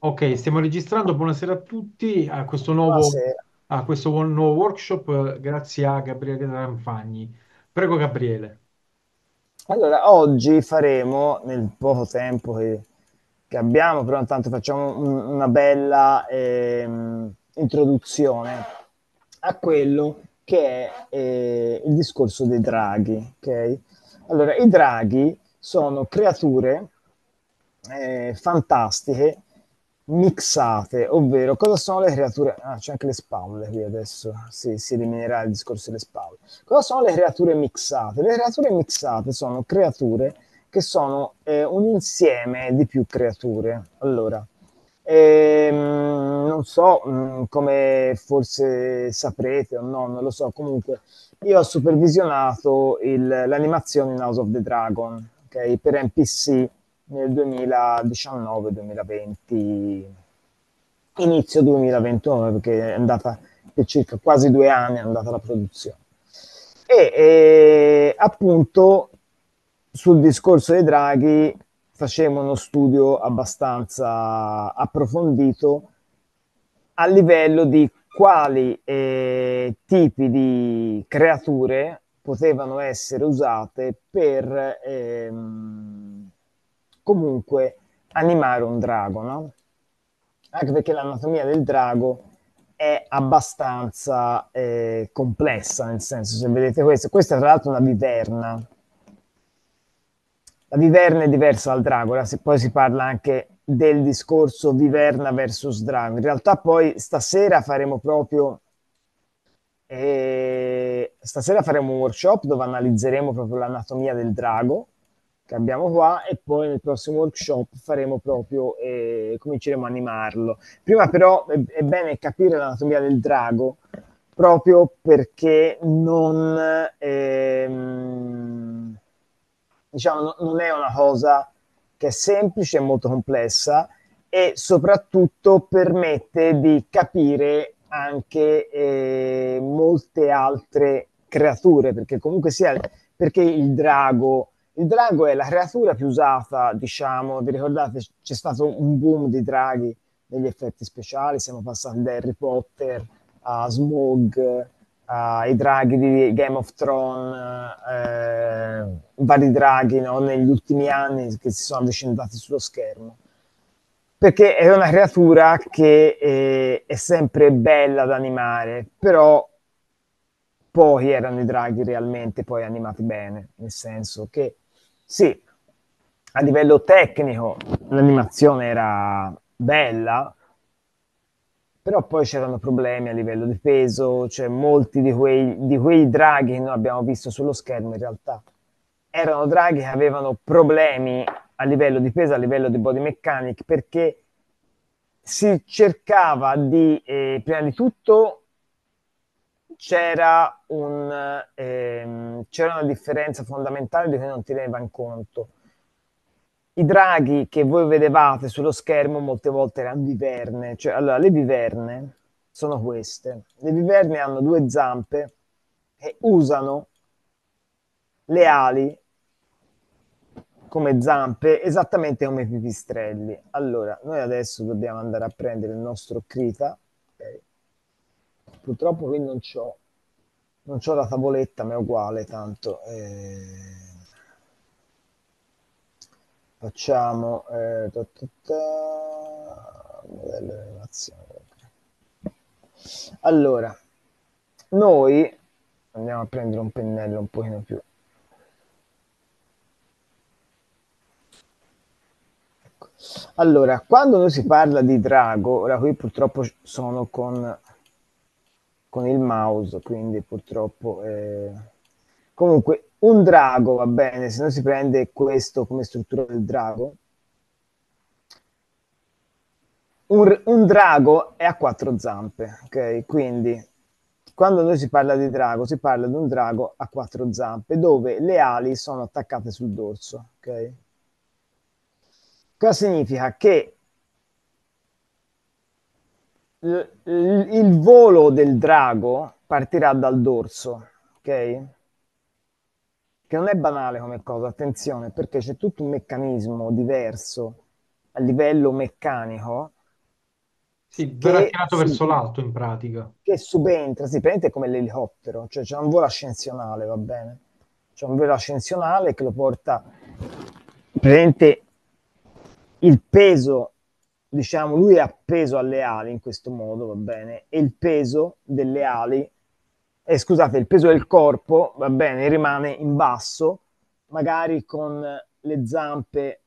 Ok, stiamo registrando. Buonasera a tutti a questo nuovo, Buonasera. a questo nuovo workshop grazie a Gabriele Ranfagni. Prego Gabriele. Allora, oggi faremo, nel poco tempo che abbiamo, però intanto facciamo una bella introduzione a quello che è il discorso dei draghi, ok? Allora, i draghi sono creature fantastiche mixate, ovvero cosa sono le creature... Ah, c'è anche le spalle qui adesso, si eliminerà il discorso delle spalle. Cosa sono le creature mixate? Le creature mixate sono creature che sono un insieme di più creature. Allora, non so come forse saprete o no, non lo so, comunque io ho supervisionato l'animazione in House of the Dragon, ok, per NPC, nel 2019-2020, inizio 2021, perché è andata per circa quasi 2 anni, è andata la produzione. E appunto sul discorso dei draghi facevamo uno studio abbastanza approfondito a livello di quali tipi di creature potevano essere usate per... comunque animare un drago, no? Anche perché l'anatomia del drago è abbastanza complessa, nel senso, se vedete questa è tra l'altro una viverna. La viverna è diversa dal drago, poi si parla anche del discorso viverna versus drago. In realtà poi stasera faremo proprio... stasera faremo un workshop dove analizzeremo proprio l'anatomia del drago, che abbiamo qua, e poi nel prossimo workshop faremo proprio, cominceremo a animarlo. Prima però è bene capire l'anatomia del drago, proprio perché non, diciamo, non è una cosa che è semplice, è molto complessa, e soprattutto permette di capire anche molte altre creature, perché comunque sia, perché il drago è la creatura più usata, diciamo, vi ricordate c'è stato un boom di draghi negli effetti speciali, siamo passati da Harry Potter a Smog, ai draghi di Game of Thrones, vari draghi, no, negli ultimi anni che si sono avvicendati sullo schermo. Perché è una creatura che è sempre bella da animare, però... pochi erano i draghi realmente poi animati bene, nel senso che sì, a livello tecnico l'animazione era bella, però poi c'erano problemi a livello di peso, cioè molti di quei draghi che noi abbiamo visto sullo schermo in realtà erano draghi che avevano problemi a livello di peso, a livello di body mechanic, perché si cercava di, prima di tutto, c'era una differenza fondamentale di cui non teneva in conto. I draghi che voi vedevate sullo schermo molte volte erano viverne, cioè, allora, le viverne sono queste. Le viverne hanno 2 zampe e usano le ali come zampe, esattamente come i pipistrelli. Allora, noi adesso dobbiamo andare a prendere il nostro Krita, ok? Purtroppo qui non c'ho la tavoletta, ma è uguale, tanto facciamo modello di animazione. Allora, noi andiamo a prendere un pennello un pochino più, ecco. Allora, quando noi si parla di drago, ora qui purtroppo sono con il mouse, quindi purtroppo comunque un drago, va bene, se no si prende questo come struttura del drago, un drago è a 4 zampe, ok? Quindi quando noi si parla di drago si parla di un drago a 4 zampe dove le ali sono attaccate sul dorso, ok? Cosa significa? Che il volo del drago partirà dal dorso, ok? Che non è banale come cosa, attenzione, perché c'è tutto un meccanismo diverso a livello meccanico Sì, verrà tirato verso l'alto in pratica. Che subentra, sì, praticamente è come l'elicottero, cioè c'è un volo ascensionale, va bene? C'è un volo ascensionale che lo porta, praticamente il peso, diciamo, lui è appeso alle ali in questo modo, va bene? E il peso delle ali, scusate, il peso del corpo, va bene, rimane in basso, magari con le zampe,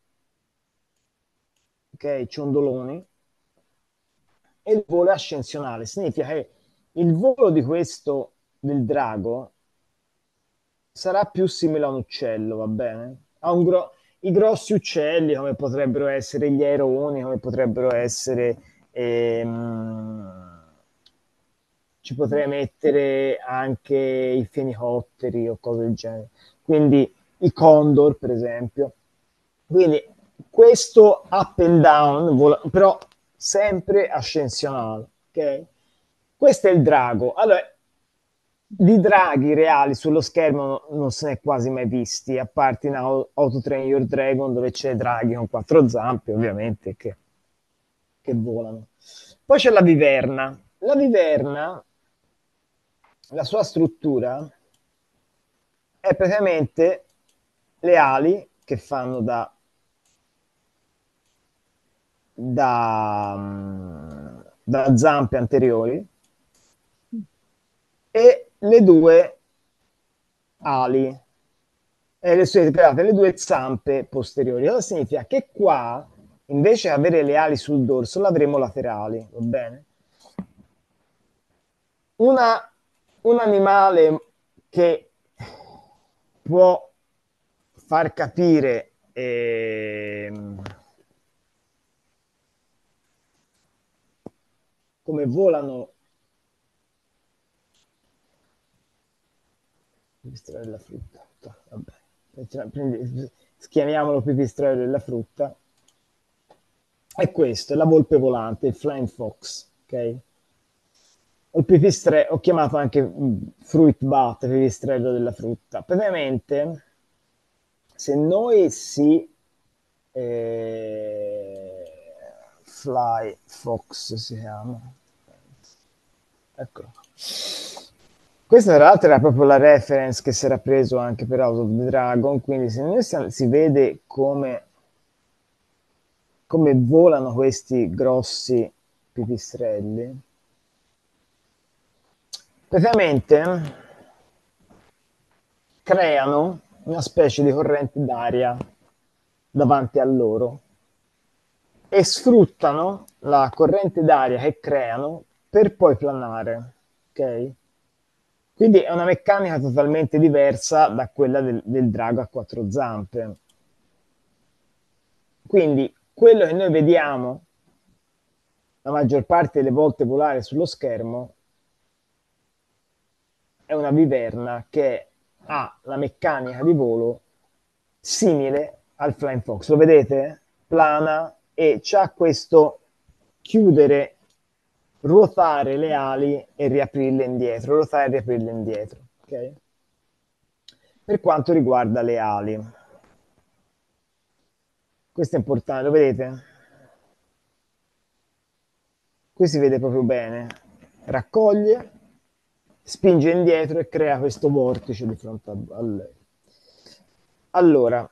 ok, ciondoloni, e il volo è ascensionale. Significa che il volo di questo, del drago, sarà più simile a un uccello, va bene? A un i grossi uccelli, come potrebbero essere gli aironi, come potrebbero essere... ci potrei mettere anche i fenicotteri o cose del genere. Quindi i condor, per esempio. Quindi questo up and down, però... sempre ascensionale, ok? Questo è il drago. Allora, di draghi reali sullo schermo non se ne è quasi mai visti, a parte in Autotrain Your Dragon, dove c'è draghi con 4 zampe, ovviamente, che volano. Poi c'è la viverna. La viverna, la sua struttura, è praticamente le ali che fanno da zampe anteriori e le due ali e le due zampe posteriori. Cosa significa? Che qua invece di avere le ali sul dorso le avremo laterali, va bene? Un animale che può far capire come volano, pipistrello della frutta, vabbè, chiamiamolo pipistrello della frutta, è questo, è la volpe volante, il flying fox, ok? Il pipistrello, ho chiamato anche fruit bat, pipistrello della frutta. Praticamente, se noi si... fly fox si chiama, eccolo. Questa tra l'altro era proprio la reference che si era preso anche per House of the Dragon, quindi se noi si vede come volano questi grossi pipistrelli, praticamente creano una specie di corrente d'aria davanti a loro e sfruttano la corrente d'aria che creano per poi planare, ok? Quindi è una meccanica totalmente diversa da quella del drago a 4 zampe. Quindi quello che noi vediamo la maggior parte delle volte volare sullo schermo è una viverna che ha la meccanica di volo simile al flying fox. Lo vedete? Plana e c'ha questo chiudere, ruotare le ali e riaprirle indietro, ruotare e riaprirle indietro, ok? Per quanto riguarda le ali, questo è importante, lo vedete? Qui si vede proprio bene, raccoglie, spinge indietro e crea questo vortice di fronte a lei. Allora,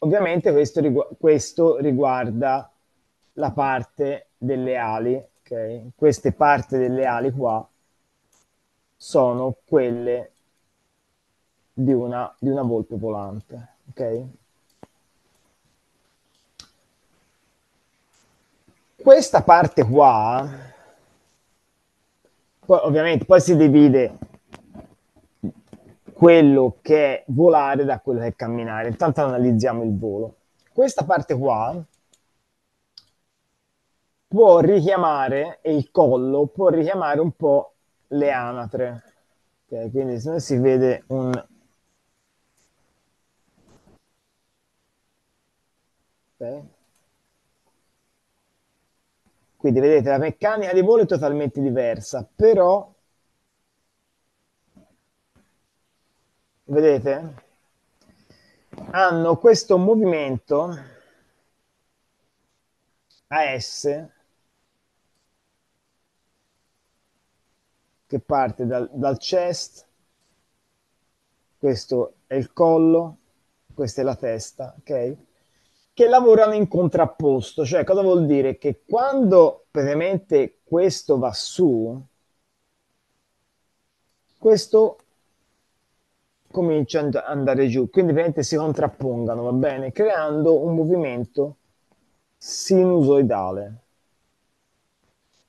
ovviamente questo riguarda la parte delle ali, ok? Queste parti delle ali qua sono quelle di una volpe volante, ok? Questa parte qua, poi, ovviamente poi si divide quello che è volare da quello che è camminare. Intanto analizziamo il volo. Questa parte qua può richiamare, e il collo può richiamare un po' le anatre. Okay, quindi se noi si vede okay. Quindi vedete la meccanica di volo è totalmente diversa, però vedete? Hanno questo movimento AS che parte dal chest, questo è il collo, questa è la testa, ok? Che lavorano in contrapposto, cioè cosa vuol dire? Che quando praticamente questo va su, questo comincia ad andare giù, quindi praticamente si contrappongano, va bene? Creando un movimento sinusoidale.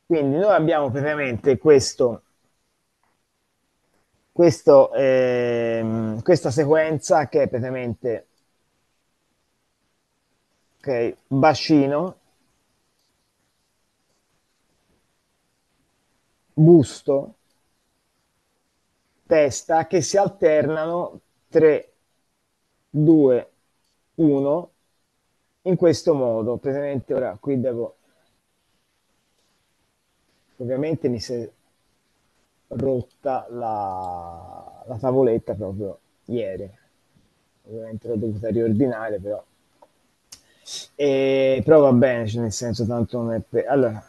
Quindi noi abbiamo praticamente questa sequenza che è praticamente bacino, busto, testa, che si alternano 3, 2, 1 in questo modo. Praticamente ora qui devo, ovviamente mi si è rotta la tavoletta proprio ieri, ovviamente l'ho dovuta riordinare, però va bene, cioè nel senso, tanto non è allora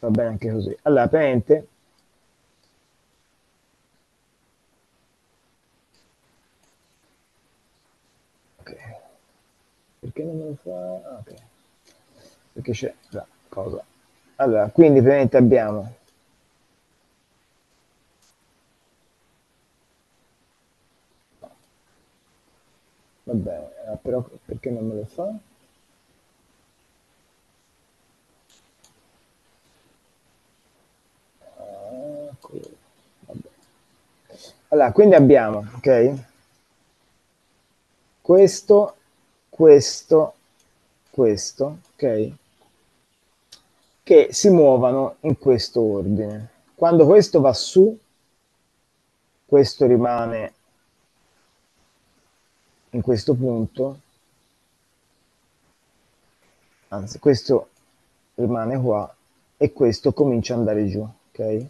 va bene anche così. Allora praticamente perché non me lo fa? Ok, perché c'è la cosa. Allora, quindi praticamente abbiamo vabbè, però perché non me lo fa? Ecco. Vabbè. Allora, quindi abbiamo, ok? Questo, ok? Che si muovono in questo ordine. Quando questo va su, questo rimane in questo punto, anzi questo rimane qua e questo comincia ad andare giù, ok?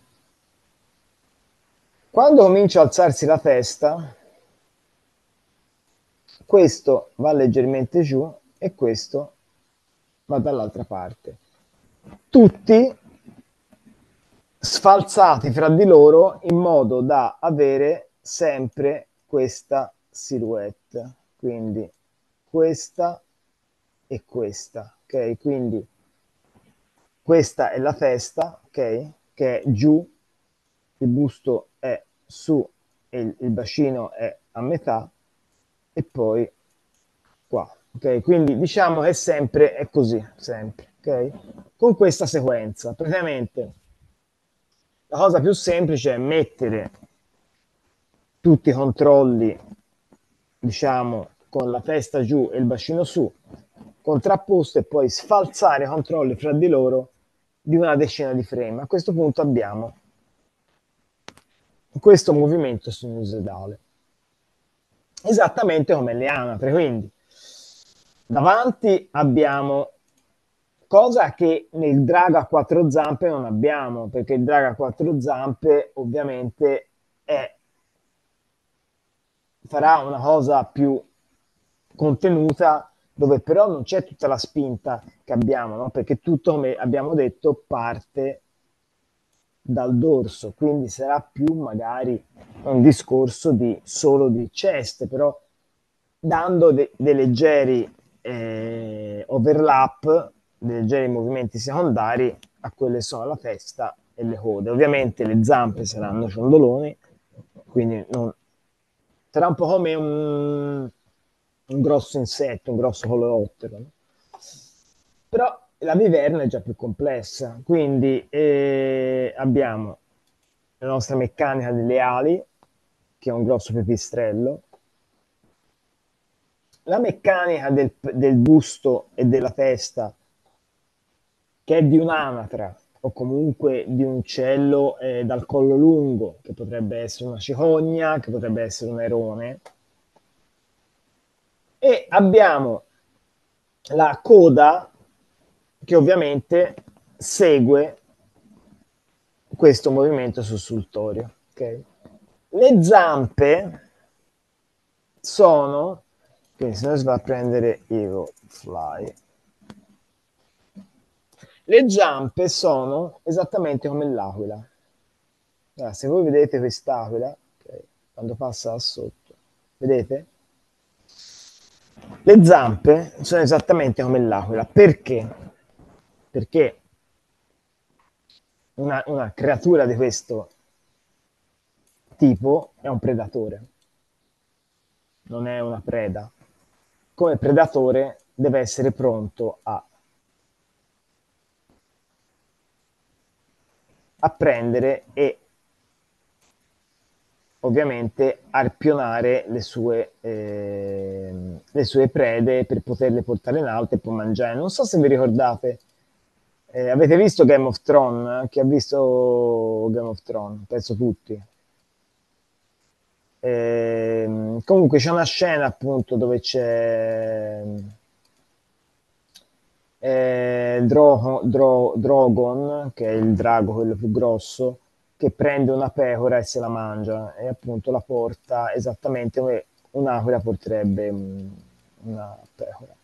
Quando comincia ad alzarsi la testa, questo va leggermente giù e questo va dall'altra parte. Tutti sfalsati fra di loro in modo da avere sempre questa silhouette. Quindi questa e questa, ok? Quindi questa è la testa, ok? Che è giù, il busto è su e il bacino è a metà. E poi qua, ok? Quindi diciamo che sempre è così, sempre, ok? Con questa sequenza, praticamente la cosa più semplice è mettere tutti i controlli, diciamo, con la testa giù e il bacino su, contrapposto, e poi sfalsare i controlli fra di loro di una decina di frame. A questo punto abbiamo questo movimento sinusoidale, esattamente come le anatre. Quindi davanti abbiamo cosa che nel drago a quattro zampe non abbiamo, perché il drago a quattro zampe ovviamente farà una cosa più contenuta, dove però non c'è tutta la spinta che abbiamo, no? Perché tutto, come abbiamo detto, parte dal dorso, quindi sarà più magari un discorso di solo di chest, però dando dei leggeri overlap, dei leggeri movimenti secondari a quelle sono la testa e le code. Ovviamente le zampe saranno ciondoloni, quindi non... sarà un po' come un grosso insetto, un grosso coleottero, no? Però la viverna è già più complessa, quindi abbiamo la nostra meccanica delle ali, che è un grosso pipistrello, la meccanica del busto e della testa, che è di un'anatra, o comunque di un uccello dal collo lungo, che potrebbe essere una cicogna, che potrebbe essere un airone, e abbiamo la coda, che ovviamente segue questo movimento sussultorio, okay? Le zampe sono, quindi se non si va a prendere Evo Fly, Le zampe sono esattamente come l'aquila. Allora, se voi vedete quest'aquila, okay, quando passa là sotto, vedete? Le zampe sono esattamente come l'aquila. Perché? Perché una creatura di questo tipo è un predatore, non è una preda. Come predatore deve essere pronto a prendere e ovviamente arpionare le sue prede per poterle portare in alto e poi mangiare. Non so se vi ricordate, avete visto Game of Thrones? Chi ha visto Game of Thrones? Penso tutti. Comunque c'è una scena appunto dove c'è Drogon, che è il drago quello più grosso, che prende una pecora e se la mangia e appunto la porta esattamente come un'aquila porterebbe una pecora.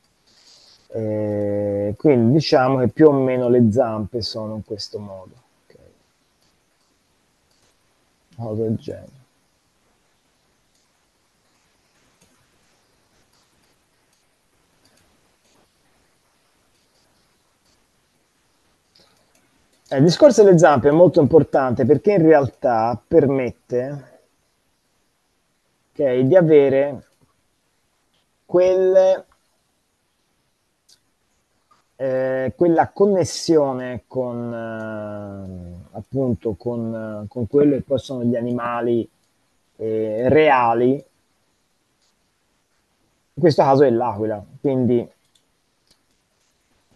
Quindi diciamo che più o meno le zampe sono in questo modo, okay. Cosa del genere. Il discorso delle zampe è molto importante perché in realtà permette, okay, di avere quella connessione con quello che poi sono gli animali reali. In questo caso è l'aquila. Quindi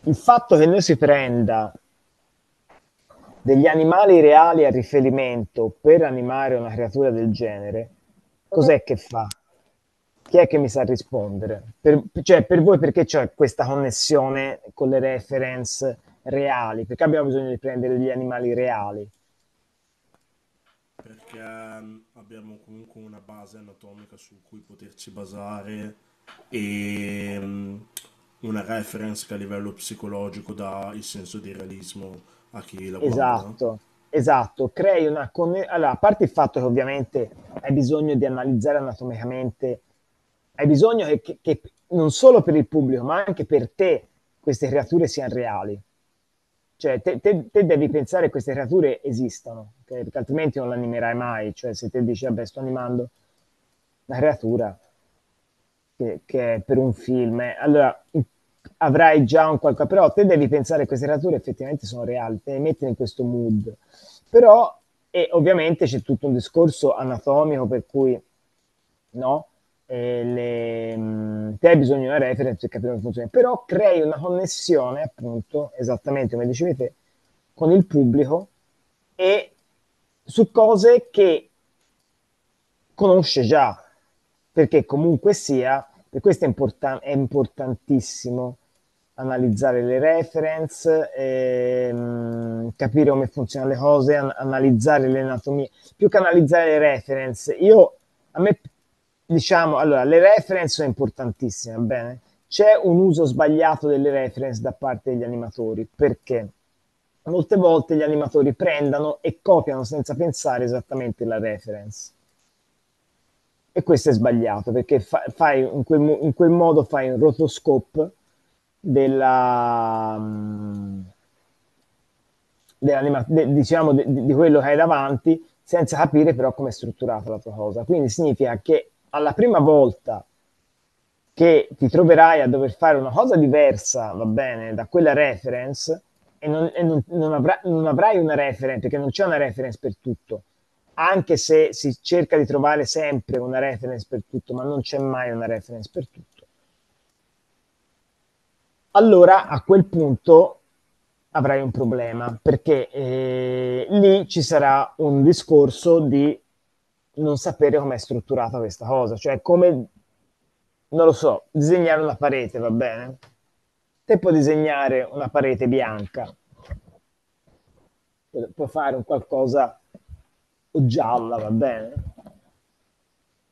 il fatto che noi si prenda degli animali reali a riferimento per animare una creatura del genere, cos'è che fa? Chi è che mi sa rispondere? Per voi perché c'è questa connessione con le reference reali? Perché abbiamo bisogno di prendere degli animali reali? Perché abbiamo comunque una base anatomica su cui poterci basare e una reference che a livello psicologico dà il senso di realismo a chi la guarda. Esatto, esatto. Crei una connessione. Allora, a parte il fatto che ovviamente hai bisogno di analizzare anatomicamente, hai bisogno che non solo per il pubblico, ma anche per te queste creature siano reali. Cioè, te devi pensare che queste creature esistano, okay? Perché altrimenti non le animerai mai. Cioè, se te dici, vabbè, sto animando una creatura che è per un film, allora avrai già un qualcosa, però te devi pensare che queste creature effettivamente sono reali, te le metti in questo mood. Però, e ovviamente c'è tutto un discorso anatomico per cui, no, te hai bisogno di una reference per capire come funziona, però crei una connessione, appunto, esattamente come dicevi te, con il pubblico e su cose che conosce già, perché comunque sia, per questo è importantissimo analizzare le reference, capire come funzionano le cose, analizzare le anatomie. Più che analizzare le reference, diciamo, allora, le reference sono importantissime, va bene? C'è un uso sbagliato delle reference da parte degli animatori, perché molte volte gli animatori prendono e copiano senza pensare esattamente la reference. E questo è sbagliato, perché in quel modo fai un rotoscope diciamo, di quello che hai davanti, senza capire però come è strutturata la tua cosa. Quindi significa che alla prima volta che ti troverai a dover fare una cosa diversa, va bene, da quella reference, non avrai una reference, perché non c'è una reference per tutto. Anche se si cerca di trovare sempre una reference per tutto, ma non c'è mai una reference per tutto. Allora, a quel punto avrai un problema, perché lì ci sarà un discorso di non sapere com'è strutturata questa cosa. Cioè, come, non lo so, disegnare una parete, va bene? Te puoi disegnare una parete bianca, puoi fare un qualcosa o gialla, va bene?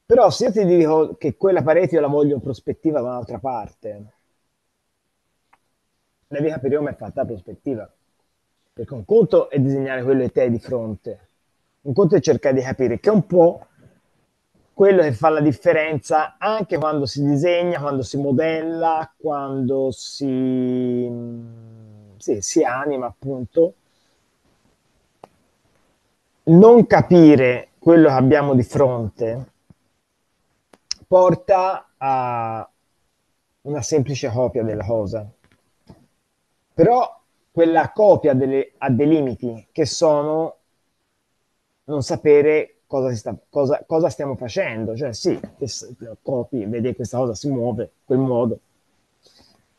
Però se io ti dico che quella parete io la voglio in prospettiva da un'altra parte, devi capire come è fatta la prospettiva. Perché un conto è disegnare quello che ti hai di fronte, un conto è cercare di capire, che è un po' quello che fa la differenza anche quando si disegna, quando si modella, quando si anima, appunto. Non capire quello che abbiamo di fronte porta a una semplice copia della cosa, però quella copia ha dei limiti, che sono non sapere cosa stiamo facendo. Cioè sì, copi, vedi questa cosa si muove in quel modo,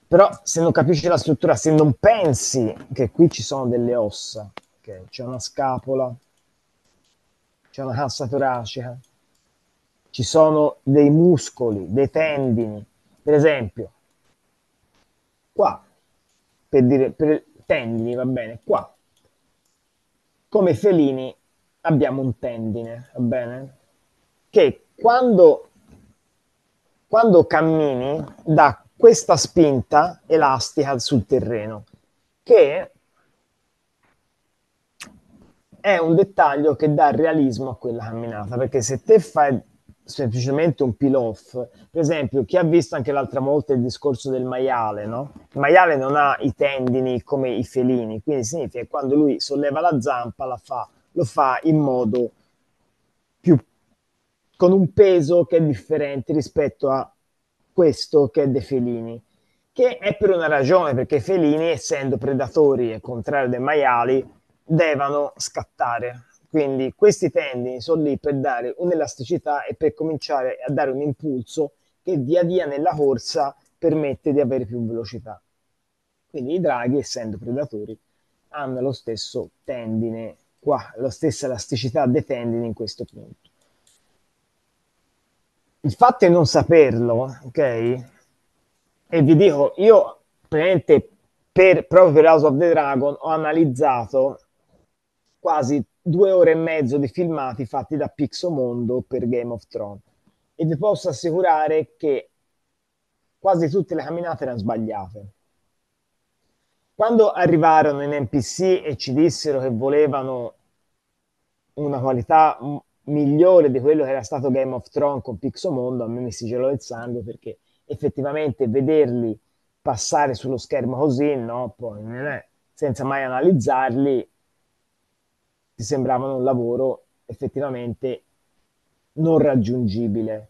però se non capisci la struttura, se non pensi che qui ci sono delle ossa, okay, c'è una scapola, c'è una cassa toracica, ci sono dei muscoli, dei tendini, per esempio qua, per dire, per tendini, va bene, qua come felini abbiamo un tendine, va bene, che quando cammini dà questa spinta elastica sul terreno, che è un dettaglio che dà realismo a quella camminata, perché se te fai semplicemente un peel-off, per esempio, chi ha visto anche l'altra volta il discorso del maiale, no? Il maiale non ha i tendini come i felini, quindi significa che quando lui solleva la zampa lo fa in modo più, con un peso che è differente rispetto a questo che è dei felini, che è per una ragione, perché i felini, essendo predatori e contrario dei maiali, devono scattare, quindi questi tendini sono lì per dare un'elasticità e per cominciare a dare un impulso che via via nella corsa permette di avere più velocità. Quindi i draghi, essendo predatori, hanno lo stesso tendine qua, la stessa elasticità dei tendini in questo punto. Il fatto è non saperlo, ok? E vi dico, io praticamente proprio per House of the Dragon ho analizzato quasi 2 ore e mezzo di filmati fatti da Pixomondo per Game of Thrones, e vi posso assicurare che quasi tutte le camminate erano sbagliate. Quando arrivarono in NPC e ci dissero che volevano una qualità migliore di quello che era stato Game of Thrones con Pixomondo, a me mi si gelò il sangue, perché effettivamente vederli passare sullo schermo così, no? Poi, senza mai analizzarli, ti sembravano un lavoro effettivamente non raggiungibile.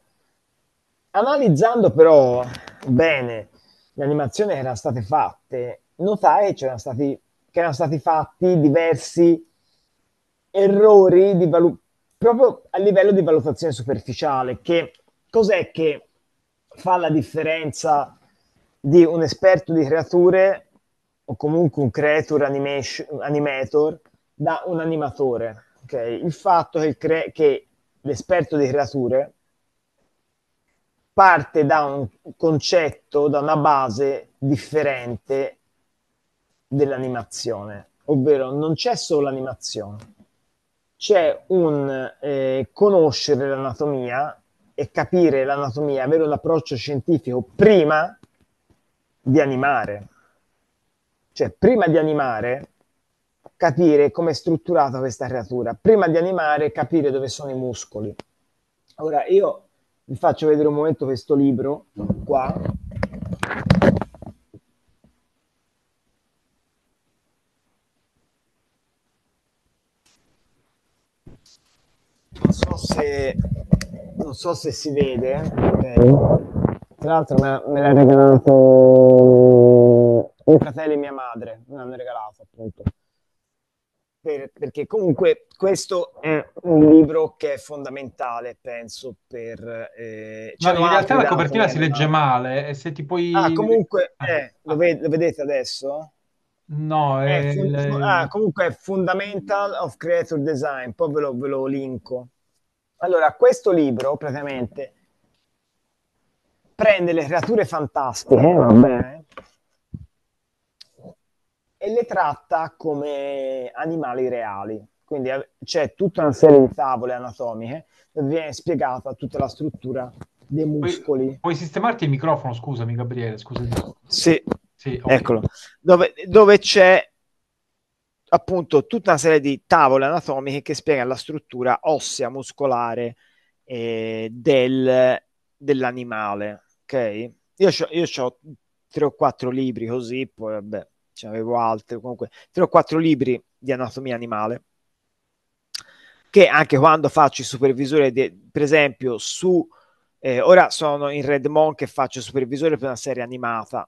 Analizzando però bene le animazioni che erano state fatte, notai che erano stati fatti diversi errori di proprio a livello di valutazione superficiale. Che cos'è che fa la differenza di un esperto di creature, o comunque un creature animator, da un animatore? Okay? Il fatto che l'esperto di creature parte da un concetto, da una base differente dell'animazione, ovvero non c'è solo l'animazione, c'è un conoscere l'anatomia e capire l'anatomia, avere un approccio scientifico prima di animare. Cioè, prima di animare, capire come è strutturata questa creatura, prima di animare, capire dove sono i muscoli. Ora, io vi faccio vedere un momento questo libro, qua. Non so se si vede, okay. Tra l'altro me l'ha regalato mio fratello e mia madre, me l'hanno regalato appunto, perché comunque questo è un libro che è fondamentale, penso, per... ma in realtà la copertina si legge male, e se ti puoi... Ah, comunque, lo vedete adesso? No, comunque è Fundamental of Creator Design, poi ve lo linko. Allora, questo libro praticamente... prende le creature fantastiche, va bene, e le tratta come animali reali. Quindi c'è tutta una serie di tavole anatomiche dove viene spiegata tutta la struttura dei muscoli. Puoi sistemarti il microfono, scusami Gabriele, scusami. Sì, okay. Eccolo. Dove c'è appunto tutta una serie di tavole anatomiche che spiegano la struttura ossea, muscolare dell'animale, ok? Io c'ho 3 o 4 libri così, poi vabbè, ce n'avevo altri, comunque 3 o 4 libri di anatomia animale, che anche quando faccio i supervisori, per esempio su, ora sono in Red Monk e faccio supervisore per una serie animata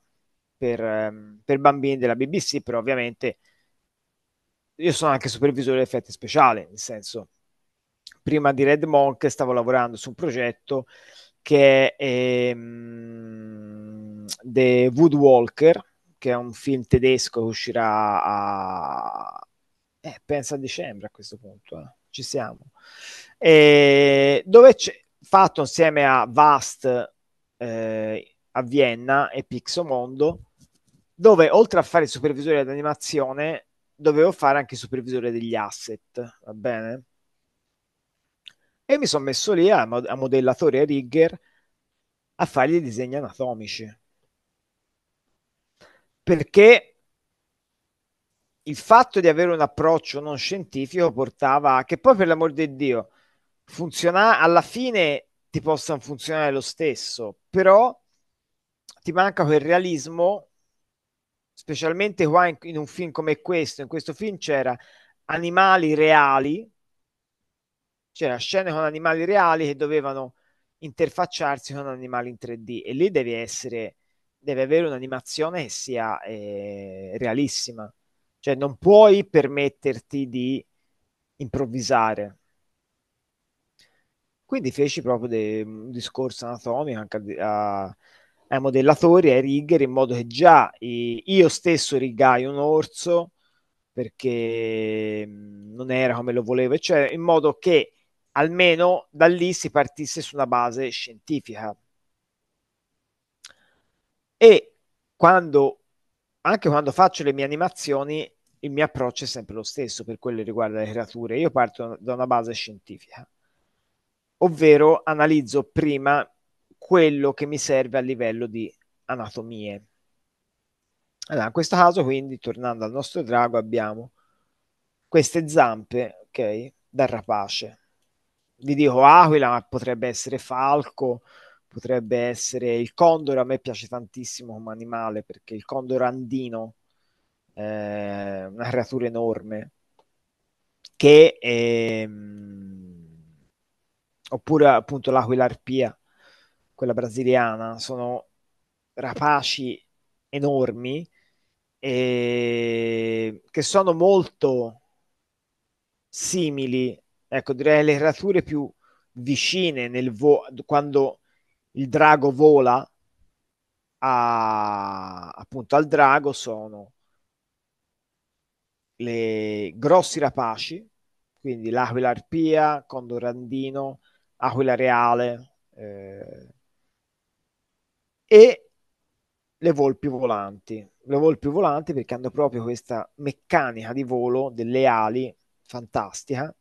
per bambini della BBC, però ovviamente io sono anche supervisore di effetti speciali, nel senso, prima di Red Monk stavo lavorando su un progetto che è The Woodwalker, che è un film tedesco che uscirà a penso a dicembre, a questo punto ci siamo, dove fatto insieme a Vast a Vienna e Pixomondo, dove oltre a fare il supervisore d'animazione dovevo fare anche il supervisore degli asset, va bene? E mi sono messo lì a modellatore e rigger a fargli i disegni anatomici, perché il fatto di avere un approccio non scientifico portava a che poi, per l'amor di Dio, alla fine ti possano funzionare lo stesso, però ti manca quel realismo, specialmente qua in un film come questo. In questo film c'era animali reali, c'era scene con animali reali che dovevano interfacciarsi con animali in 3D, e lì deve avere un'animazione che sia realissima, cioè non puoi permetterti di improvvisare. Quindi feci proprio un discorso anatomico anche ai modellatori, ai rigger, in modo che già io stesso rigai un orso, perché non era come lo volevo, cioè, in modo che almeno da lì si partisse su una base scientifica. E anche quando faccio le mie animazioni, il mio approccio è sempre lo stesso per quello che riguarda le creature. Io parto da una base scientifica, ovvero analizzo prima quello che mi serve a livello di anatomie. Allora, in questo caso, quindi, tornando al nostro drago, abbiamo queste zampe, ok, da rapace. Vi dico aquila, ma potrebbe essere falco, potrebbe essere il condor. A me piace tantissimo come animale, perché il condor andino è una creatura enorme, che oppure appunto l'aquila arpia, quella brasiliana, sono rapaci enormi che sono molto simili, ecco, direi le creature più vicine quando il drago vola appunto al drago, sono le grossi rapaci, quindi l'aquila arpia, condorandino, aquila reale e le volpi volanti, perché hanno proprio questa meccanica di volo delle ali fantastica,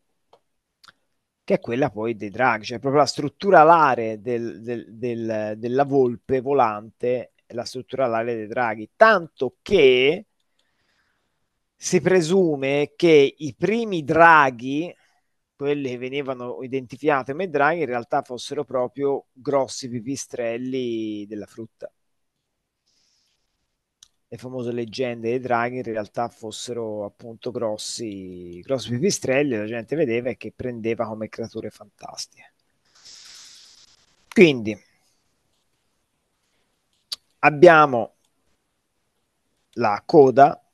che è quella poi dei draghi, cioè proprio la struttura alare della volpe volante e la struttura alare dei draghi, tanto che si presume che i primi draghi, quelli che venivano identificati come draghi, in realtà fossero proprio grossi pipistrelli della frutta. Le famose leggende dei draghi in realtà fossero appunto grossi pipistrelli, la gente vedeva e che prendeva come creature fantastiche. Quindi abbiamo la coda,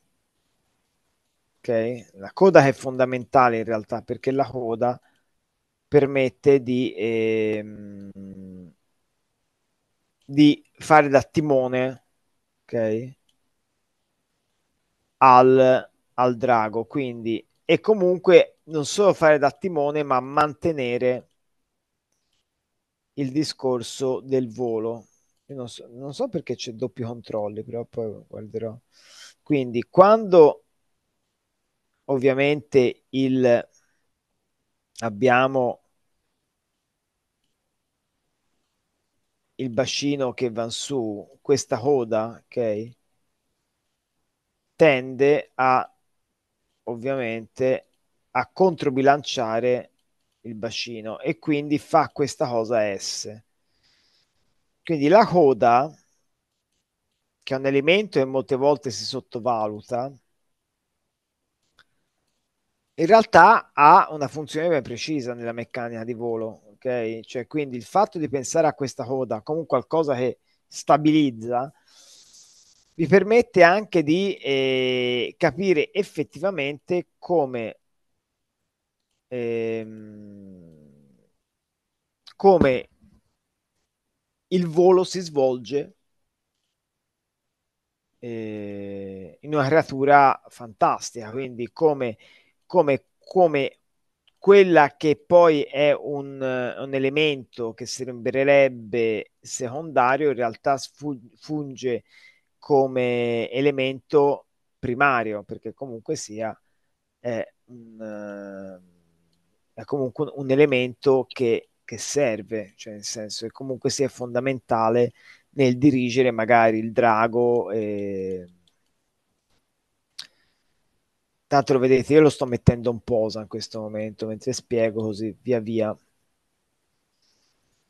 ok? La coda è fondamentale in realtà, perché la coda permette di fare da timone, ok? Al drago, quindi, e comunque non solo fare da timone, ma mantenere il discorso del volo. Io non so perché c'è doppi controlli, però poi guarderò. Quindi quando ovviamente abbiamo il bacino che va su, questa coda, ok, tende a ovviamente a controbilanciare il bacino, e quindi fa questa cosa S. Quindi la coda, che è un elemento che molte volte si sottovaluta, in realtà ha una funzione ben precisa nella meccanica di volo, ok? Cioè, quindi il fatto di pensare a questa coda come qualcosa che stabilizza vi permette anche di capire effettivamente come come il volo si svolge in una creatura fantastica, quindi come quella che poi è un elemento che sembrerebbe secondario, in realtà funge come elemento primario, perché comunque sia è comunque un elemento che serve, cioè nel senso che comunque sia fondamentale nel dirigere magari il drago. Tanto lo vedete, io lo sto mettendo un posa in questo momento mentre spiego, così via via.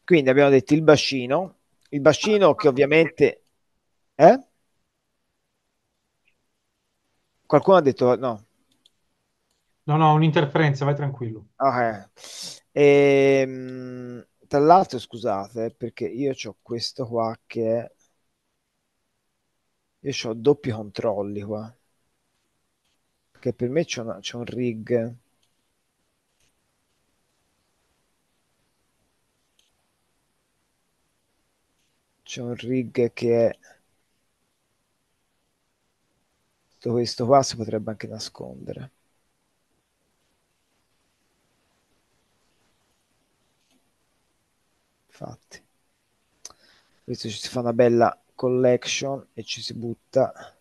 Quindi abbiamo detto il bacino che ovviamente qualcuno ha detto no. No, un'interferenza, vai tranquillo. Ok. Tra l'altro, scusate, perché io ho questo qua che è... Io ho doppi controlli qua. Perché per me c'è un rig. C'è un rig che è... Tutto questo qua si potrebbe anche nascondere. Infatti questo, ci si fa una bella collection e ci si butta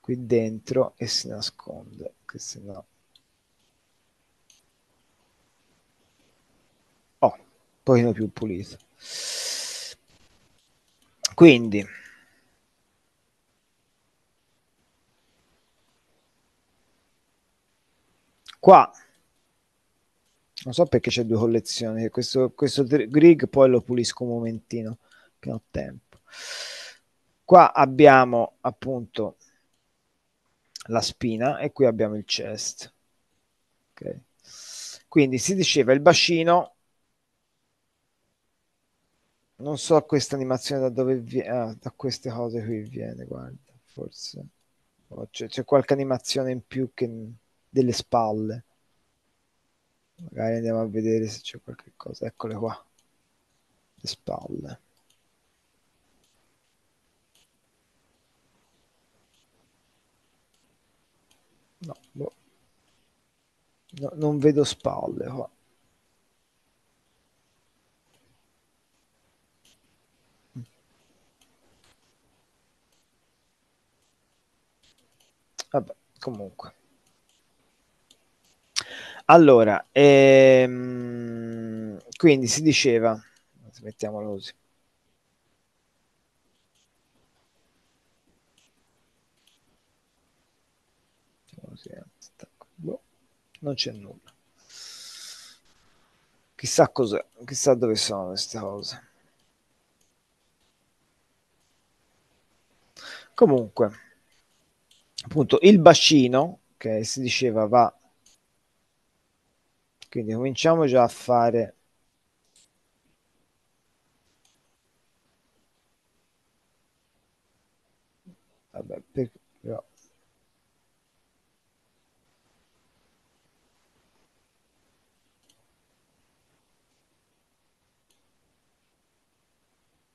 qui dentro e si nasconde, che se no... un pochino più pulito. Quindi qua non so perché c'è due collezioni, questo grig poi lo pulisco un momentino, che ho tempo. Qua abbiamo appunto la spina e qui abbiamo il chest. Okay. Quindi si diceva il bacino, non so questa animazione da dove viene, da queste cose qui viene, guarda, forse c'è qualche animazione in più che delle spalle. Magari andiamo a vedere se c'è qualche cosa. Eccole qua, le spalle. No, boh. No, non vedo spalle qua. Vabbè, comunque. Allora, quindi si diceva, mettiamolo così, non c'è nulla, chissà cos'è, chissà dove sono queste cose. Comunque, appunto, il bacino, che si diceva va... Quindi cominciamo già a fare però...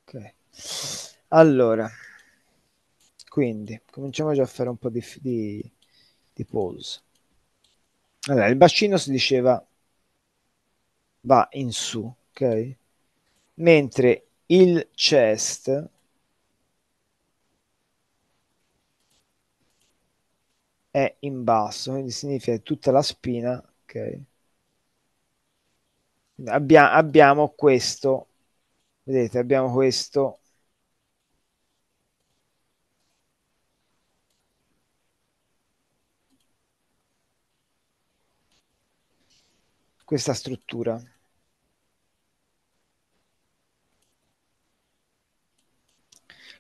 Ok, allora quindi cominciamo già a fare un po' di pause. Allora, il bacino si diceva va in su, ok? Mentre il chest è in basso, quindi significa che tutta la spina, ok? Abbiamo questo, vedete, abbiamo questo questa struttura.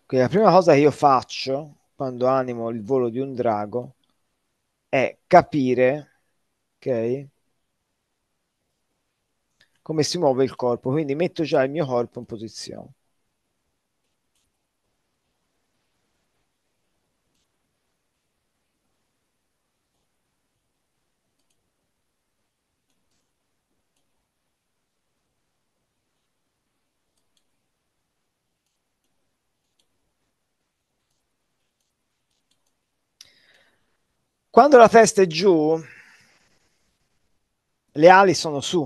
Quindi la prima cosa che io faccio quando animo il volo di un drago è capire, ok, come si muove il corpo, quindi metto già il mio corpo in posizione. Quando la testa è giù, le ali sono su,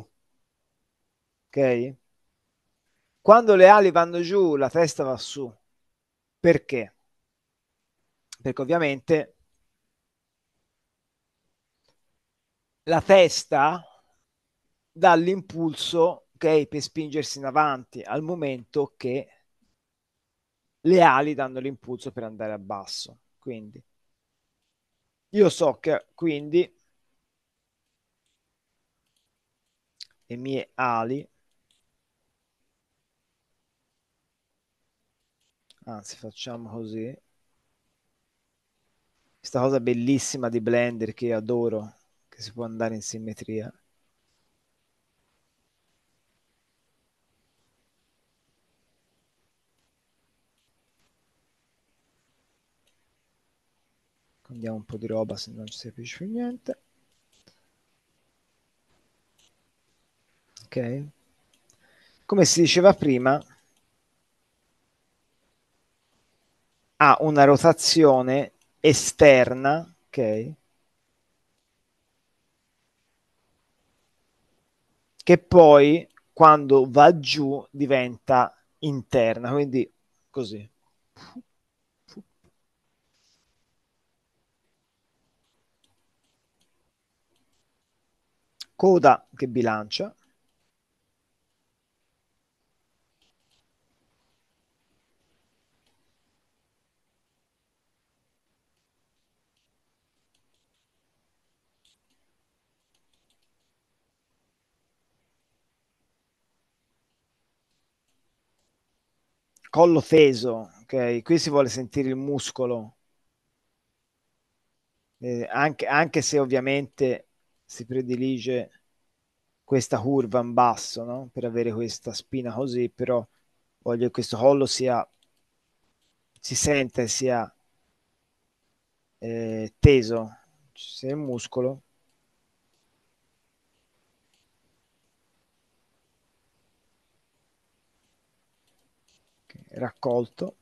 ok? Quando le ali vanno giù, la testa va su. Perché? Perché ovviamente la testa dà l'impulso, ok, per spingersi in avanti, al momento che le ali danno l'impulso per andare a basso. Quindi io so che quindi le mie ali, anzi facciamo così, questa cosa bellissima di Blender che io adoro, che si può andare in simmetria. Andiamo un po' di roba, se non ci si capisce più niente. Ok. Come si diceva prima, ha una rotazione esterna, ok, che poi quando va giù diventa interna, quindi così. Coda che bilancia, collo teso, ok? Qui si vuole sentire il muscolo, anche se ovviamente si predilige questa curva in basso, no? Per avere questa spina così, però voglio che questo collo sia, si senta e sia teso, ci sia il muscolo. Okay, raccolto.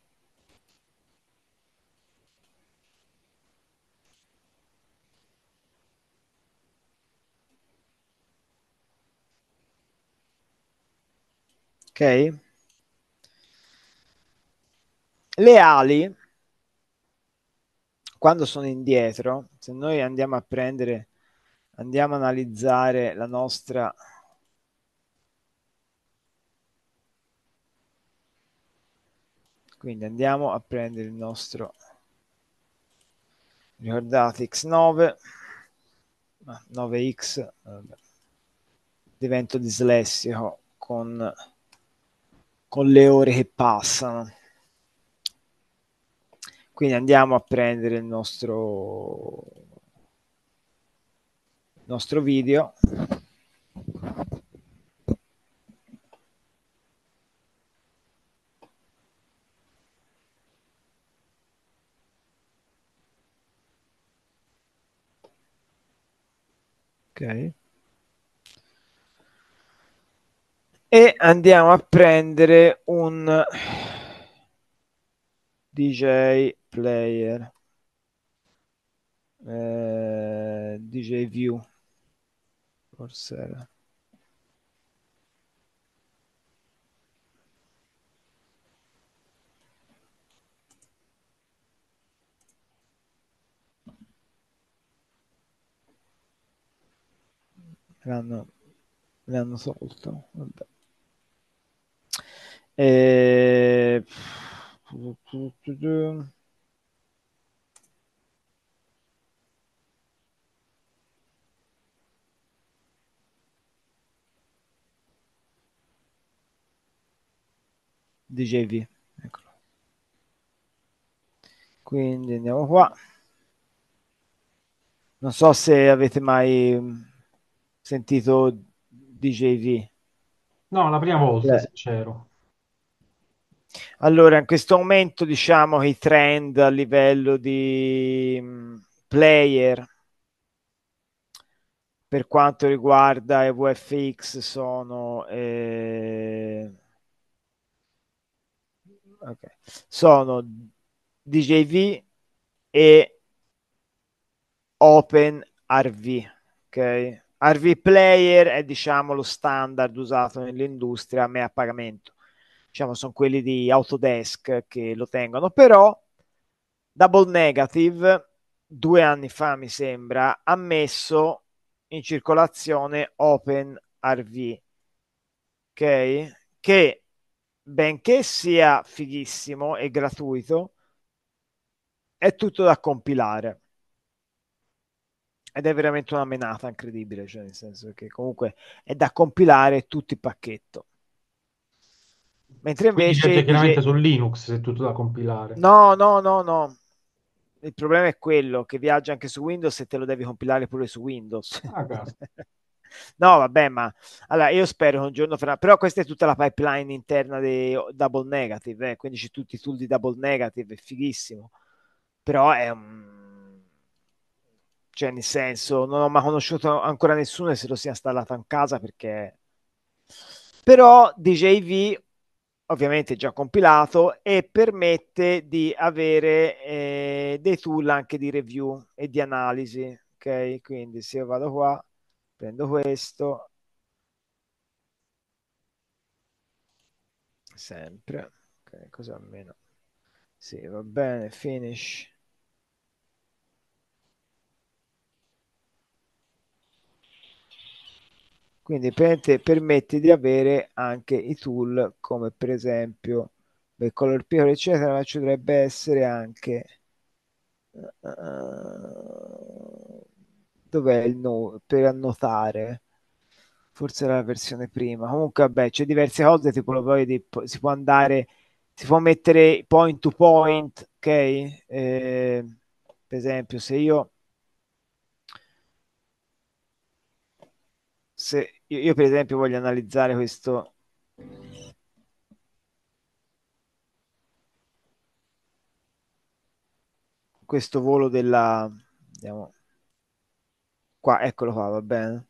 Ok, le ali quando sono indietro, se noi andiamo a prendere, andiamo a analizzare la nostra quindi andiamo a prendere il nostro, ricordate X9, 9X, vabbè. Divento dislessico con le ore che passano. Quindi andiamo a prendere il nostro video. Ok. E andiamo a prendere un DJ player, DJ view, forse era. L'hanno tolto, vabbè. DJV, eccolo. Quindi andiamo qua. Non so se avete mai sentito DJV. No, la prima volta, sincero. Allora, in questo momento, diciamo che i trend a livello di player per quanto riguarda EVFX sono, sono DJV e OpenRV. Okay? RV Player è, diciamo, lo standard usato nell'industria, ma è a pagamento. Diciamo, sono quelli di Autodesk che lo tengono. Però Double Negative, 2 anni fa mi sembra, ha messo in circolazione OpenRV, ok? Che, benché sia fighissimo e gratuito, è tutto da compilare. Ed è veramente una menata incredibile, cioè nel senso che comunque è da compilare tutto il pacchetto. Mentre invece... Quindi, chiaramente su Linux è tutto da compilare. No, no, no, no. Il problema è quello, che viaggia anche su Windows e te lo devi compilare pure su Windows. Ah, no, vabbè, ma... Allora, io spero che un giorno... Però questa è tutta la pipeline interna di Double Negative, quindi c'è tutti i tool di Double Negative, è fighissimo. Però è un... Cioè, nel senso, non ho mai conosciuto ancora nessuno che se lo sia installato in casa, perché... Però DJV ovviamente è già compilato e permette di avere dei tool anche di review e di analisi, ok? Quindi se io vado qua, prendo questo, sempre, ok, cosa almeno? Sì, va bene, finish. Quindi permette di avere anche i tool come per esempio il color piccolo eccetera, ma ci dovrebbe essere anche dov'è il no, per annotare, forse era la versione prima. Comunque vabbè, c'è diverse cose, tipo si può andare, si può mettere point to point, ok? Per esempio se io Se io per esempio voglio analizzare questo, volo della, andiamo qua, eccolo qua, va bene.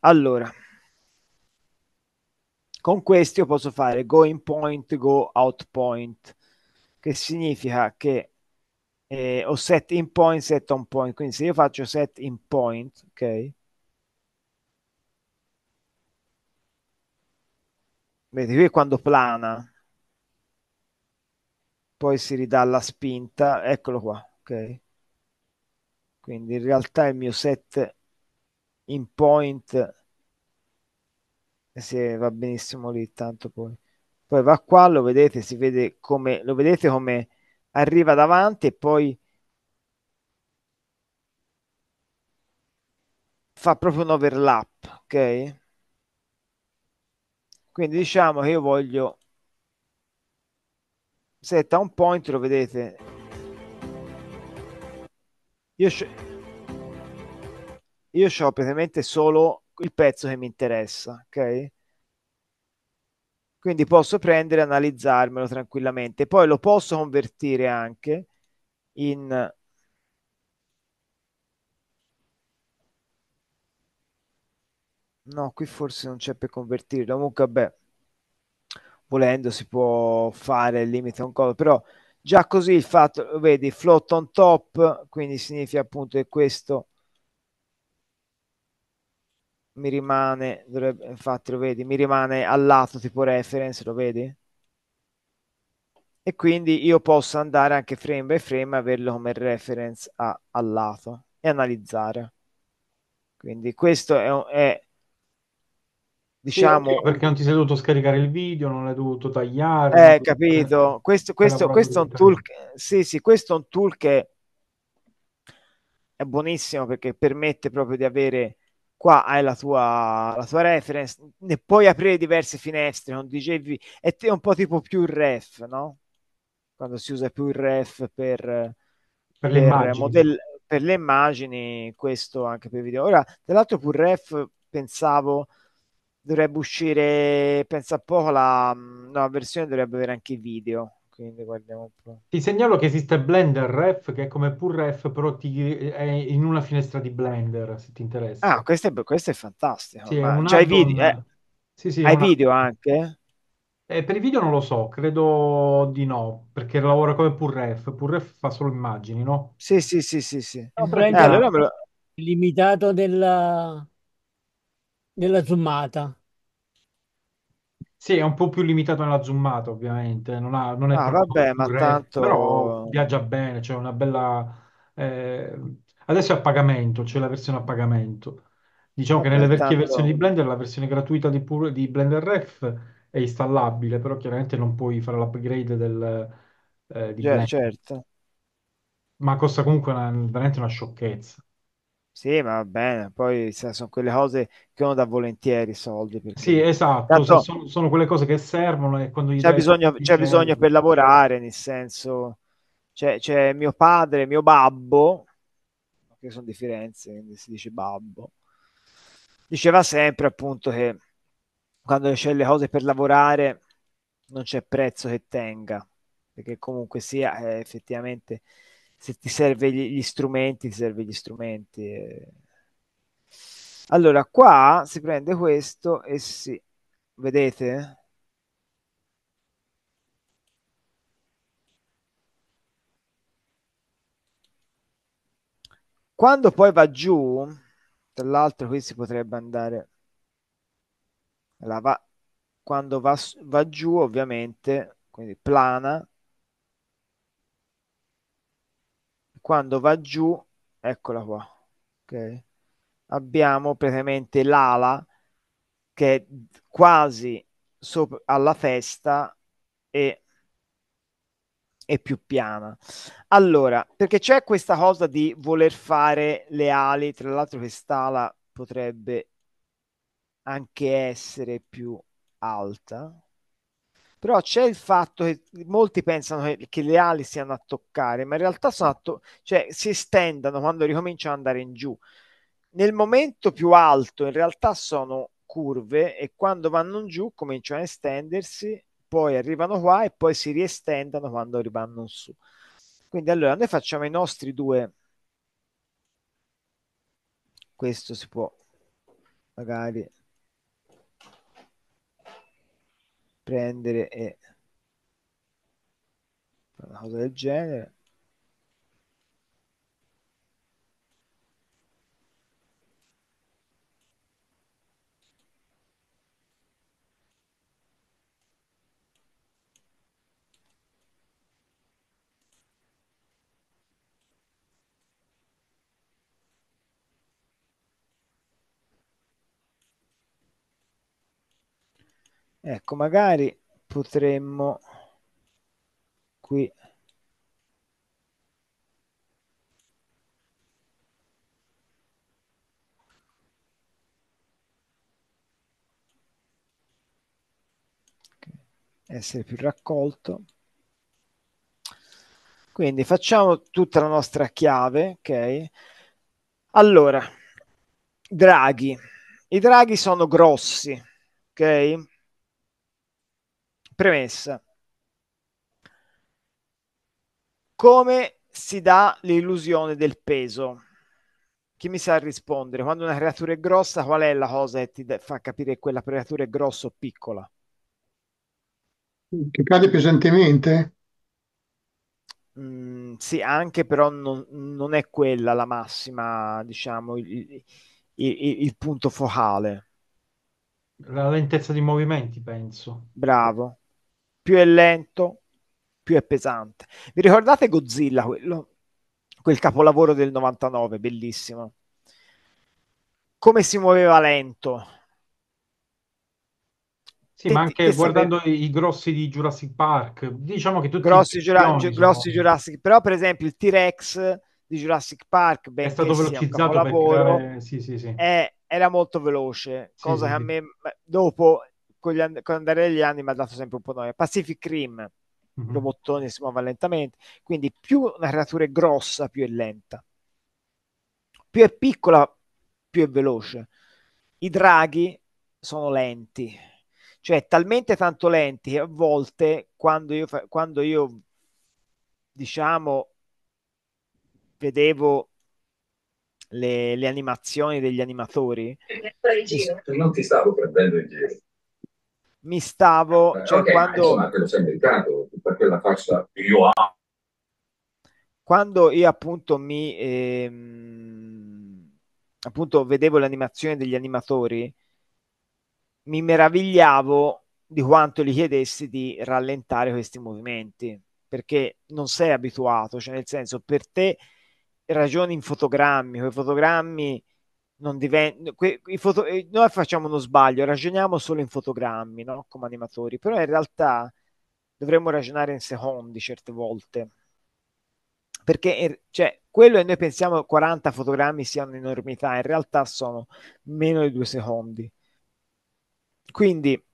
Allora, con questo io posso fare go in point, go out point, che significa che ho set in point, set on point. Quindi se io faccio set in point, ok? Vedete qui quando plana, poi si ridà la spinta, eccolo qua, ok? Quindi in realtà il mio set in point... Se va benissimo lì, tanto poi va qua, lo vedete, si vede come lo vedete, come arriva davanti e poi fa proprio un overlap, ok? Quindi diciamo che io voglio set on point, lo vedete, io ho praticamente solo il pezzo che mi interessa, ok? Quindi posso prendere e analizzarmelo tranquillamente. Poi lo posso convertire anche in no, qui forse non c'è per convertirlo. Comunque vabbè, volendo si può fare il limit on color, però già così il fatto, vedi, float on top, quindi significa appunto che questo mi rimane, dovrebbe, infatti lo vedi, mi rimane al lato tipo reference, lo vedi? E quindi io posso andare anche frame by frame, averlo come reference al lato e analizzare. Quindi questo è diciamo... Sì, perché non ti sei dovuto scaricare il video, non l'hai dovuto tagliare. Capito. Questo è un tool che... Sì, questo è un tool che è buonissimo perché permette proprio di avere, qua hai la tua reference, ne puoi aprire diverse finestre con DJV, e te un po' tipo PureRef, no? Quando si usa PureRef per le immagini, questo anche per i video. Ora, tra l'altro PureRef, pensavo, dovrebbe uscire, pensa poco, la versione dovrebbe avere anche i video, quindi guardiamo un po'. Ti segnalo che esiste Blender Ref, che è come PureRef, però è in una finestra di Blender, se ti interessa. Ah, questo è fantastico. Sì, cioè, i video, Sì, hai video anche? Per i video non lo so, credo di no, perché lavora come PureRef. PureRef fa solo immagini, no? Sì. No, allora me lo... Limitato della zoomata. Sì, è un po' più limitato nella zoomata, ovviamente. Non è vabbè, ma tanto... Però viaggia bene, c'è una bella... Adesso è a pagamento, c'è la versione a pagamento. Diciamo che nelle vecchie versioni di Blender, la versione gratuita di Blender Ref è installabile, però chiaramente non puoi fare l'upgrade di Blender. Certo. Ma costa comunque veramente una sciocchezza. Sì, ma va bene, poi sono quelle cose che uno dà volentieri soldi. Perché... Sì, esatto, tanto, sono quelle cose che servono e quando gli c'è bisogno per lavorare, nel senso, c'è mio padre, mio babbo, che sono di Firenze, quindi si dice babbo, diceva sempre appunto che quando c'è le cose per lavorare non c'è prezzo che tenga, perché comunque sia effettivamente... Se ti serve gli strumenti, ti serve gli strumenti. Allora, qua si prende questo e si... Vedete? Quando poi va giù, tra l'altro qui si potrebbe andare... Quando va giù, ovviamente, quindi plana, quando va giù, eccola qua, okay. Abbiamo praticamente l'ala che è quasi sopra alla testa e è più piana. Allora, perché c'è questa cosa di voler fare le ali, tra l'altro quest'ala potrebbe anche essere più alta, però c'è il fatto che molti pensano che le ali siano a toccare, ma in realtà cioè, si estendano quando ricominciano ad andare in giù. Nel momento più alto in realtà sono curve e quando vanno in giù cominciano a estendersi, poi arrivano qua e poi si riestendano quando arrivano in su. Quindi allora noi facciamo i nostri due. Questo si può magari... prendere e una cosa del genere. Ecco, magari potremmo qui essere più raccolto. Quindi facciamo tutta la nostra chiave, ok? Allora, draghi. I draghi sono grossi, ok? Premessa. Come si dà l'illusione del peso? Chi mi sa rispondere? Quando una creatura è grossa, qual è la cosa che ti fa capire che quella creatura è grossa o piccola? Che cade pesantemente? Sì, anche, però non è quella la massima, diciamo, il punto focale. La lentezza di movimenti, penso. Bravo. Più è lento, più è pesante. Vi ricordate Godzilla, quel capolavoro del 99, bellissimo. Come si muoveva lento. Sì, ma anche guardando i grossi di Jurassic Park, diciamo che tutti grossi Jurassic, però per esempio il T-Rex di Jurassic Park, è stato velocizzato per creare... era molto veloce, cosa che a me dopo con andare negli anni mi ha dato sempre un po' noia. Pacific Rim, il robottone si muove lentamente, quindi più una creatura è grossa più è lenta, più è piccola più è veloce. I draghi sono lenti, cioè talmente tanto lenti che a volte quando io diciamo vedevo le animazioni degli animatori, non ti stavo prendendo in giro, mi stavo quando te lo sei meritato per quella faccia. Io quando io appunto mi appunto vedevo le animazioni degli animatori, mi meravigliavo di quanto gli chiedessi di rallentare questi movimenti, perché non sei abituato, cioè nel senso, per te ragioni in fotogrammi, quei fotogrammi non diventano, noi facciamo uno sbaglio, ragioniamo solo in fotogrammi, no? Come animatori, però in realtà dovremmo ragionare in secondi certe volte, perché cioè, quello che noi pensiamo 40 fotogrammi siano un'enormità, in realtà sono meno di 2 secondi. Quindi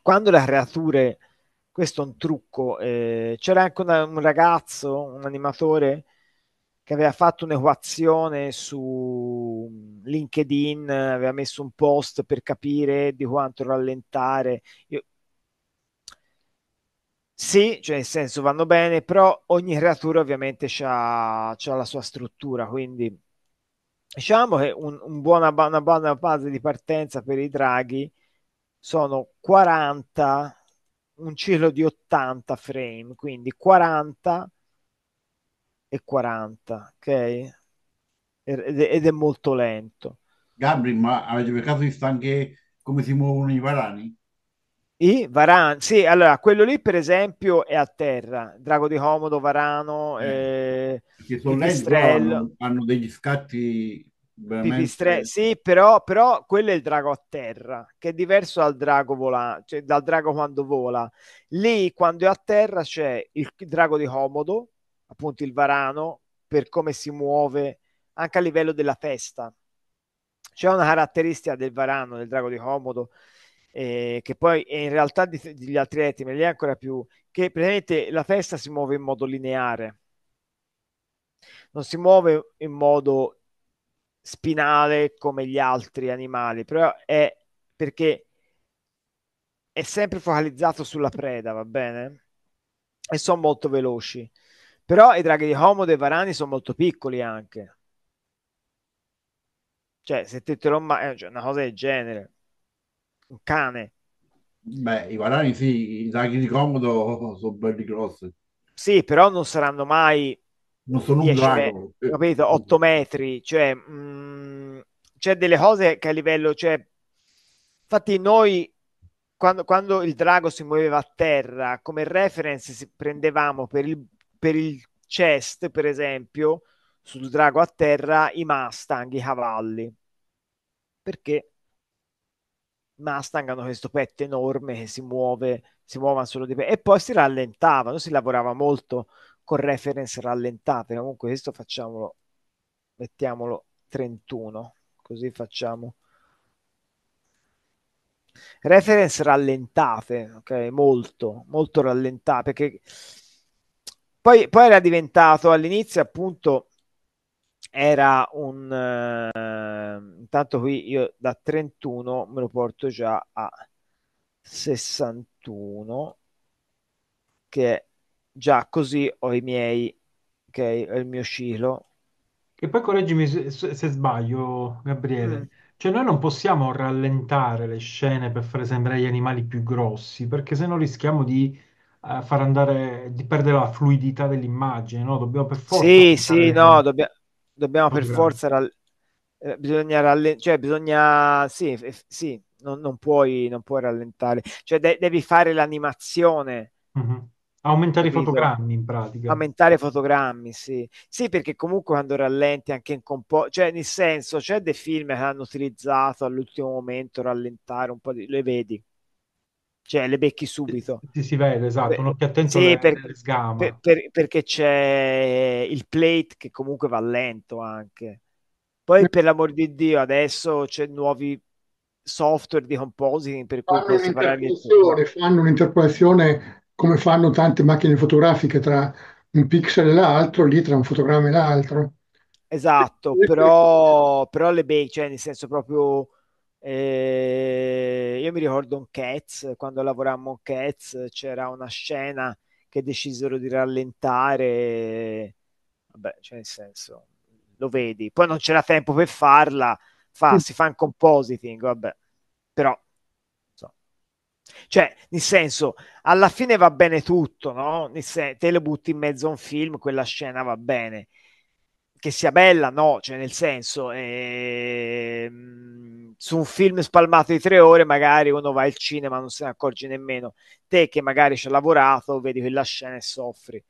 quando le creature, questo è un trucco, c'era anche un ragazzo, un animatore che aveva fatto un'equazione su LinkedIn, aveva messo un post per capire di quanto rallentare. Sì, cioè nel senso vanno bene, però ogni creatura ovviamente c'ha la sua struttura, quindi diciamo che una buona base di partenza per i draghi sono 40, un ciclo di 80 frame, quindi 40 e 40, ok? Ed è molto lento. Gabri, ma avete per caso visto anche come si muovono i varani? I varani? Sì, allora, quello lì per esempio è a terra, drago di Comodo, varano, perché sono lenti, hanno degli scatti veramente... Sì, però quello è il drago a terra, che è diverso dal drago volante, cioè dal drago quando vola. Lì, quando è a terra, c'è il drago di Comodo, appunto il varano, per come si muove anche a livello della testa. C'è una caratteristica del varano, del drago di Comodo, che poi è in realtà degli altri reti, ma lì è ancora più, che praticamente la testa si muove in modo lineare, non si muove in modo spinale come gli altri animali, però è perché è sempre focalizzato sulla preda, va bene? E sono molto veloci. Però i draghi di Comodo e i varani sono molto piccoli anche. Cioè, se te lo cioè, una cosa del genere. Un cane. Beh, i varani sì, i draghi di Comodo sono belli grossi. Sì, però non saranno mai... Non sono un drago. Capito? 8 metri. Cioè, c'è delle cose che a livello... Cioè, infatti noi... Quando il drago si muoveva a terra, come reference si prendevamo per il chest, per esempio, sul drago a terra, i Mustang, i cavalli. Perché i Mustang hanno questo petto enorme che si muove solo di petto. E poi si rallentavano, si lavorava molto con reference rallentate. Comunque questo facciamolo, mettiamolo 31, così facciamo. Reference rallentate, ok? Molto, molto rallentate, perché... Poi era diventato, all'inizio appunto era un... intanto qui io da 31 me lo porto già a 61, che già così ho i miei, ok, ho il mio ciclo. E poi correggimi se sbaglio, Gabriele, cioè noi non possiamo rallentare le scene per fare sembrare gli animali più grossi, perché sennò rischiamo di... far andare, di perdere la fluidità dell'immagine, no? Dobbiamo per forza dobbiamo per forza bisogna rallentare, cioè bisogna non puoi rallentare, cioè devi fare l'animazione, aumentare, capito? I fotogrammi, in pratica aumentare i fotogrammi, sì, perché comunque quando rallenti anche in cioè nel senso c'è dei film che hanno utilizzato all'ultimo momento rallentare un po' le vedi cioè le becchi subito. Si vede, esatto, un'occhiata sì, per sgama. Perché c'è il plate che comunque va lento anche. Poi per l'amor di Dio, adesso c'è nuovi software di compositing per cui puoi separare il tutto. Fanno un'interpolazione come fanno tante macchine fotografiche tra un pixel e l'altro, lì tra un fotogramma e l'altro. Esatto, però le bake, cioè nel senso proprio io mi ricordo un Cats, quando lavorammo un Cats c'era una scena che decisero di rallentare, vabbè, cioè nel senso lo vedi, poi non c'era tempo per farla, si fa in compositing, vabbè, però so. Cioè nel senso alla fine va bene tutto, no? Te lo butti in mezzo a un film, quella scena va bene che sia bella, no, cioè nel senso su un film spalmato di 3 ore magari uno va al cinema, non se ne accorge nemmeno, te che magari ci ha lavorato vedi quella scena e soffri.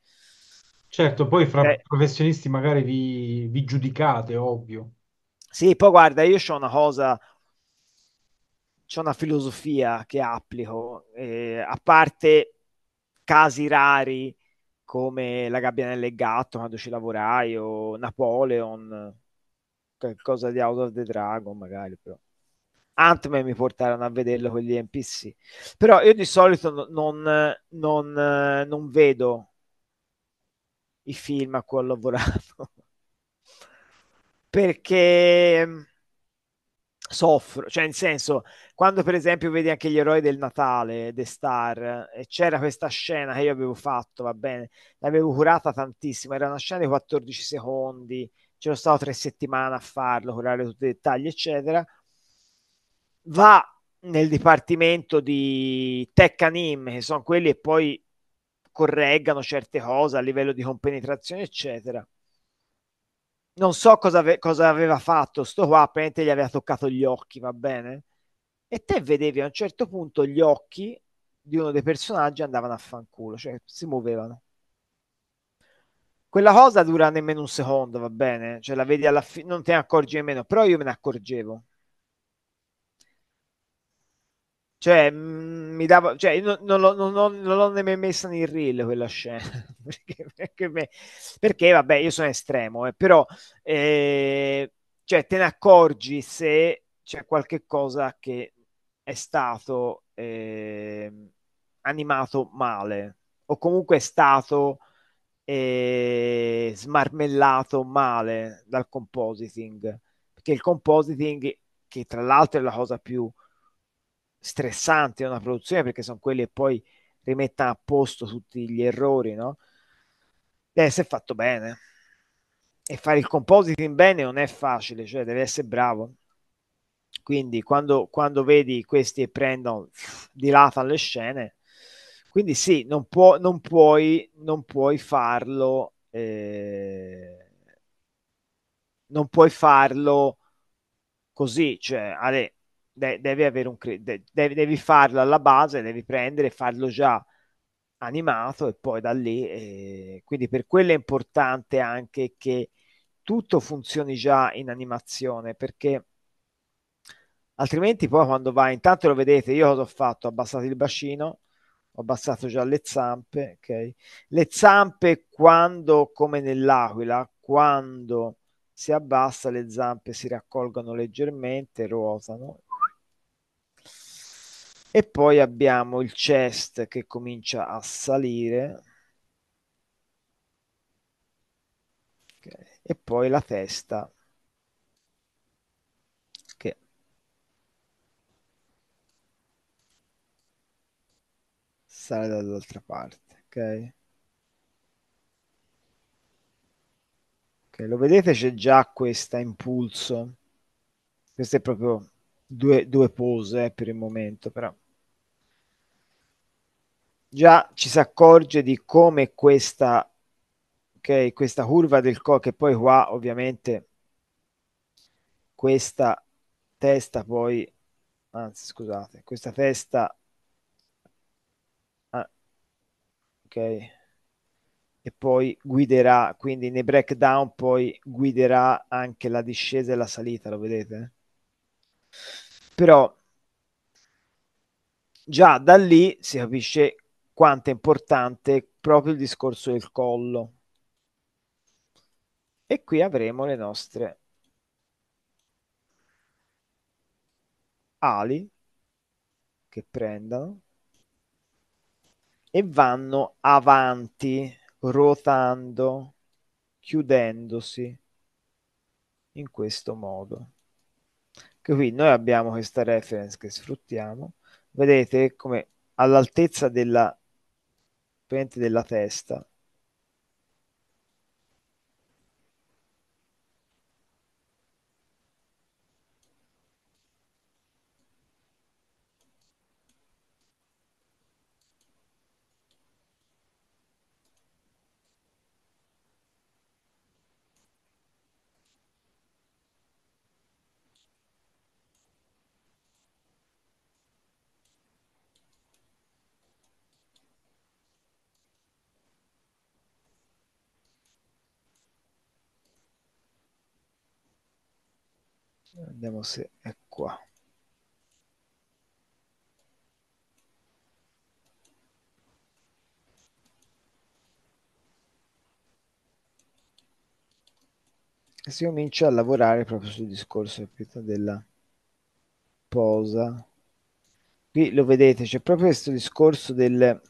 Certo, poi fra professionisti magari vi giudicate, ovvio. Sì, poi guarda, io c'ho una filosofia che applico, a parte casi rari come La Gabbianella e il Gatto, quando ci lavorai, o Napoleon, qualcosa di House of the Dragon magari, però Ant-Man mi portarono a vederlo con gli NPC, però io di solito non vedo i film a cui ho lavorato perché soffro, cioè nel senso quando per esempio vedi anche Gli Eroi del Natale, The Star, e c'era questa scena che io avevo fatto, va bene, l'avevo curata tantissimo, era una scena di 14 secondi, c'ero stato 3 settimane a farlo, curare tutti i dettagli eccetera, va nel dipartimento di tech anime che sono quelli e poi correggano certe cose a livello di compenetrazione eccetera. Non so cosa aveva fatto sto qua, apparentemente gli aveva toccato gli occhi, va bene? E te vedevi a un certo punto gli occhi di uno dei personaggi andavano a fanculo, cioè si muovevano. Quella cosa dura nemmeno un secondo, va bene? Cioè la vedi alla fine, non te ne accorgi nemmeno, però io me ne accorgevo. Cioè, mi dava, cioè io non l'ho nemmeno messa in reel quella scena perché vabbè, io sono estremo, però cioè, te ne accorgi se c'è qualche cosa che è stato animato male o comunque è stato smarmellato male dal compositing, perché il compositing, che tra l'altro è la cosa più stressante una produzione, perché sono quelli che poi rimettono a posto tutti gli errori, no? Deve essere fatto bene, e fare il compositing bene non è facile, cioè deve essere bravo. Quindi quando vedi questi e prendono, dilatano le scene, quindi sì, non puoi farlo non puoi farlo così, cioè devi avere devi farlo alla base, devi prendere e farlo già animato e poi da lì quindi per quello è importante anche che tutto funzioni già in animazione, perché altrimenti poi quando vai, intanto lo vedete, io cosa ho fatto? Ho abbassato il bacino, ho abbassato già le zampe, ok? Le zampe, quando, come nell'aquila, quando si abbassa le zampe si raccolgono leggermente, ruotano. E poi abbiamo il chest che comincia a salire, okay. E poi la testa che sale dall'altra parte, ok? Okay, lo vedete, c'è già questo impulso, questo è proprio due pose per il momento, però già ci si accorge di come questa curva del che poi qua ovviamente questa testa poi, anzi scusate, questa testa ok, e poi guiderà, quindi nei breakdown poi guiderà anche la discesa e la salita, lo vedete? Però Già da lì si capisce quanto è importante proprio il discorso del collo. E qui avremo le nostre ali che prendono e vanno avanti, rotando, chiudendosi in questo modo. Che qui noi abbiamo questa reference che sfruttiamo. Vedete come all'altezza della testa vediamo se è qua. E si comincia a lavorare proprio sul discorso della posa. Qui lo vedete, c'è proprio questo discorso del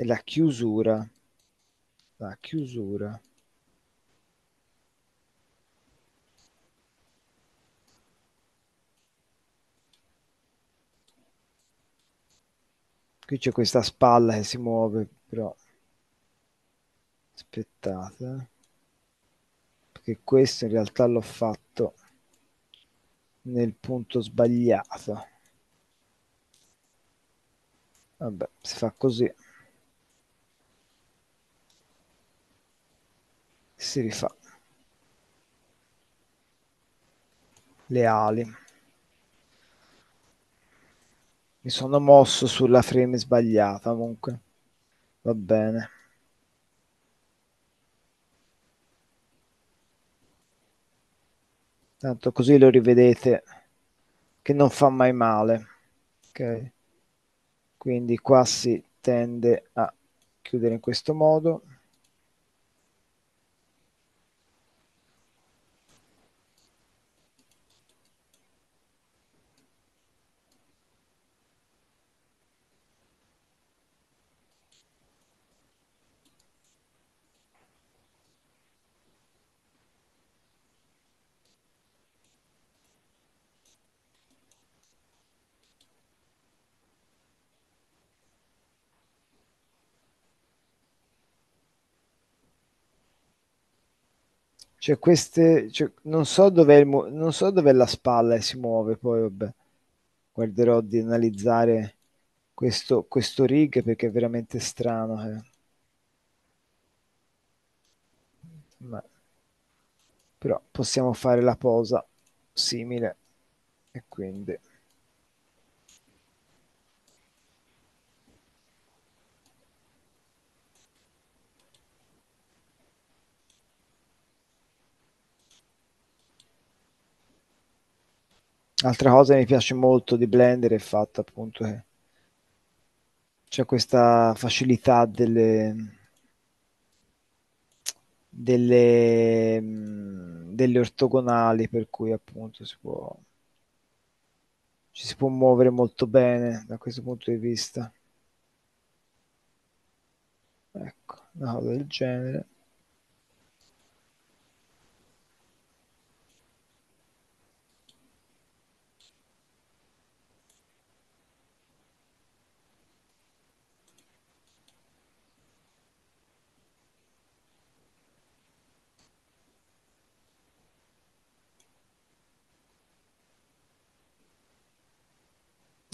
e la chiusura. Qui c'è questa spalla che si muove, però aspettate, perché questo in realtà l'ho fatto nel punto sbagliato. Vabbè, si fa così, si rifà le ali. Mi sono mosso sulla frame sbagliata, comunque va bene. Tanto così lo rivedete che non fa mai male, ok? Quindi qua si tende a chiudere in questo modo. Cioè queste, cioè, non so dove è la spalla e si muove, poi vabbè, guarderò di analizzare questo rig perché è veramente strano. Ma, però possiamo fare la posa simile e quindi altra cosa che mi piace molto di Blender è fatta appunto che c'è questa facilità delle ortogonali, per cui appunto ci si può muovere molto bene da questo punto di vista. Ecco, una cosa del genere.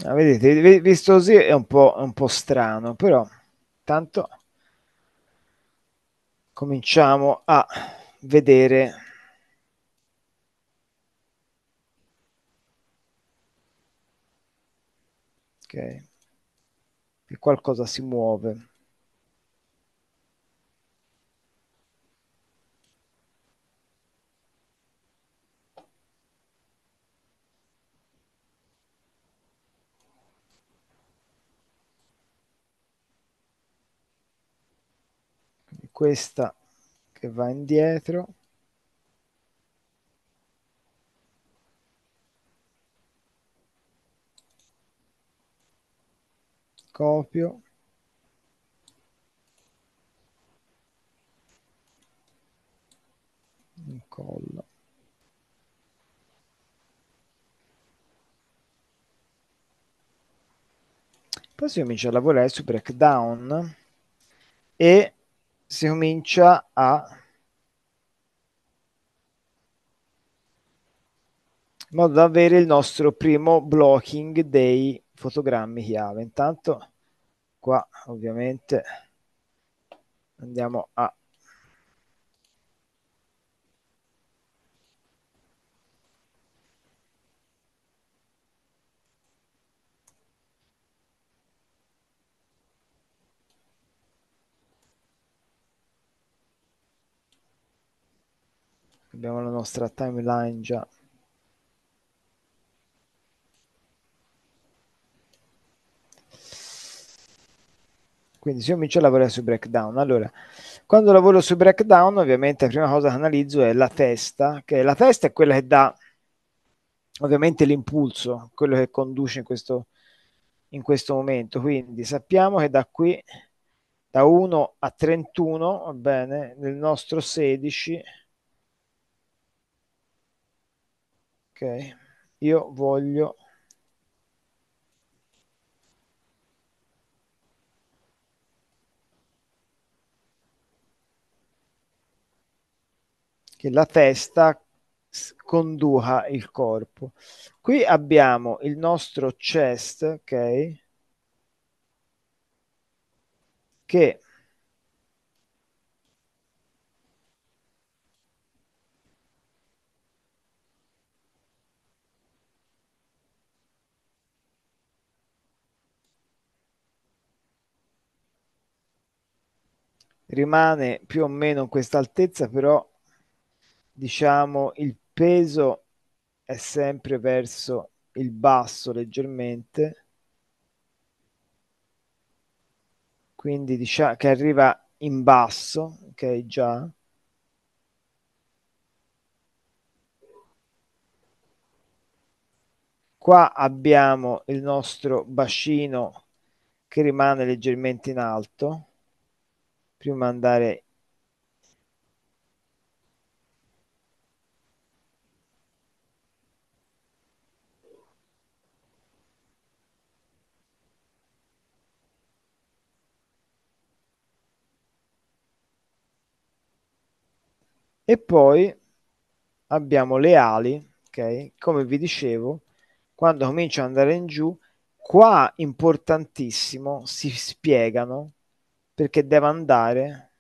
Ah, vedete, visto così è un po' strano, però tanto cominciamo a vedere che qualcosa si muove. questa che va indietro. Copio. Incollo. Poi si comincia a lavorare su breakdown e si comincia a, in modo da avere il nostro primo blocking dei fotogrammi chiave. Intanto qua ovviamente andiamo a abbiamo la nostra timeline già. Quindi si comincia a lavorare su breakdown. Allora, quando lavoro su breakdown, ovviamente la prima cosa che analizzo è la testa, che la testa è quella che dà ovviamente l'impulso, quello che conduce in questo momento. Quindi sappiamo che da qui, da 1 a 31, va bene, nel nostro 16, ok, io voglio che la testa conduca il corpo. Qui abbiamo il nostro chest, ok, che rimane più o meno in questa altezza, però diciamo il peso è sempre verso il basso leggermente, quindi diciamo che arriva in basso, ok, già. Qua abbiamo il nostro bacino che rimane leggermente in alto, prima andare e poi abbiamo le ali, ok? Come vi dicevo, quando comincio ad andare in giù, qua importantissimo, si spiegano perché deve andare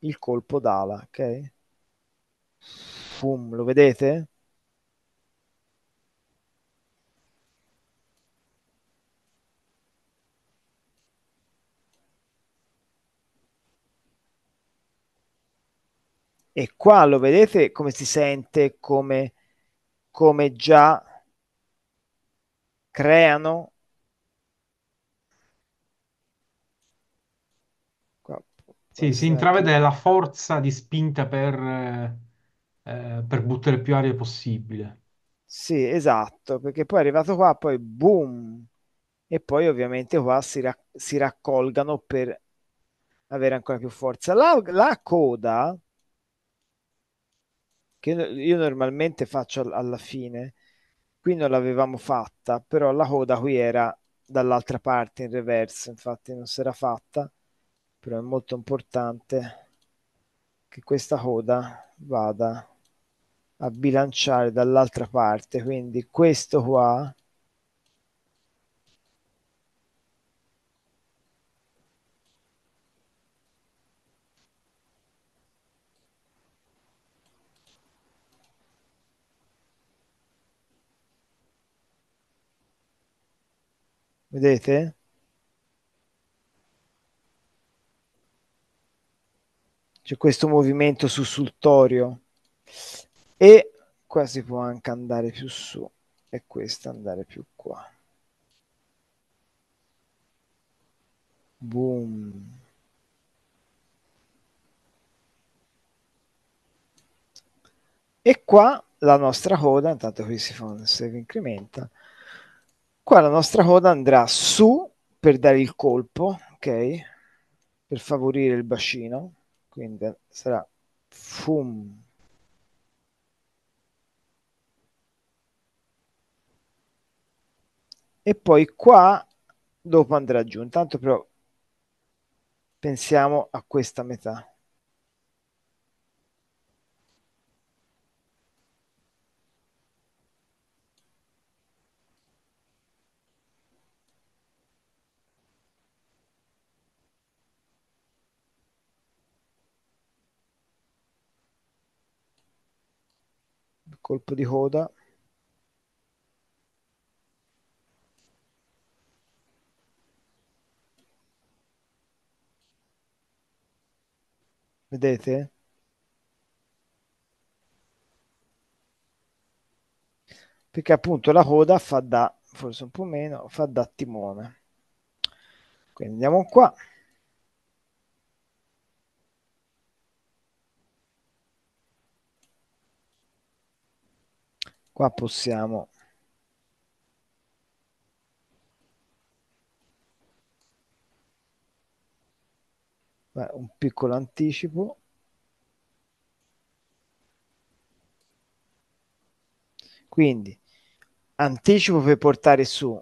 il colpo d'ala, ok? Boom, lo vedete? E qua lo vedete come si sente, come già creano. Sì, si intravede la forza di spinta per buttare più aria possibile. Sì, esatto, perché poi è arrivato qua, poi boom, e poi ovviamente qua si raccolgano per avere ancora più forza. La coda, che io normalmente faccio alla fine, qui non l'avevamo fatta, però la coda qui era dall'altra parte, in reverse, infatti non si era fatta. Però è molto importante che questa coda vada a bilanciare dall'altra parte, quindi questo qua vedete? C'è questo movimento sussultorio e qua si può anche andare più su e questa andare più qua. Boom. E qua la nostra coda, intanto qui si fa un save incrementa, qua la nostra coda andrà su per dare il colpo, ok? Per favorire il bacino, quindi sarà fum. E poi qua dopo andrà giù, intanto però pensiamo a questa metà. Colpo di coda. Vedete? Perché appunto la coda fa da, forse un po' meno, fa da timone. Quindi andiamo qua. Qua possiamo un piccolo anticipo. Quindi anticipo per portare su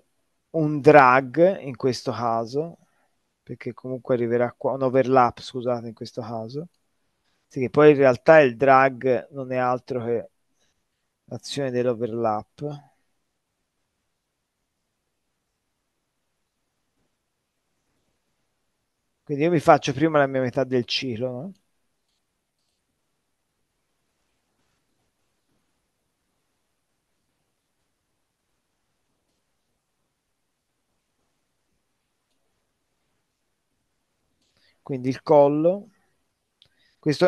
un drag in questo caso, perché comunque arriverà qua un overlap, scusate, in questo caso. Sì, che poi in realtà il drag non è altro che l'azione dell'overlap. Quindi io mi faccio prima la mia metà del ciclo, no? Quindi il collo.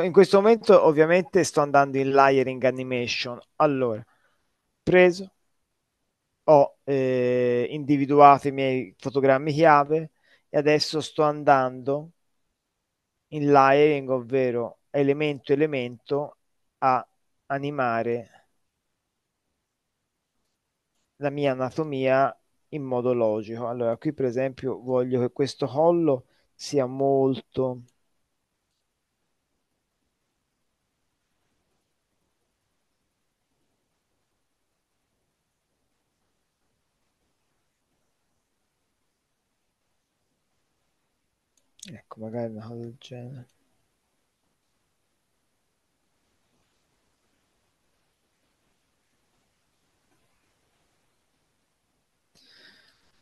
In questo momento ovviamente sto andando in layering animation. Allora, preso, ho individuato i miei fotogrammi chiave e adesso sto andando in layering, ovvero elemento elemento, a animare la mia anatomia in modo logico. Allora, qui per esempio voglio che questo collo sia molto... Ecco, magari una cosa del genere.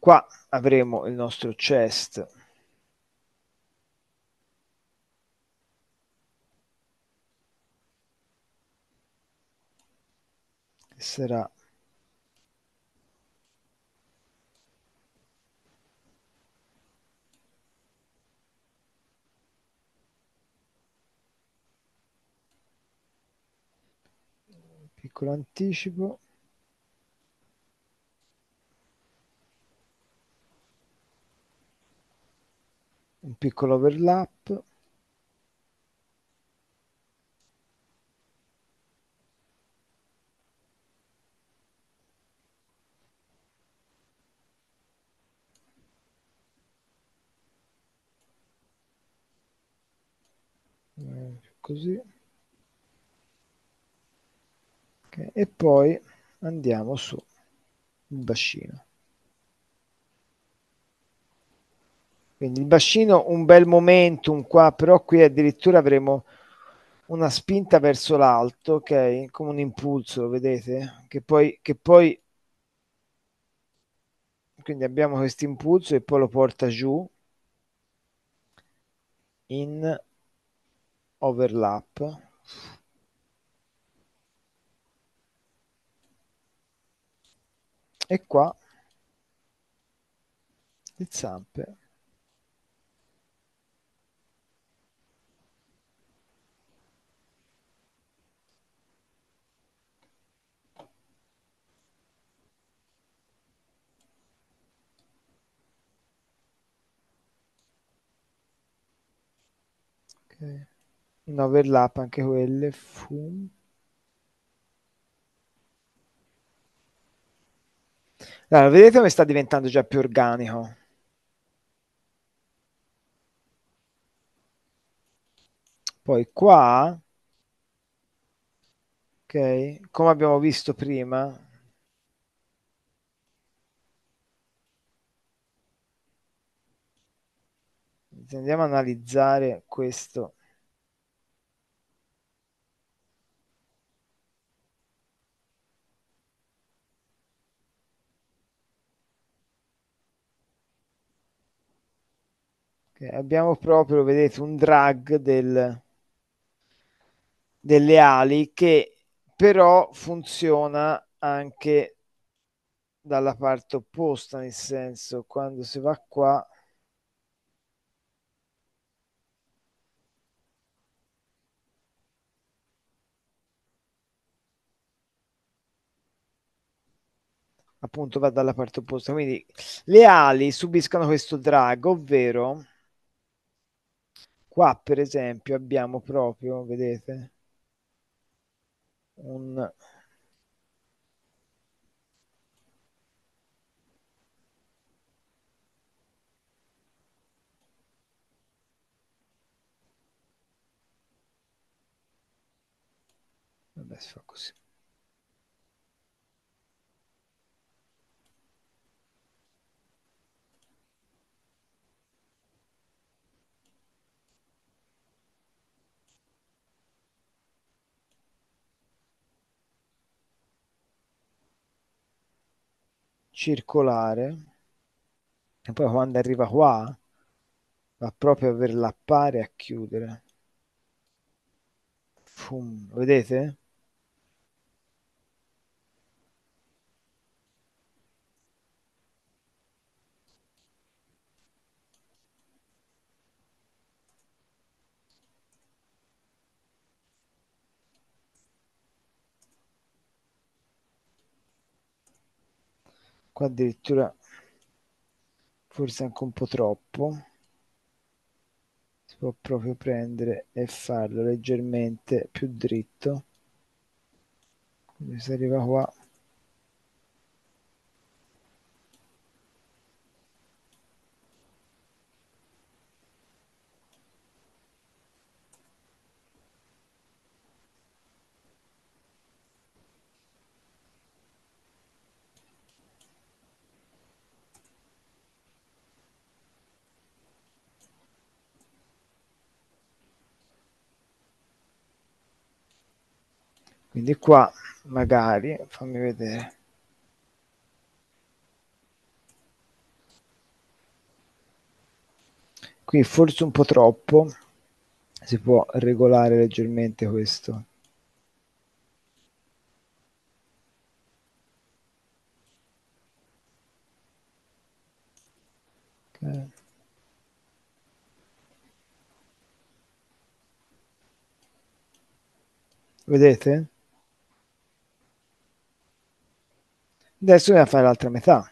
Qua avremo il nostro chest. Che sarà... piccolo anticipo. Un piccolo overlap. Così. E poi andiamo su il bacino. Quindi il bacino un bel momentum qua, però qui addirittura avremo una spinta verso l'alto, ok? Come un impulso, lo vedete? Che poi quindi abbiamo questo impulso e poi lo porta giù in overlap. E qua le zampe. Ok. Un overlap anche quelle. Fum. Allora, vedete come sta diventando già più organico? Poi qua, ok, come abbiamo visto prima, andiamo a analizzare questo. Okay, abbiamo proprio, vedete, un drag delle ali che però funziona anche dalla parte opposta, nel senso, quando si va qua, appunto va dalla parte opposta, quindi le ali subiscono questo drag, ovvero qua per esempio abbiamo proprio, vedete, vabbè, si fa così. Circolare, e poi quando arriva qua va proprio a overlappare e a chiudere. Fum, vedete? Qua addirittura forse anche un po' troppo, si può proprio prendere e farlo leggermente più dritto, quindi si arriva qua. Quindi qua magari, fammi vedere, qui forse un po' troppo, si può regolare leggermente questo. Ok. Vedete? Adesso dobbiamo fare l'altra metà.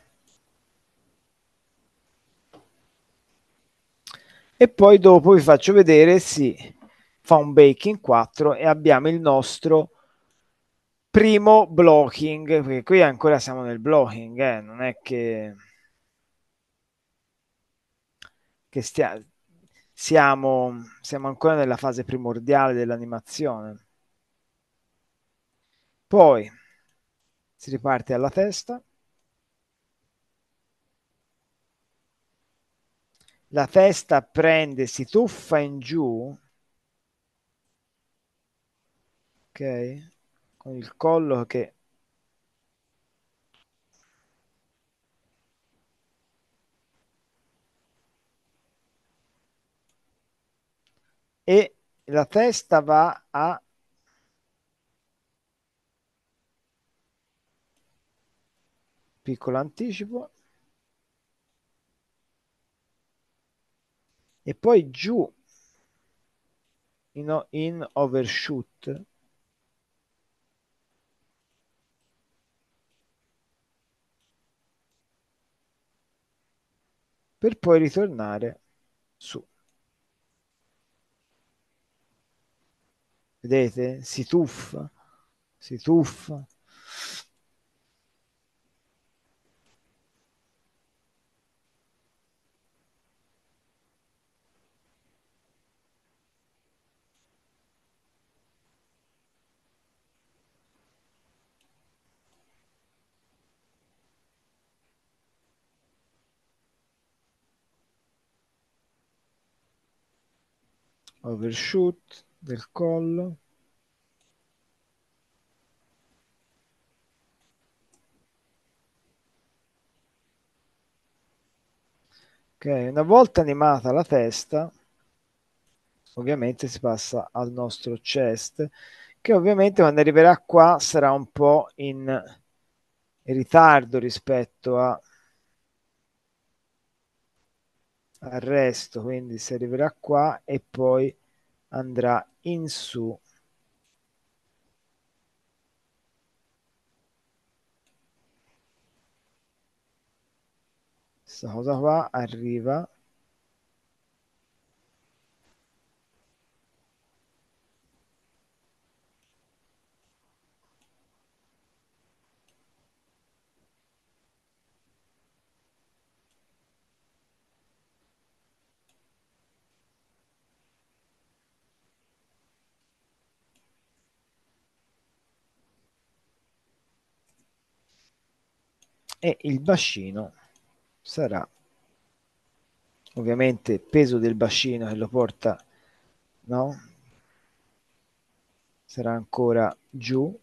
E poi dopo vi faccio vedere, si fa un bake in 4 e abbiamo il nostro primo blocking, perché qui ancora siamo nel blocking, non è che siamo ancora nella fase primordiale dell'animazione. Poi si riparte alla testa. La testa prende, si tuffa in giù, ok, con il collo che e la testa va a piccolo anticipo e poi giù in overshoot, per poi ritornare su. Vedete? Si tuffa, si tuffa. overshoot del collo. Ok, una volta animata la testa, ovviamente si passa al nostro chest, che ovviamente quando arriverà qua sarà un po' in ritardo rispetto al resto, quindi si arriverà qua e poi andrà in su. Questa cosa qua arriva. E il bacino sarà ovviamente il peso del bacino che lo porta, no? Sarà ancora giù.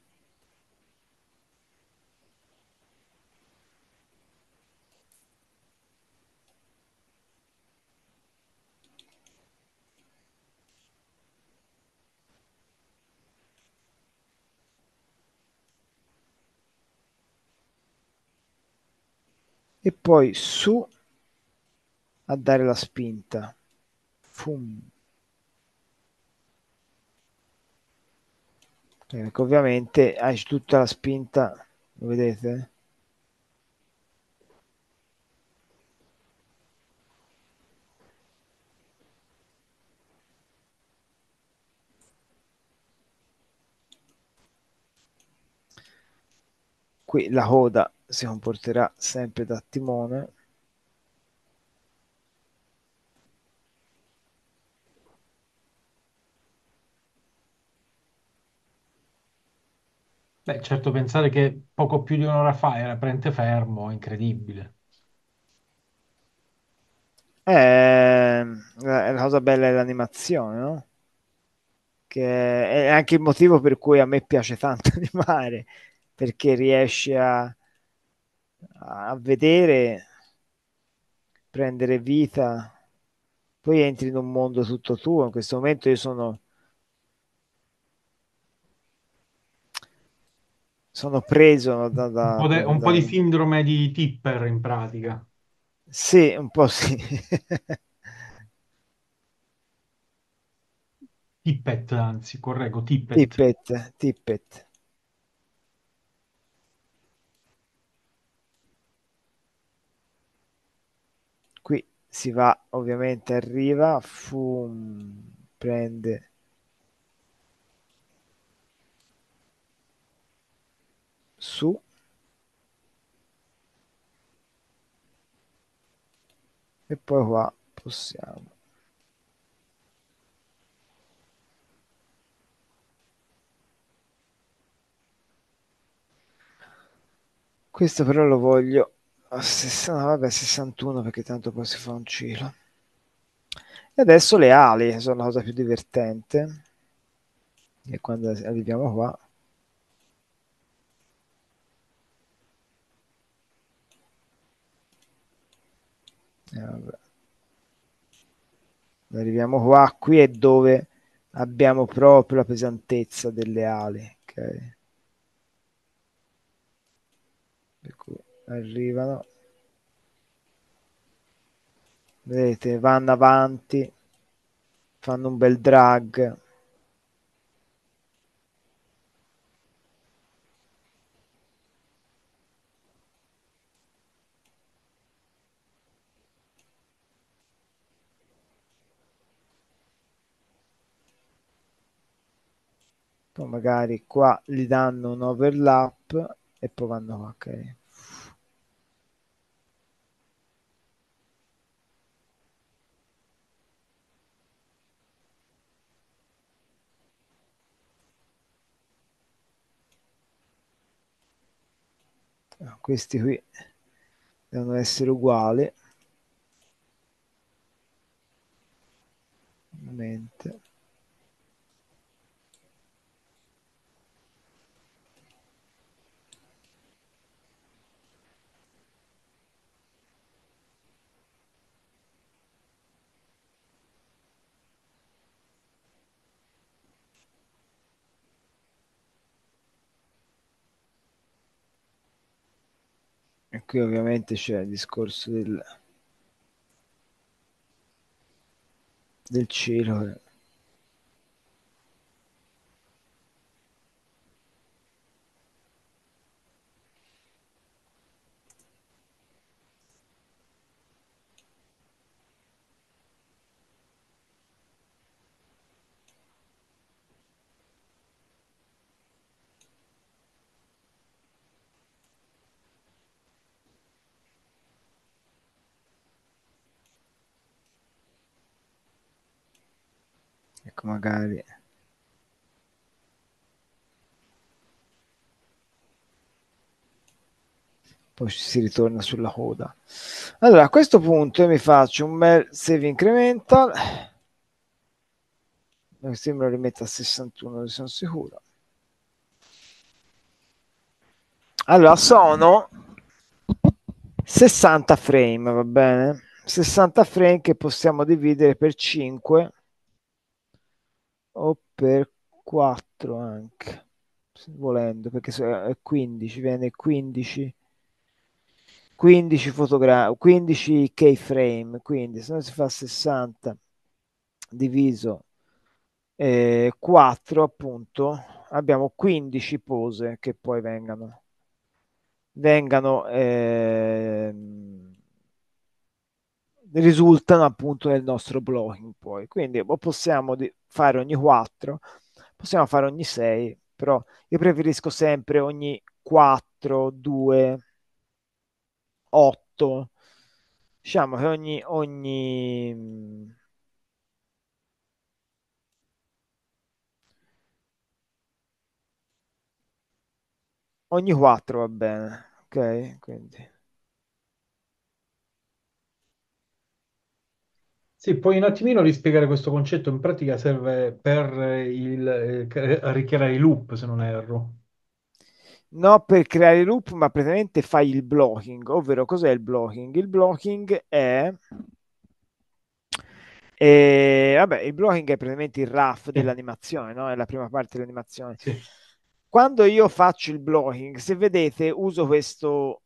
E poi su a dare la spinta. Fum. Ecco, ovviamente hai tutta la spinta, lo vedete? Qui la coda si comporterà sempre da timone. Beh, certo, pensare che poco più di un'ora fa era praticamente fermo, è incredibile. La cosa bella è l'animazione, no? Che è anche il motivo per cui a me piace tanto animare, perché riesci a vedere, prendere vita, poi entri in un mondo tutto tuo. In questo momento io sono preso da un po' di sindrome di Tipper, in pratica. Sì, un po' sì. Tippet, anzi, correggo, Tippet. Tippet. Si va, ovviamente arriva, prende, su, e poi qua possiamo. Questo però lo voglio vabbè, 61, perché tanto poi si fa un giro. E adesso le ali sono la cosa più divertente, e quando arriviamo qua qui è dove abbiamo proprio la pesantezza delle ali, ok? Per cui arrivano, vedete, vanno avanti, fanno un bel drag. Poi magari qua gli danno un overlap e poi vanno qua, ok? Questi qui devono essere uguali, ovviamente. E qui ovviamente c'è il discorso del cielo. Ecco, magari poi ci si ritorna sulla coda. Allora, a questo punto io mi faccio un bel save incremental, mi sembra rimetta a 61, ne sono sicuro. Allora, sono 60 frame, va bene, 60 frame che possiamo dividere per 5 o per 4 anche, volendo, perché è 15, viene 15 keyframe, quindi se no si fa 60 diviso 4, appunto abbiamo 15 pose che poi risultano appunto nel nostro blocking. Poi quindi possiamo fare ogni 4, possiamo fare ogni 6, però io preferisco sempre ogni 4, 2, 8, diciamo che ogni 4 va bene, ok? Quindi sì, puoi un attimino rispiegare questo concetto? In pratica serve per ricreare i loop, se non erro. No, per creare i loop, ma praticamente fai il blocking, ovvero cos'è il blocking? Il blocking è... vabbè, il blocking è praticamente il RAF dell'animazione, no? È la prima parte dell'animazione. Sì. Quando io faccio il blocking, se vedete, uso questo...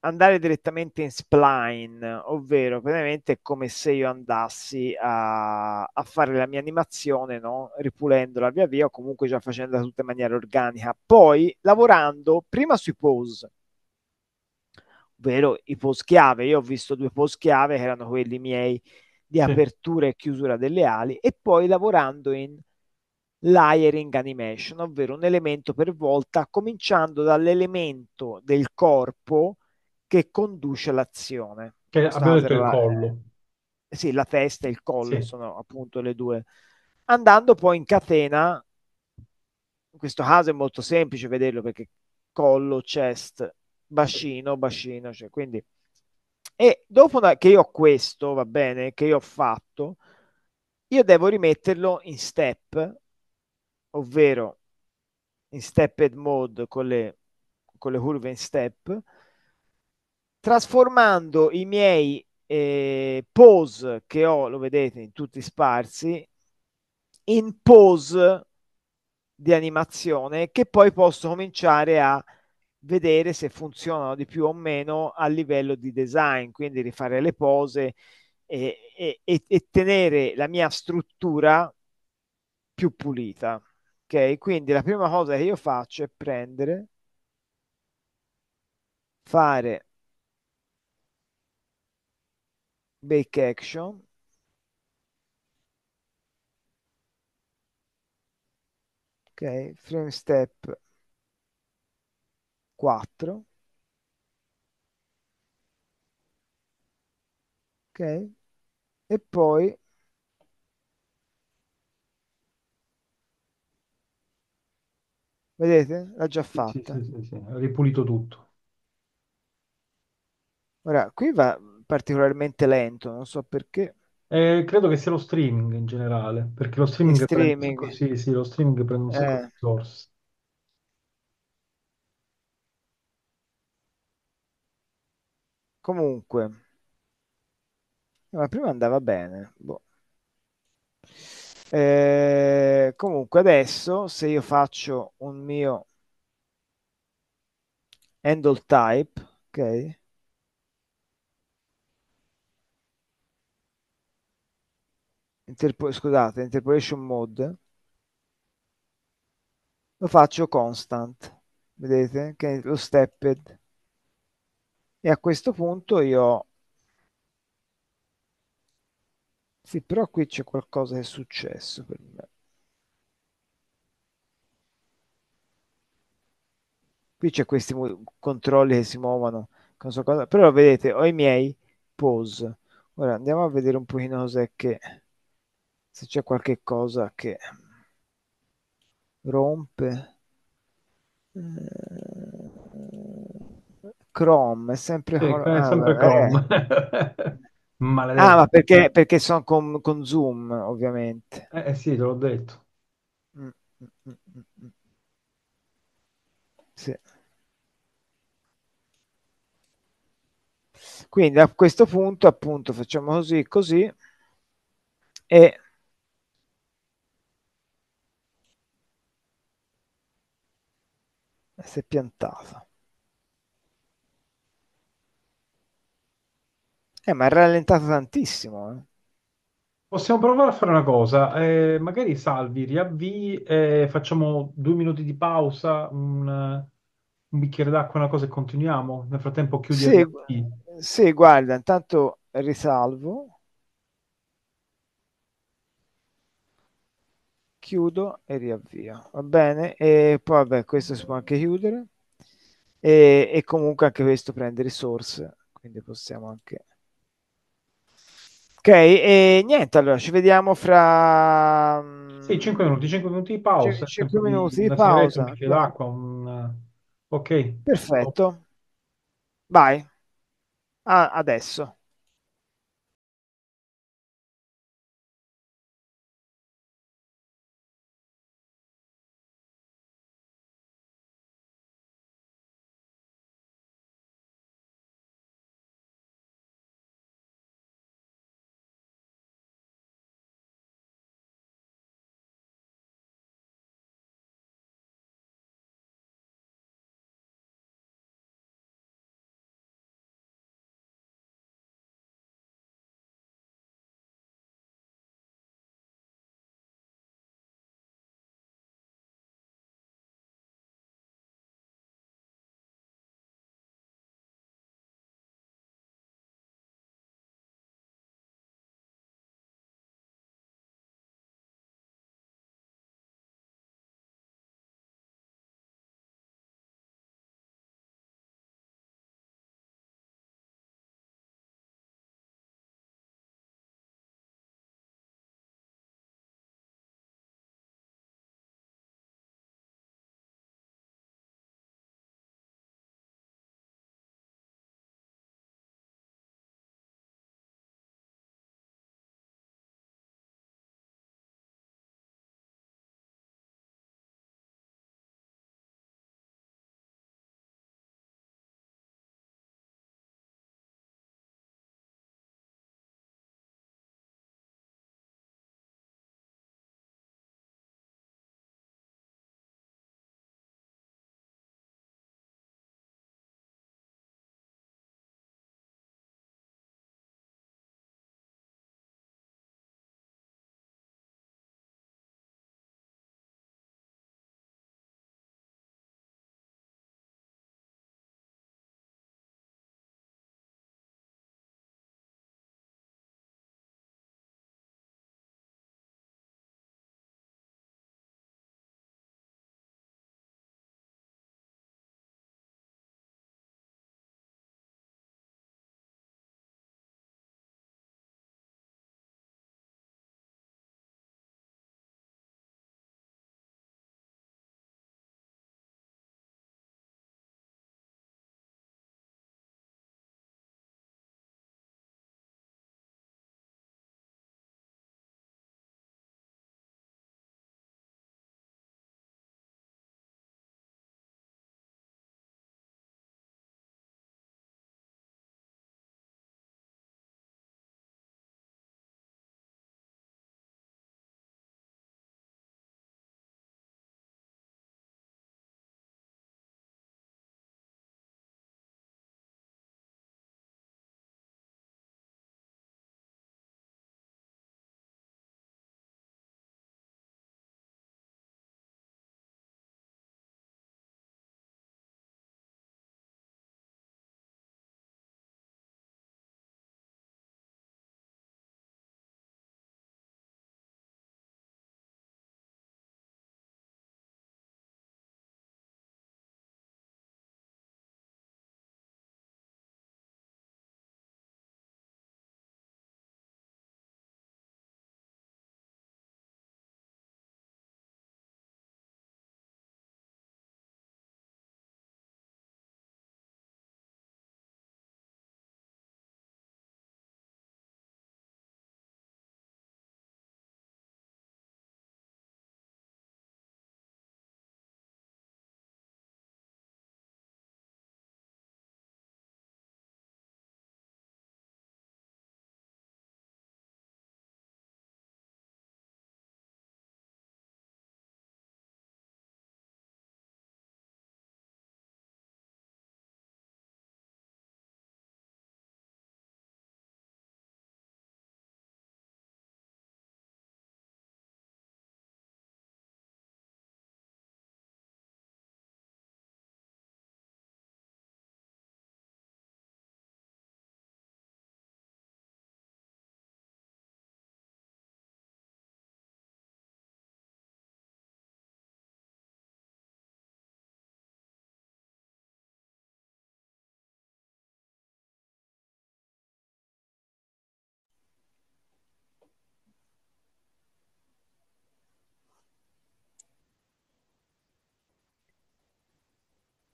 andare direttamente in spline, ovvero praticamente è come se io andassi a fare la mia animazione, no? Ripulendola via via, o comunque già facendola tutta in maniera organica, poi lavorando prima sui pose, ovvero i pose chiave. Io ho visto 2 pose chiave che erano quelli miei di apertura e chiusura delle ali, e poi lavorando in layering animation, ovvero un elemento per volta, cominciando dall'elemento del corpo che conduce l'azione. Che abbiamo detto il collo. Sì, la testa e il collo, sì, sono appunto le 2. Andando poi in catena, in questo caso è molto semplice vederlo perché collo, chest, bacino, bacino, cioè, quindi... E dopo che io ho questo, va bene, che io ho fatto, io devo rimetterlo in step, ovvero in stepped mode con le curve in step, trasformando i miei pose che ho, lo vedete, in tutti sparsi, in pose di animazione che poi posso cominciare a vedere se funzionano di più o meno a livello di design, quindi rifare le pose e tenere la mia struttura più pulita. Ok? Quindi la prima cosa che io faccio è prendere, fare Bake Action, ok, Frame Step 4, ok, e poi vedete, l'ha già fatta. Sì, ha ripulito tutto. Ora, qui va particolarmente lento, non so perché. Credo che sia lo streaming in generale, perché lo streaming, lo streaming prende un sacco di risorse. Comunque, ma prima andava bene. Boh. Comunque adesso, se io faccio un mio handle type, ok? scusate, interpolation mode, lo faccio constant, vedete che lo stepped, e a questo punto io sì, però qui c'è qualcosa che è successo per me. Qui c'è questi controlli che si muovono, non so cosa, però vedete, ho i miei pose. Ora andiamo a vedere un pochino cos'è che, se c'è qualche cosa che rompe. Chrome è sempre, sì, è sempre Chrome. Ma perché sono con zoom, ovviamente. Sì, te l'ho detto. Sì. Quindi a questo punto appunto facciamo così, così, e si è piantata. Ma è rallentato tantissimo, eh. Possiamo provare a fare una cosa, magari salvi, riavvii, facciamo 2 minuti di pausa, un bicchiere d'acqua, una cosa, e continuiamo. Nel frattempo chiudi. Sì, sì, guarda, intanto risalvo, chiudo e riavvio, va bene? E poi vabbè, questo si può anche chiudere, e comunque anche questo prende risorse, quindi possiamo anche... Ok, e niente, allora ci vediamo fra... Sì, 5 minuti, 5 minuti di pausa. 5 minuti di pausa. Un bicchiere d'acqua, ok. Perfetto. Vai. Adesso.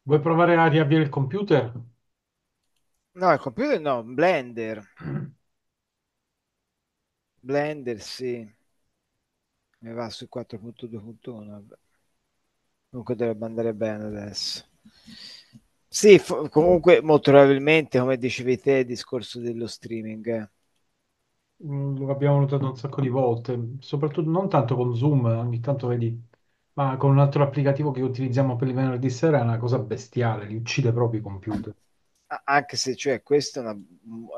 Vuoi provare a riavviare il computer? No, il computer no, Blender. Blender, sì. Mi va su 4.2.1. Vabbè. Comunque dovrebbe andare bene adesso. Sì, comunque molto probabilmente, come dicevi te, il discorso dello streaming. Lo abbiamo notato un sacco di volte, soprattutto non tanto con Zoom, ogni tanto vedi, ma con un altro applicativo che utilizziamo per il venerdì sera è una cosa bestiale, li uccide proprio i computer. Anche se, cioè, questo è una...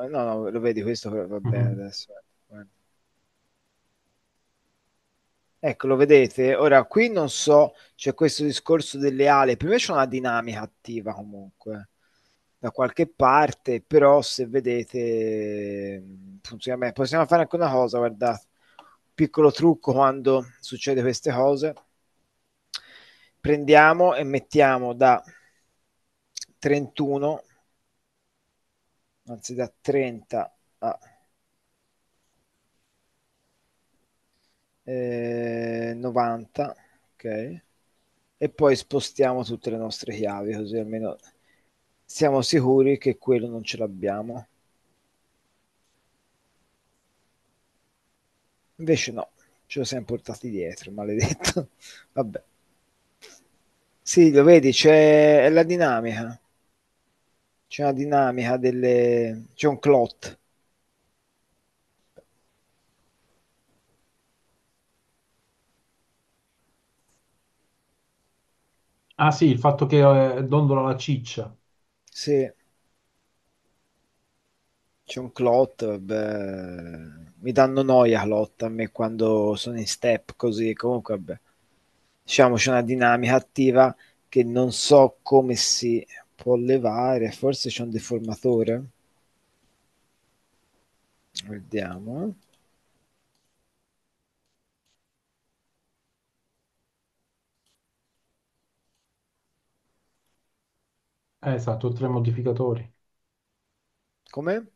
No, no, lo vedi questo, va bene adesso. Guarda. Ecco, lo vedete? Ora, qui non so, c'è questo discorso delle ali, per me c'è una dinamica attiva comunque, da qualche parte, però se vedete funziona bene. Possiamo fare anche una cosa, guardate, un piccolo trucco quando succede queste cose. Prendiamo e mettiamo da 31, anzi da 30 a... eh, 90, ok, e poi spostiamo tutte le nostre chiavi, così almeno siamo sicuri che quello non ce l'abbiamo. Invece no, ce lo siamo portati dietro, maledetto. Vabbè, sì, lo vedi, c'è la dinamica, c'è una dinamica delle, c'è un clot. Ah sì, il fatto che dondola la ciccia. Sì, c'è un clot, vabbè. Mi danno noia clot a me quando sono in step così, comunque vabbè. Diciamo c'è una dinamica attiva che non so come si può levare, forse c'è un deformatore. Vediamo. Esatto, tre modificatori. Come?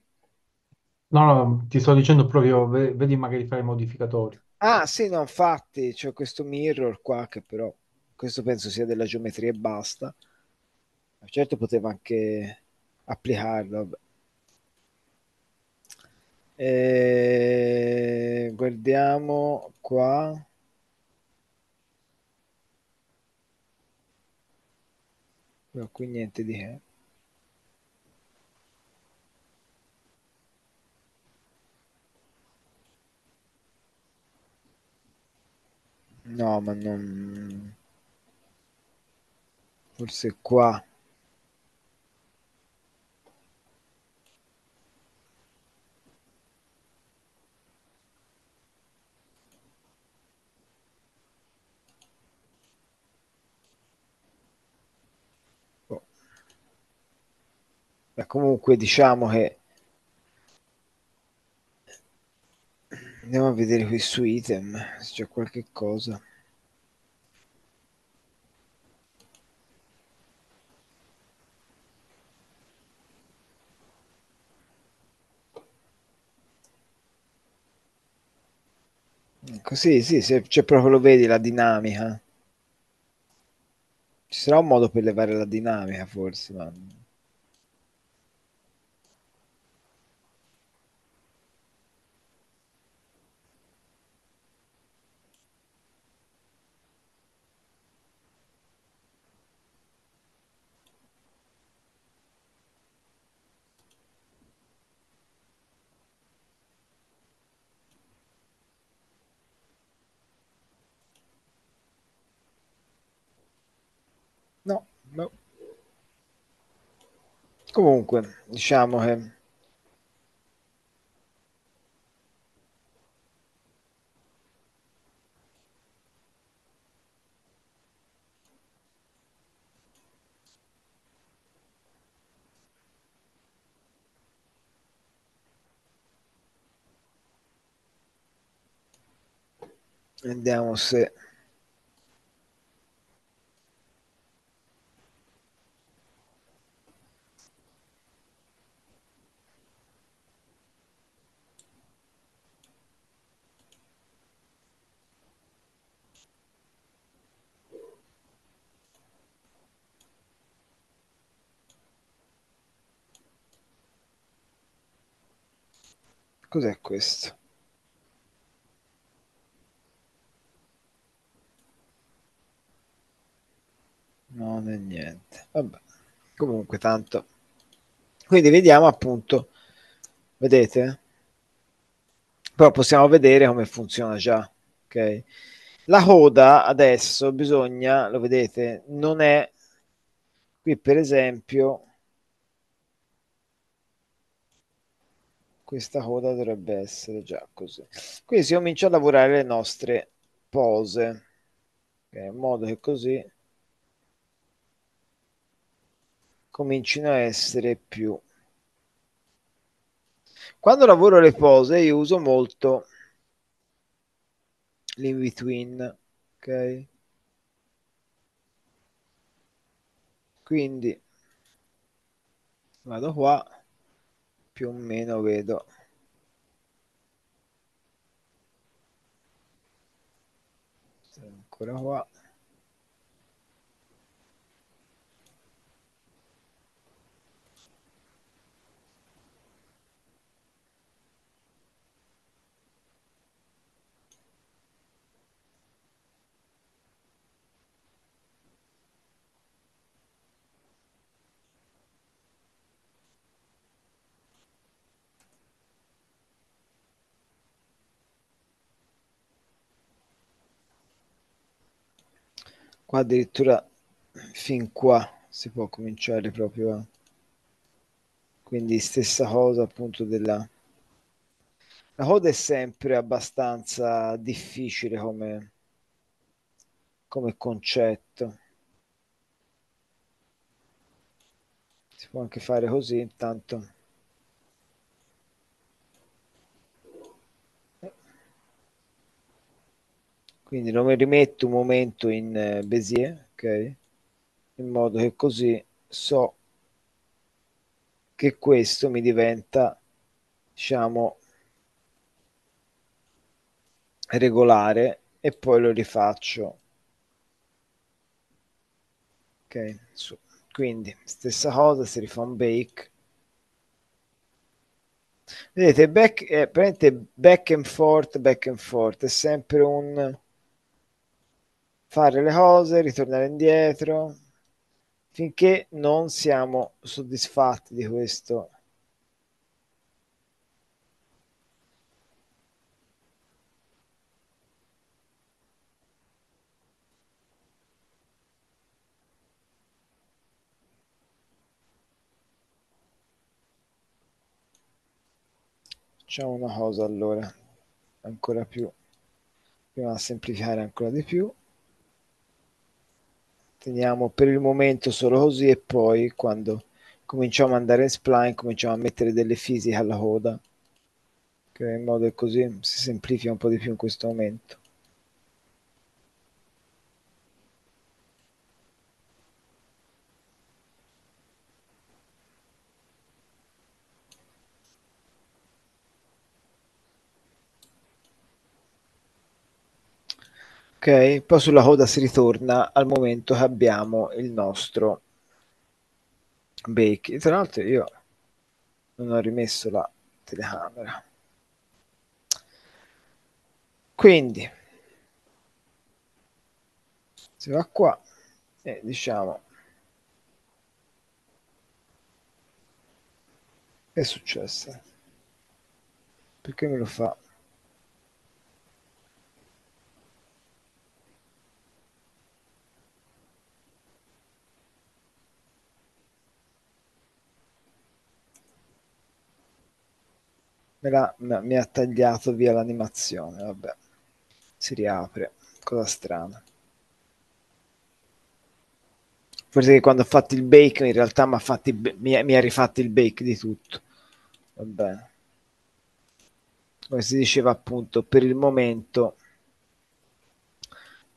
No, no, ti sto dicendo proprio, vedi magari fare i modificatori. Ah, sì, no, infatti c'è questo mirror qua che però questo penso sia della geometria e basta. Certo poteva anche applicarlo. Vabbè. Guardiamo qua. No, qui niente di che. No, ma non... Forse qua. Boh. Beh, comunque diciamo che... Andiamo a vedere qui su item, se c'è qualche cosa. Ecco, sì, c'è proprio, lo vedi, la dinamica. Ci sarà un modo per levare la dinamica, forse, ma... No, no. Comunque, diciamo che... Vediamo se... Cos'è questo? Non è niente. Vabbè. Comunque tanto. Quindi vediamo appunto, vedete? Però possiamo vedere come funziona già, ok? La coda adesso bisogna, lo vedete, non è qui per esempio questa coda dovrebbe essere già così. Quindi si comincia a lavorare le nostre pose, okay? In modo che così comincino a essere più. Quando lavoro le pose io uso molto l'in-between, ok? Quindi vado qua, più o meno vedo. Sto ancora qua. Qua addirittura fin qua si può cominciare proprio a... Quindi stessa cosa appunto della... La coda è sempre abbastanza difficile come concetto. Si può anche fare così intanto. Quindi lo rimetto un momento in Bézier, ok? In modo che così so che questo mi diventa, diciamo, regolare e poi lo rifaccio. Ok, su. Quindi stessa cosa, si rifà un bake. Vedete, back and forth, è sempre un... fare le cose, ritornare indietro, finché non siamo soddisfatti di questo. Facciamo una cosa allora, ancora più, prima di semplificare ancora di più. Teniamo per il momento solo così e poi quando cominciamo ad andare in spline cominciamo a mettere delle fisiche alla coda, okay? In modo che così si semplifica un po' di più in questo momento. Ok, poi sulla coda si ritorna al momento che abbiamo il nostro bake. Tra l'altro io non ho rimesso la telecamera. Quindi si va qua e diciamo che è successo. Perché me lo fa? Mi ha tagliato via l'animazione, vabbè, si riapre, cosa strana. Forse che quando ho fatto il bake in realtà mi ha rifatto il bake di tutto, vabbè. Come si diceva appunto, per il momento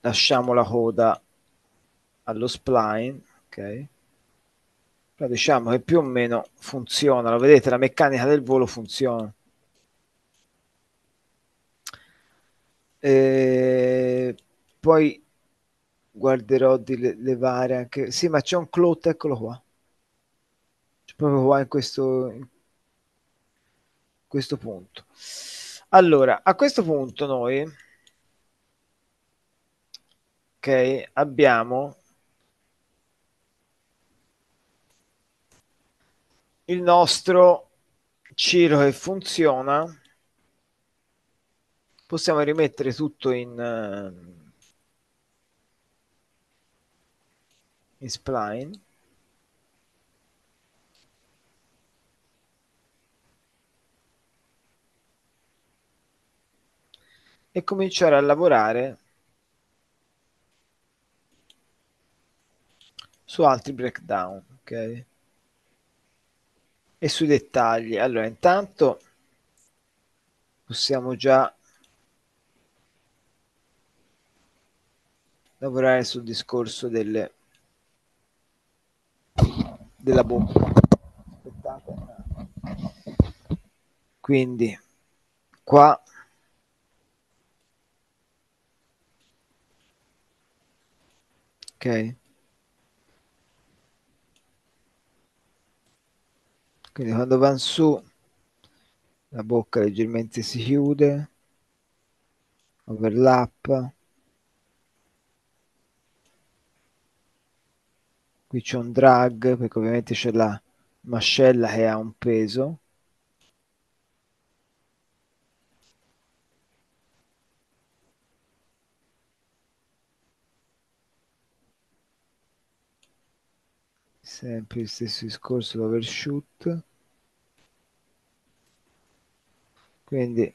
lasciamo la coda allo spline, ok? Però diciamo che più o meno funziona, lo vedete, la meccanica del volo funziona. Poi guarderò di levare anche, sì, ma c'è un clot, eccolo qua, c'è proprio qua in questo, questo punto. Allora, a questo punto noi, ok, abbiamo il nostro Ciro che funziona. Possiamo rimettere tutto in spline. E cominciare a lavorare su altri breakdown, ok? E sui dettagli. Allora, intanto possiamo già lavorare sul discorso della bomba. Aspettate. Quindi qua ok. Quindi quando va su la bocca leggermente si chiude, overlap. Qui c'è un drag perché ovviamente c'è la mascella che ha un peso. Sempre il stesso discorso, l'overshoot. Quindi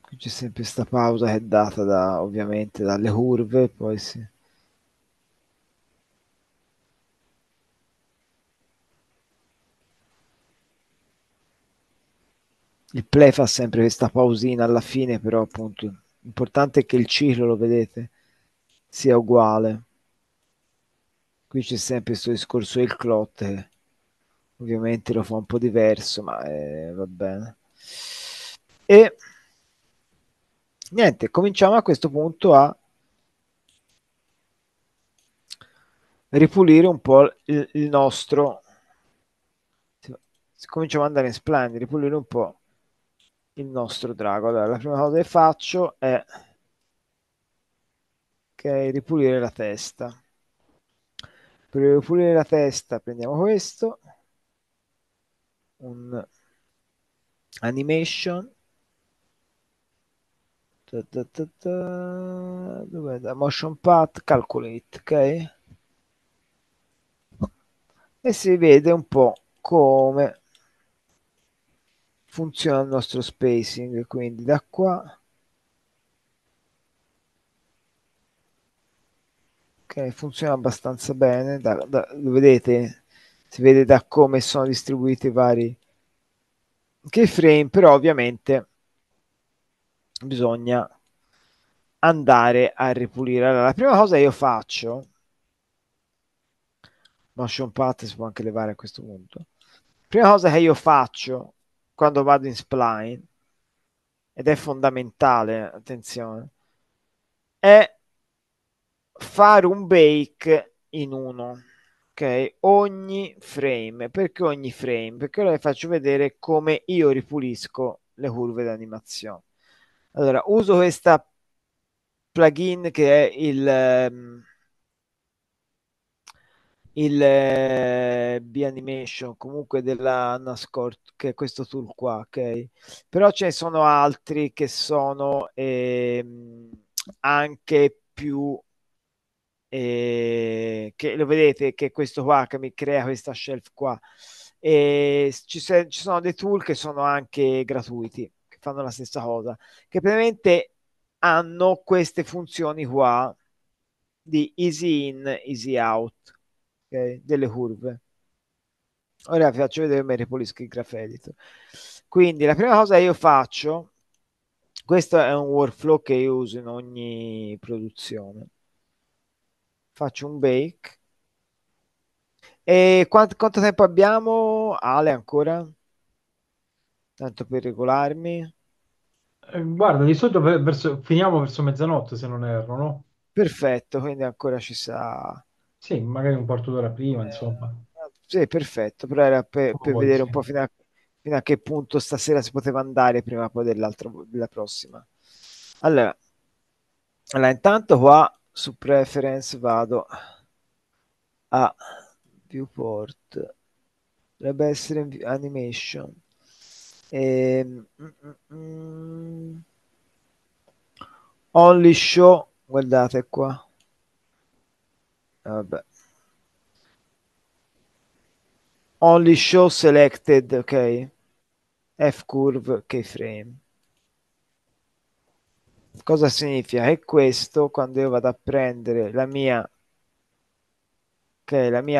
qui c'è sempre questa pausa che è data da, ovviamente dalle curve, poi si... Il play fa sempre questa pausina alla fine, però appunto l'importante è che il ciclo, lo vedete, sia uguale. Qui c'è sempre questo discorso del clot, che ovviamente lo fa un po' diverso, ma va bene. E niente, cominciamo a questo punto a ripulire un po' il nostro... Cominciamo ad andare in spline, ripulire un po' il nostro drago. Allora, la prima cosa che faccio è ripulire la testa. Per ripulire la testa prendiamo questo, un animation, dov'è? Da motion path, calculate, ok? E si vede un po' come funziona il nostro spacing, quindi da qua funziona abbastanza bene, lo vedete, si vede da come sono distribuiti i vari keyframe, però ovviamente bisogna andare a ripulire. Allora, la prima cosa che io faccio, motion path si può anche levare a questo punto, prima cosa che io faccio quando vado in spline, ed è fondamentale, attenzione, è fare un bake in uno, ok? Ogni frame, perché ogni frame? Perché ora vi faccio vedere come io ripulisco le curve d'animazione. Allora, uso questa plugin che è il B-Animation, comunque della Nascort, che è questo tool qua, ok? Però ce ne sono altri che sono anche più... che lo vedete, che è questo qua, che mi crea questa shelf qua. Ci sono dei tool che sono anche gratuiti, che fanno la stessa cosa, che praticamente hanno queste funzioni qua di easy in, easy out. Okay, delle curve. Ora vi faccio vedere come ripulisco il graph editor. Quindi la prima cosa che io faccio, questo è un workflow che io uso in ogni produzione, faccio un bake. E quanto tempo abbiamo, Ale, ancora? Tanto per regolarmi. Guarda, di solito finiamo verso mezzanotte, se non erro, no? Perfetto, quindi ancora ci sa. Sì, magari un quarto d'ora prima, insomma. Sì, perfetto, però era per Poco, vedere un sì. po' fino a che punto stasera si poteva andare prima poi della prossima. Allora, allora, intanto qua su Preference vado a Viewport. Dovrebbe essere in Animation. Ehm, mm, mm, mm. Only Show, guardate qua. Vabbè. Only show selected, ok? F-curve, keyframe. Cosa significa? Che questo, quando io vado a prendere la mia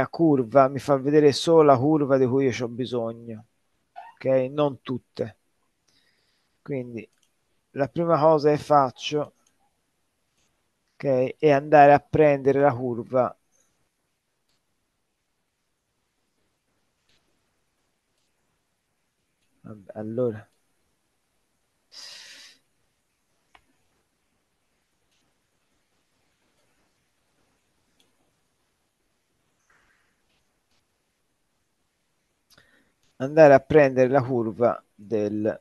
curva, mi fa vedere solo la curva di cui io ho bisogno, ok? Non tutte. Quindi la prima cosa che faccio, ok, è andare a prendere la curva Vabbè, allora, andare a prendere la curva della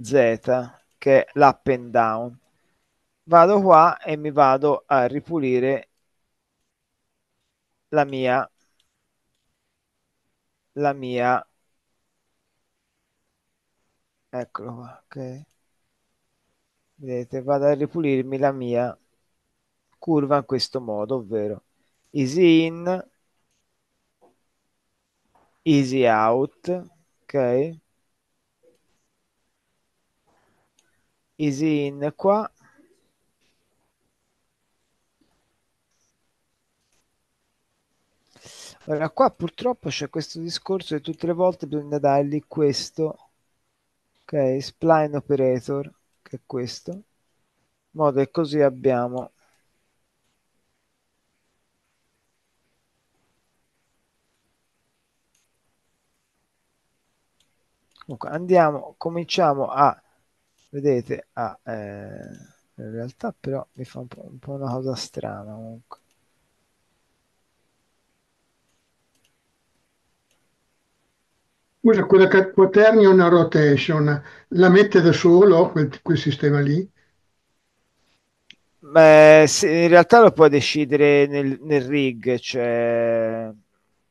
Z, che è l'up and down. Vado qua e mi vado a ripulire la mia eccolo qua, ok, vedete, vado a ripulirmi la mia curva in questo modo, ovvero easy in, easy out, ok, easy in qua, ora qua purtroppo c'è questo discorso che tutte le volte bisogna dargli questo, ok, spline operator, che è questo, in modo che così abbiamo comunque cominciamo a vedete in realtà però mi fa un po' una cosa strana comunque. Scusa, quella quaternia è una rotation, la mette da solo quel sistema lì? Beh, sì, in realtà lo puoi decidere nel rig, cioè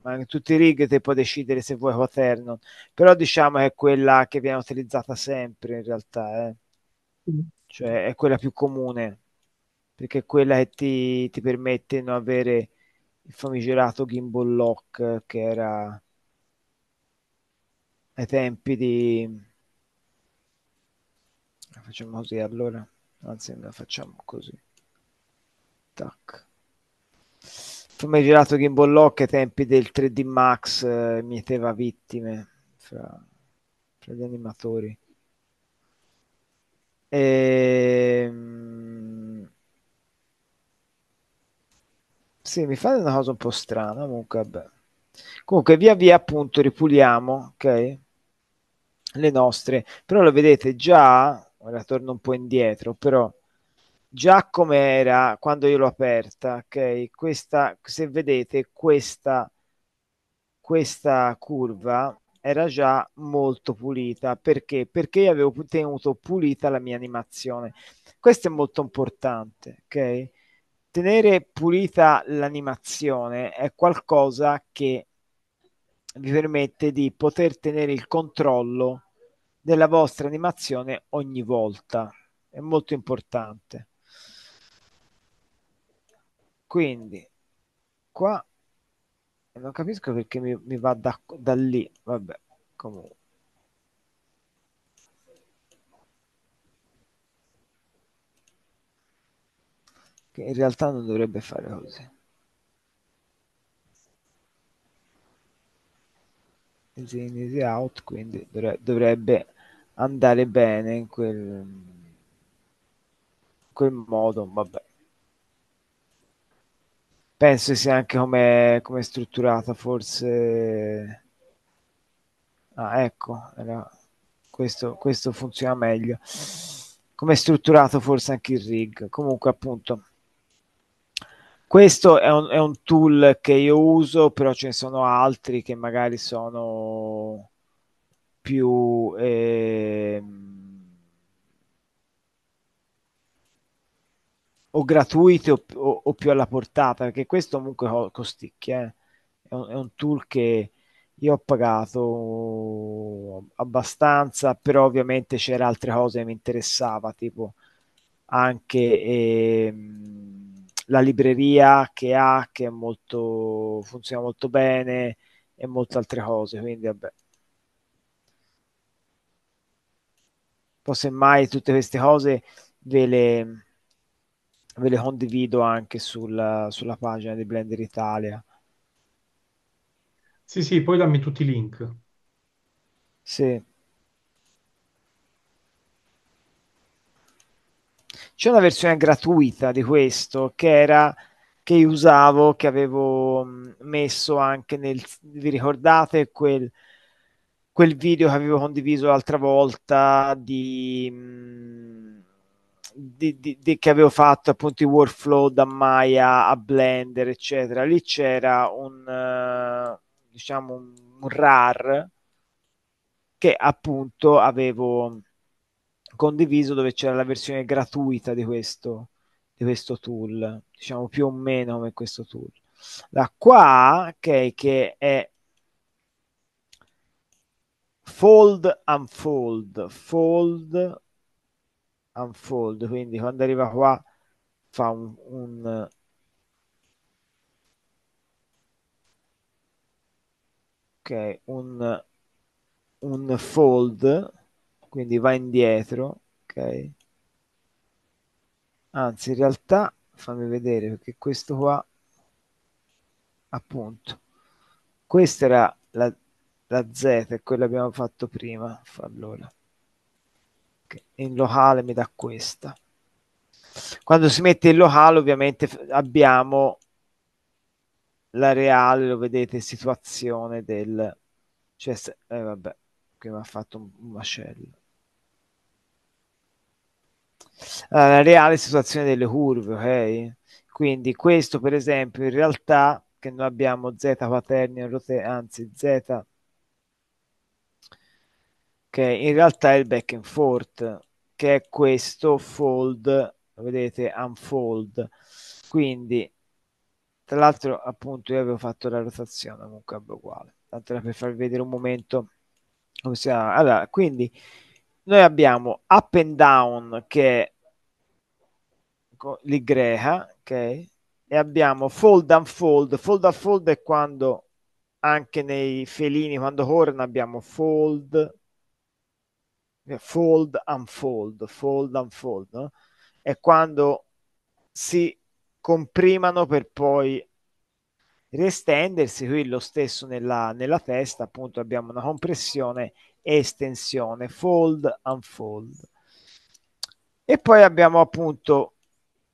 ma in tutti i rig te puoi decidere se vuoi quaterno, però diciamo che è quella che viene utilizzata sempre in realtà, Mm. cioè è quella più comune, perché è quella che ti permette di non avere il famigerato gimbal lock che era ai tempi di facciamo così allora anzi la facciamo così tac famigerato gimbal lock ai tempi del 3D Max, mieteva vittime fra gli animatori sì, mi fa una cosa un po' strana comunque, vabbè. Comunque via via appunto ripuliamo, ok, le nostre, però lo vedete già, ora torno un po' indietro, però già come era quando io l'ho aperta, ok, questa, se vedete, questa curva era già molto pulita, perché? Perché io avevo tenuto pulita la mia animazione, questo è molto importante, ok? Tenere pulita l'animazione è qualcosa che vi permette di poter tenere il controllo della vostra animazione ogni volta. È molto importante. Quindi, qua non capisco perché mi va da lì. Vabbè, comunque. Che in realtà non dovrebbe fare così. Easy in, easy out, quindi dovrebbe andare bene in quel modo, vabbè. Penso sia anche come è strutturata, forse Ah, ecco, era... questo funziona meglio. Come è strutturato forse anche il rig. Comunque, appunto, questo è un tool che io uso, però ce ne sono altri che magari sono più... o gratuiti o più alla portata, perché questo comunque costicchia. È un tool che io ho pagato abbastanza, però ovviamente c'era altre cose che mi interessava, tipo anche la libreria che è molto, funziona molto bene, e molte altre cose, quindi vabbè. Poi semmai tutte queste cose ve le condivido anche sulla pagina di Blender Italia. Sì, poi dammi tutti i link. Sì. C'è una versione gratuita di questo che usavo, che avevo messo anche nel... Vi ricordate quel video che avevo condiviso l'altra volta che avevo fatto appunto i workflow da Maya a Blender, eccetera? Lì c'era un RAR che appunto avevo condiviso, dove c'era la versione gratuita di questo tool, diciamo più o meno come questo tool. Da qua, ok, che è fold, unfold, fold, unfold, quindi quando arriva qua fa un ok, un fold, quindi va indietro, ok. Anzi, in realtà fammi vedere, perché questo qua appunto, questa era la Z, è quella che abbiamo fatto prima. Allora in locale mi dà questa. Quando si mette in locale ovviamente abbiamo la reale, lo vedete, situazione del... cioè, vabbè, qui mi ha fatto un macello. Allora, la reale situazione delle curve, ok? Quindi questo per esempio, in realtà, che noi abbiamo Z quaterni, anzi Z... in realtà è il back and forth, che è questo fold, vedete, unfold. Quindi, tra l'altro, appunto, io avevo fatto la rotazione, comunque è uguale, tanto era per farvi vedere un momento come si chiama. Allora, quindi noi abbiamo up and down, che è l'Y, ok, e abbiamo fold unfold. Fold unfold è quando anche nei felini, quando corrono, abbiamo fold, fold, unfold, no? È quando si comprimano per poi riestendersi. Qui lo stesso nella testa, appunto, abbiamo una compressione e estensione, fold, unfold. E poi abbiamo appunto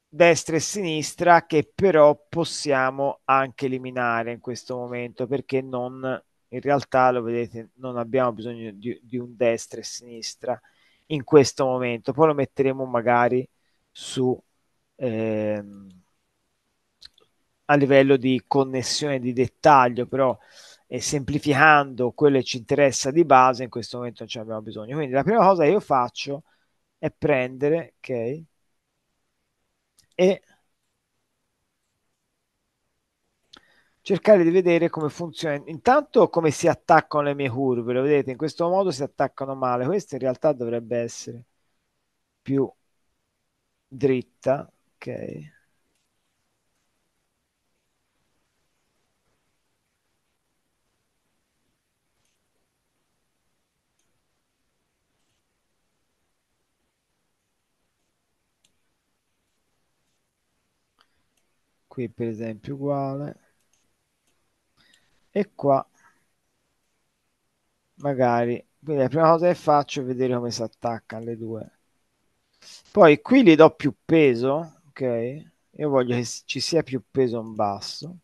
destra e sinistra, che però possiamo anche eliminare in questo momento, perché non... in realtà, lo vedete, non abbiamo bisogno di un destra e sinistra in questo momento. Poi lo metteremo magari a livello di connessione di dettaglio, però semplificando quello che ci interessa di base, in questo momento non ce n'abbiamo bisogno. Quindi la prima cosa che io faccio è prendere, ok, e cercare di vedere come funziona. Intanto come si attaccano le mie curve, lo vedete, in questo modo si attaccano male. Questa in realtà dovrebbe essere più dritta, ok. Qui per esempio uguale. E qua magari, quindi la prima cosa che faccio è vedere come si attaccano le due. Poi qui gli do più peso, ok? Io voglio che ci sia più peso in basso.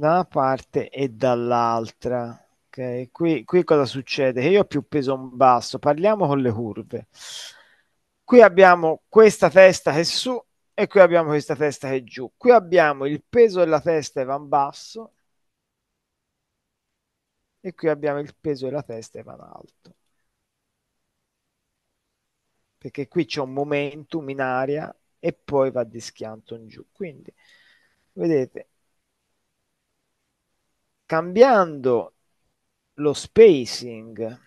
da una parte e dall'altra. Okay. Qui cosa succede? Che io ho più peso basso. Parliamo con le curve. Qui abbiamo questa testa che è su e qui abbiamo questa testa che è giù. Qui abbiamo il peso della testa che va in basso e qui abbiamo il peso della testa che va in alto. Perché qui c'è un momentum in aria e poi va di schianto in giù. Quindi, vedete, cambiando lo spacing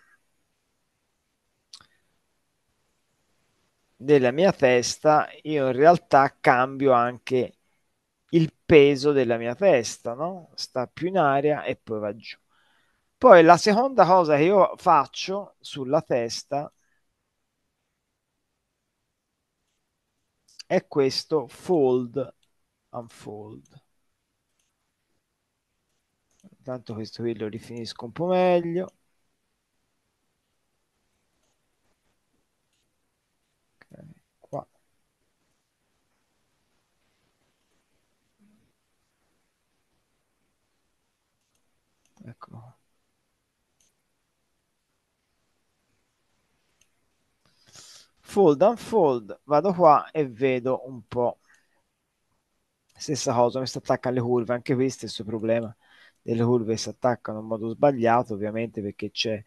della mia testa, io in realtà cambio anche il peso della mia testa, no? Sta più in aria e poi va giù. Poi la seconda cosa che io faccio sulla testa è questo fold unfold. Intanto questo qui lo rifinisco un po' meglio. Okay, qua. Ecco. Fold unfold, vado qua e vedo un po' stessa cosa, mi si attacca alle curve, anche qui stesso problema. Delle curve si attaccano in modo sbagliato, ovviamente, perché c'è,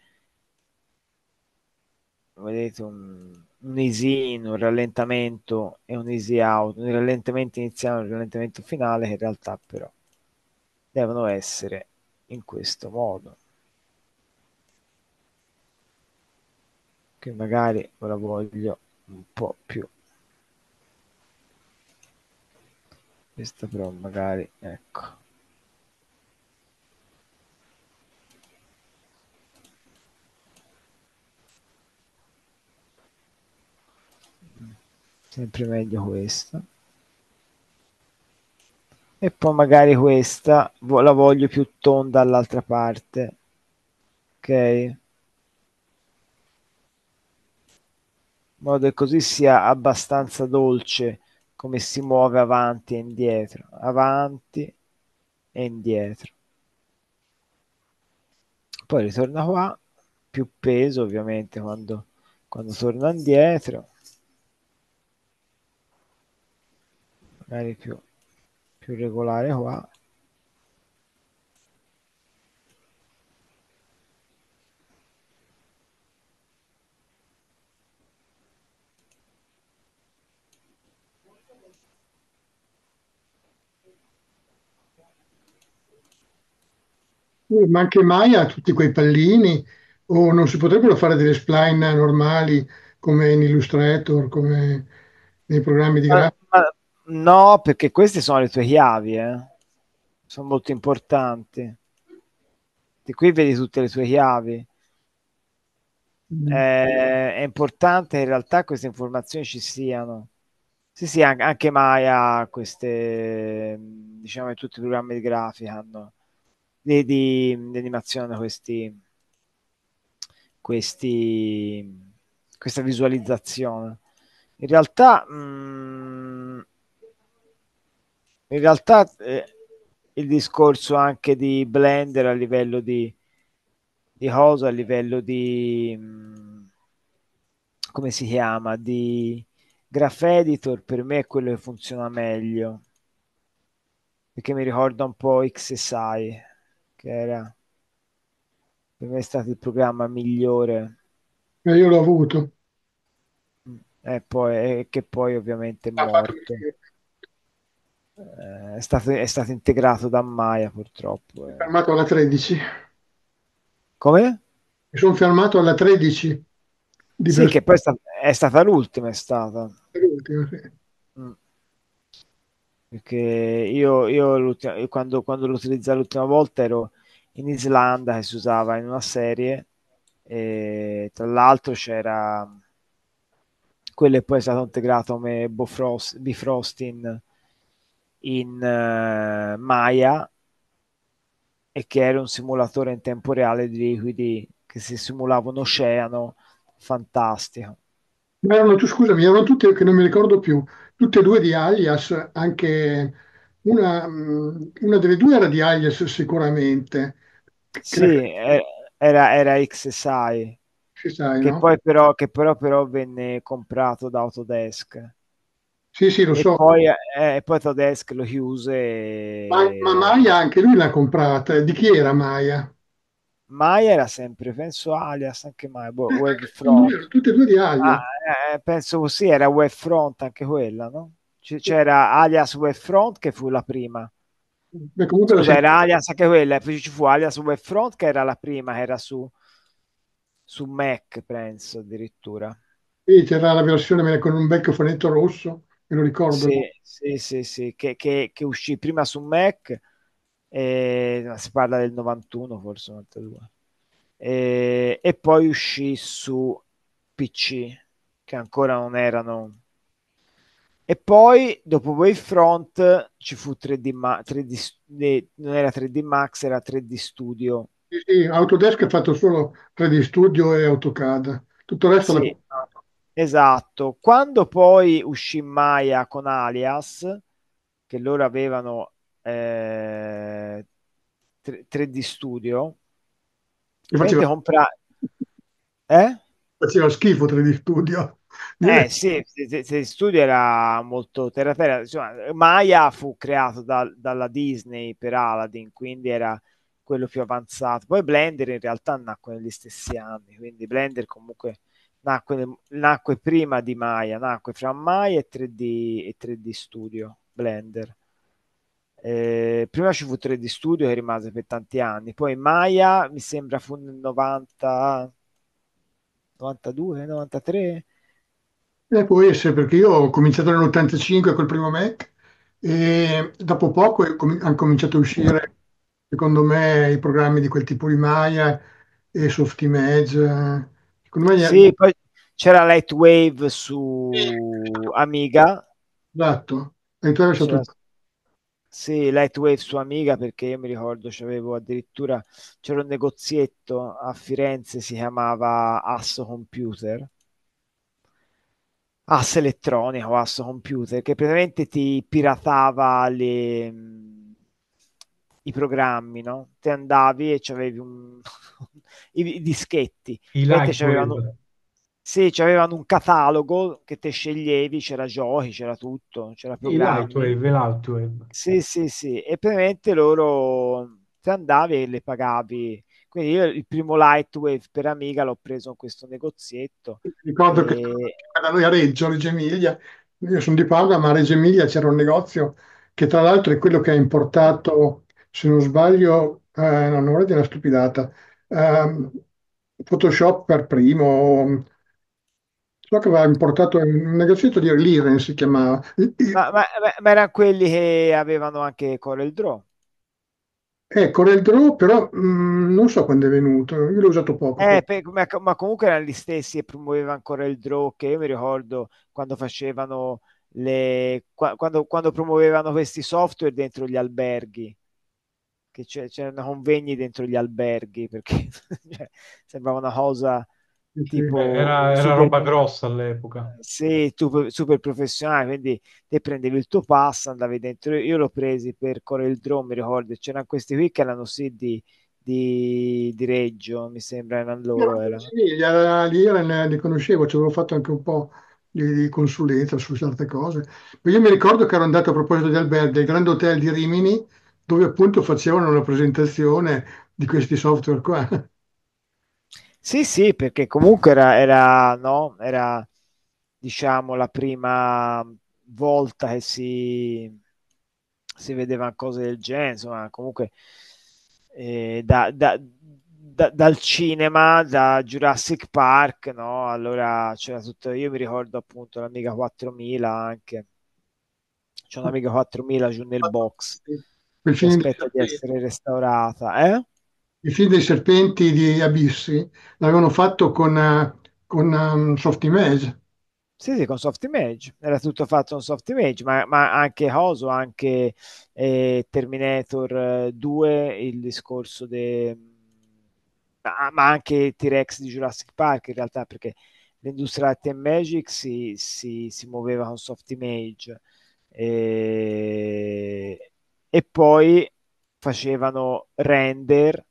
vedete, un easy in, un rallentamento e un easy out, un rallentamento iniziale e un rallentamento finale, che in realtà però devono essere in questo modo, che magari ora voglio un po' più, questa però magari, ecco. Sempre meglio questa, e poi magari questa la voglio più tonda all'altra parte, ok, in modo che così sia abbastanza dolce come si muove avanti e indietro, avanti e indietro. Poi ritorna qua, più peso ovviamente quando torna indietro, magari più regolare qua, ma anche Maya tutti quei pallini, o non si potrebbero fare delle spline normali come in Illustrator, come nei programmi di grafica? No, perché queste sono le tue chiavi, sono molto importanti. E qui vedi tutte le tue chiavi. È importante che in realtà queste informazioni ci siano. Sì, anche Maya, queste, diciamo, in tutti i programmi di grafica hanno di animazione questa visualizzazione. In realtà, il discorso anche di Blender a livello di cosa, a livello di come si chiama, di graph editor, per me è quello che funziona meglio, perché mi ricorda un po' XSI, che era, per me è stato il programma migliore. Io l'ho avuto. E che poi ovviamente è morto. È stato integrato da Maya, purtroppo. Mi sono fermato alla 13. Come? Mi sono fermato alla 13. Sì, che poi è stata l'ultima. È stata l'ultima, sì. Perché io quando l'ho utilizzata l'ultima volta ero in Islanda, che si usava in una serie, e tra l'altro c'era quello, e poi è stato integrato come Bifrost in Maya, e che era un simulatore in tempo reale di liquidi, che si simulava un oceano fantastico. Ma erano, scusami, erano tutte, che non mi ricordo più, tutte e due di Alias, anche Una delle due era di Alias sicuramente. Sì, era XSI. XSI, che, no? Poi però venne comprato da Autodesk. Sì, lo so. Poi Autodesk lo chiuse. Ma Maya anche lui l'ha comprata. Di chi era Maya? Maya era sempre, penso, Alias, anche Maya. Webfront. Tutte e due di Alias. Penso così, era Webfront anche quella, no? C'era Alias Webfront che fu la prima. Beh, comunque c'era Alias anche quella, e poi ci fu Alias Webfront che era la prima, che era su Mac, penso, addirittura. Sì, c'era la versione con un vecchio fonetto rosso, me lo ricordo. Sì, che uscì prima su Mac, si parla del 91, forse 92, e poi uscì su PC, che ancora non erano... E poi dopo Wavefront ci fu 3D, non era 3D Max, era 3D Studio. Sì, Autodesk ha fatto solo 3D Studio e AutoCAD, tutto il resto sì, esatto. Quando poi uscì Maya con Alias, che loro avevano 3D Studio, faceva schifo 3D Studio. Sì, 3D Studio era molto terra-terra. Insomma, Maya fu creato dalla Disney per Aladdin, quindi era quello più avanzato. Poi Blender in realtà nacque negli stessi anni, quindi Blender comunque nacque prima di Maya, nacque fra Maya e 3D Studio Blender. Prima ci fu 3D Studio che rimase per tanti anni, poi Maya mi sembra fu nel 90, 92, 93. Può essere, perché io ho cominciato nell'85 col primo Mac e dopo poco hanno cominciato a uscire, secondo me, i programmi di quel tipo di Maya e Softimage. Sì, poi c'era Lightwave su Amiga. Esatto. Sì, Lightwave su Amiga, perché io mi ricordo c'era un negozietto a Firenze, si chiamava Asso Computer, che praticamente ti piratava i programmi, no? Te andavi e c'avevi i dischetti. C'avevano un catalogo che te sceglievi, c'era giochi, c'era tutto, c'era programmi. Lightwave. Sì. E praticamente loro te andavi e le pagavi. Quindi io il primo Lightwave per Amiga l'ho preso in questo negozietto. Ricordo che da noi a Reggio Emilia, io sono di Padova, ma a Reggio Emilia c'era un negozio che tra l'altro è quello che ha importato, se non sbaglio, non vorrei dire una stupidata, Photoshop per primo. So che aveva importato un negozietto di Liren, si chiamava. Ma erano quelli che avevano anche Corel Draw. Corel Draw, però non so quando è venuto, io l'ho usato poco. Ma comunque erano gli stessi e promuovevano Corel Draw, che io mi ricordo quando facevano quando promuovevano questi software dentro gli alberghi, che c'erano convegni dentro gli alberghi, perché sembrava una cosa tipo era super, roba grossa all'epoca. Sì, super professionale, quindi te prendevi il tuo pass, andavi dentro. Io l'ho presi per Corel Draw, mi ricordo, c'erano questi qui che erano sì di Reggio, mi sembra, erano loro. Li conoscevo, ci avevo fatto anche un po' di consulenza su certe cose. Ma io mi ricordo che ero andato, a proposito di alberghi, al Grand Hotel di Rimini, dove appunto facevano una presentazione di questi software qua. Sì, perché comunque era diciamo la prima volta che si vedeva cose del genere, insomma, comunque dal cinema, da Jurassic Park, no? Allora c'era tutto, io mi ricordo appunto l'Amiga 4000 anche, c'è un'Amiga 4000 giù nel box, che aspetta di essere restaurata, Il film dei serpenti di Abissi l'avevano fatto con Softimage. Sì, con Softimage. Era tutto fatto con Softimage, ma anche Hoso, anche Terminator 2, il discorso ma anche T-Rex di Jurassic Park, in realtà, perché l'industria Art and Magic si muoveva con Softimage. e poi facevano render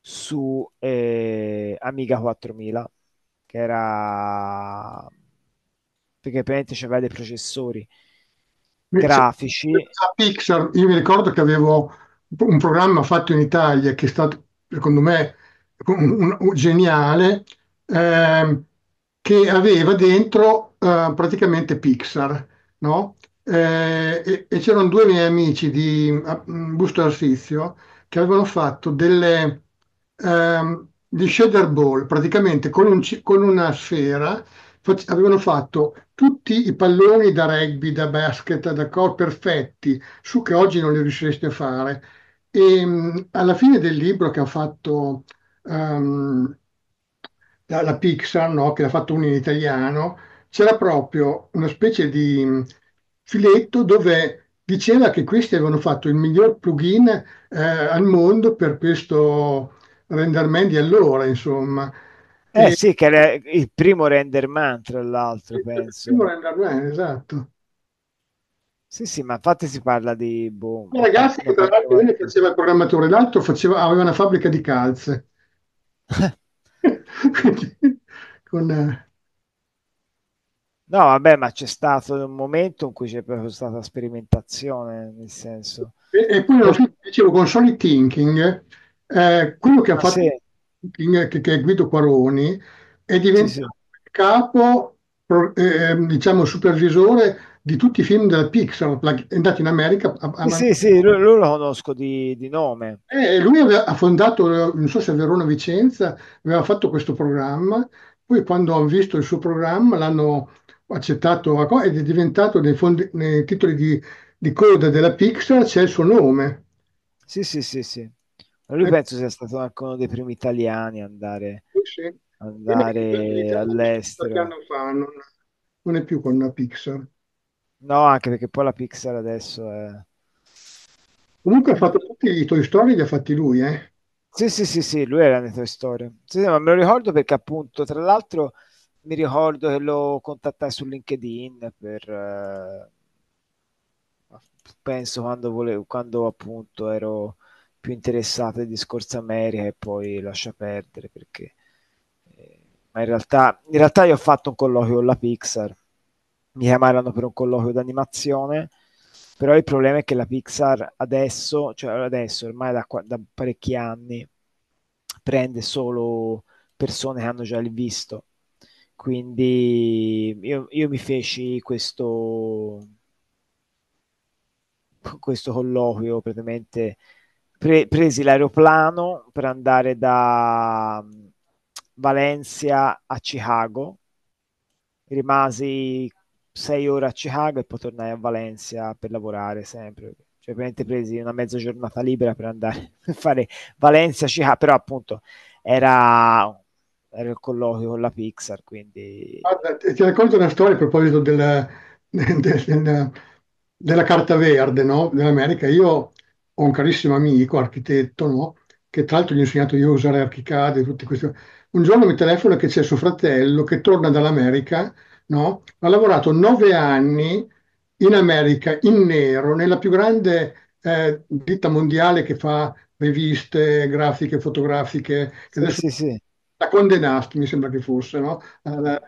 su Amiga 4000, che era perché praticamente c'aveva dei processori grafici. A Pixar, io mi ricordo che avevo un programma fatto in Italia che è stato, secondo me, un geniale, che aveva dentro praticamente Pixar, no? E c'erano due miei amici di Busto Arsizio che avevano fatto delle di shader ball, praticamente con una sfera avevano fatto tutti i palloni da rugby, da basket, da perfetti, su che oggi non li riusciresti a fare. E alla fine del libro che ha fatto la Pixar, no? Che l'ha fatto uno in italiano, c'era proprio una specie di filetto dove diceva che questi avevano fatto il miglior plugin al mondo per questo RenderMan di allora, insomma. Sì, che era il primo RenderMan, tra l'altro, sì, penso. Il primo RenderMan, esatto. Sì, ma infatti si parla di... Boh, ragazzi, che tra l'altro uno faceva il programmatore, l'altro aveva una fabbrica di calze. No, vabbè, ma c'è stato un momento in cui c'è proprio stata sperimentazione, nel senso... E poi dicevo, con Solid Thinking... quello che ha fatto, che è Guido Quaroni, è diventato capo, diciamo, supervisore di tutti i film della Pixar. È andato in America. Lui lo conosco di nome. Lui ha fondato, non so se a Verona o Vicenza, aveva fatto questo programma. Poi, quando hanno visto il suo programma, l'hanno accettato ed è diventato nei titoli di coda della Pixar. C'è il suo nome. Sì. Lui penso sia stato anche uno dei primi italiani a andare all'estero. Qualche anno fa non è più con la Pixar. No, anche perché poi la Pixar adesso è... Comunque ha fatto tutti i Toy Story, li ha fatti lui, eh? Sì, lui era nei Toy Story. Sì, ma me lo ricordo perché appunto, tra l'altro, mi ricordo che lo contattai su LinkedIn per... penso quando appunto ero... più interessata al discorso America e poi lascia perdere perché ma in realtà io ho fatto un colloquio con la Pixar, mi chiamarono per un colloquio d'animazione, però il problema è che la Pixar adesso ormai da parecchi anni prende solo persone che hanno già il visto, quindi io mi feci questo colloquio praticamente. Presi l'aeroplano per andare da Valencia a Chicago, rimasi 6 ore a Chicago e poi tornai a Valencia per lavorare sempre, cioè veramente presi una mezza giornata libera per andare a fare Valencia-Chicago, però appunto era il colloquio con la Pixar, quindi... Guarda, ti racconto una storia a proposito della carta verde, no? Dell'America. Io ho un carissimo amico, architetto, no? Che tra l'altro gli ho insegnato io a usare ArchiCAD e tutti questi. Un giorno mi telefona che c'è suo fratello che torna dall'America, no? Ha lavorato 9 anni in America, in nero, nella più grande ditta mondiale che fa riviste, grafiche, fotografiche. Che adesso la Condé Nast, mi sembra che fosse, no? A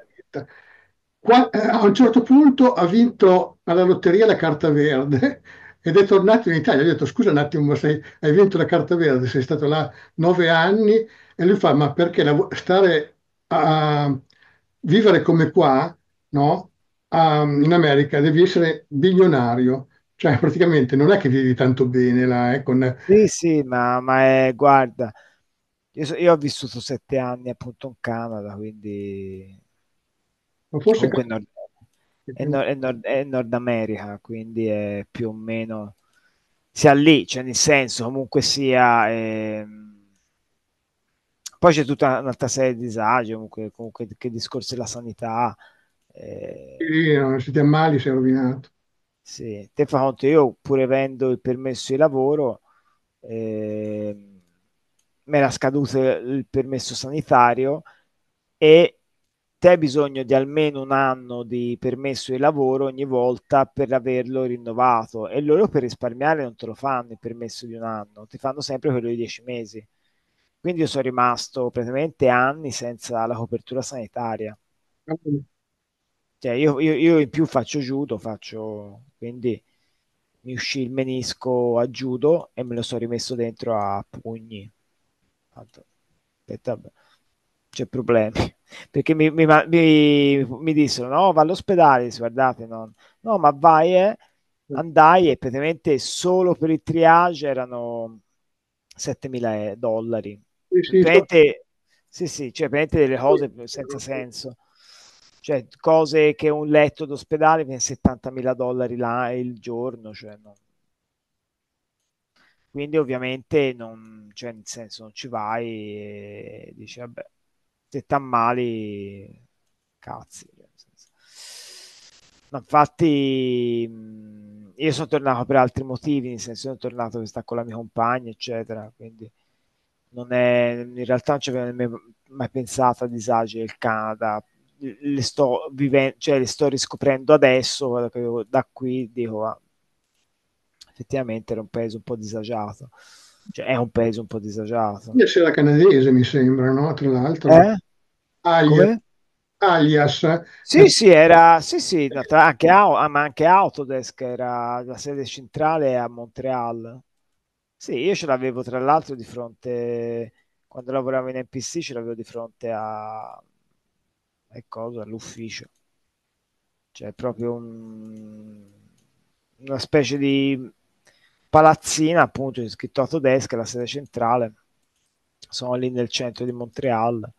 un certo punto ha vinto alla lotteria la carta verde, ed è tornato in Italia. Gli ho detto: scusa un attimo, ma hai vinto la carta verde, sei stato là 9 anni? E lui fa: ma perché stare a vivere come qua, no? In America devi essere bilionario, cioè praticamente non è che vivi tanto bene là, con... guarda, io ho vissuto 7 anni appunto in Canada, quindi... Ma forse è Nord America, quindi è più o meno sia lì, cioè nel senso comunque sia poi c'è tutta un'altra serie di disagi comunque che discorso della sanità, se ti ammali sei rovinato. Sì, te fa conto, io pur avendo il permesso di lavoro mi era scaduto il permesso sanitario e te hai bisogno di almeno un anno di permesso di lavoro ogni volta per averlo rinnovato, e loro per risparmiare non te lo fanno il permesso di un anno, ti fanno sempre quello di 10 mesi. Quindi io sono rimasto praticamente anni senza la copertura sanitaria. Ok. Cioè, io in più faccio judo, quindi mi uscì il menisco a judo e me lo sono rimesso dentro a pugni. Tanto, aspetta, c'è problemi. Perché mi dissero, no, va all'ospedale, dice, guardate, no, ma vai, andai, e praticamente solo per il triage erano $7.000. Sì, praticamente, sì, cioè praticamente delle cose senza senso. Cioè, cose che un letto d'ospedale viene $70.000 là il giorno, cioè no. Quindi ovviamente non, cioè, nel senso, non ci vai e dici, vabbè, se t'ammali, cazzi. Cioè, nel senso. Ma infatti io sono tornato per altri motivi, nel senso sono tornato che sta con la mia compagna, eccetera, quindi non è, in realtà non ci avevo nemmeno mai pensato a disagi del Canada. Le sto vivendo, cioè le sto riscoprendo adesso, da qui dico, ah, effettivamente era un paese un po' disagiato, cioè è un paese un po' disagiato. Alias era canadese, mi sembra, no? Tra l'altro, Alias. Sì, era, sì, ma anche Autodesk era la sede centrale a Montreal. Sì, io ce l'avevo tra l'altro di fronte, quando lavoravo in NPC, ce l'avevo di fronte all'ufficio, cioè proprio una specie di palazzina, appunto, c'è scritto Autodesk, la sede centrale, sono lì nel centro di Montreal.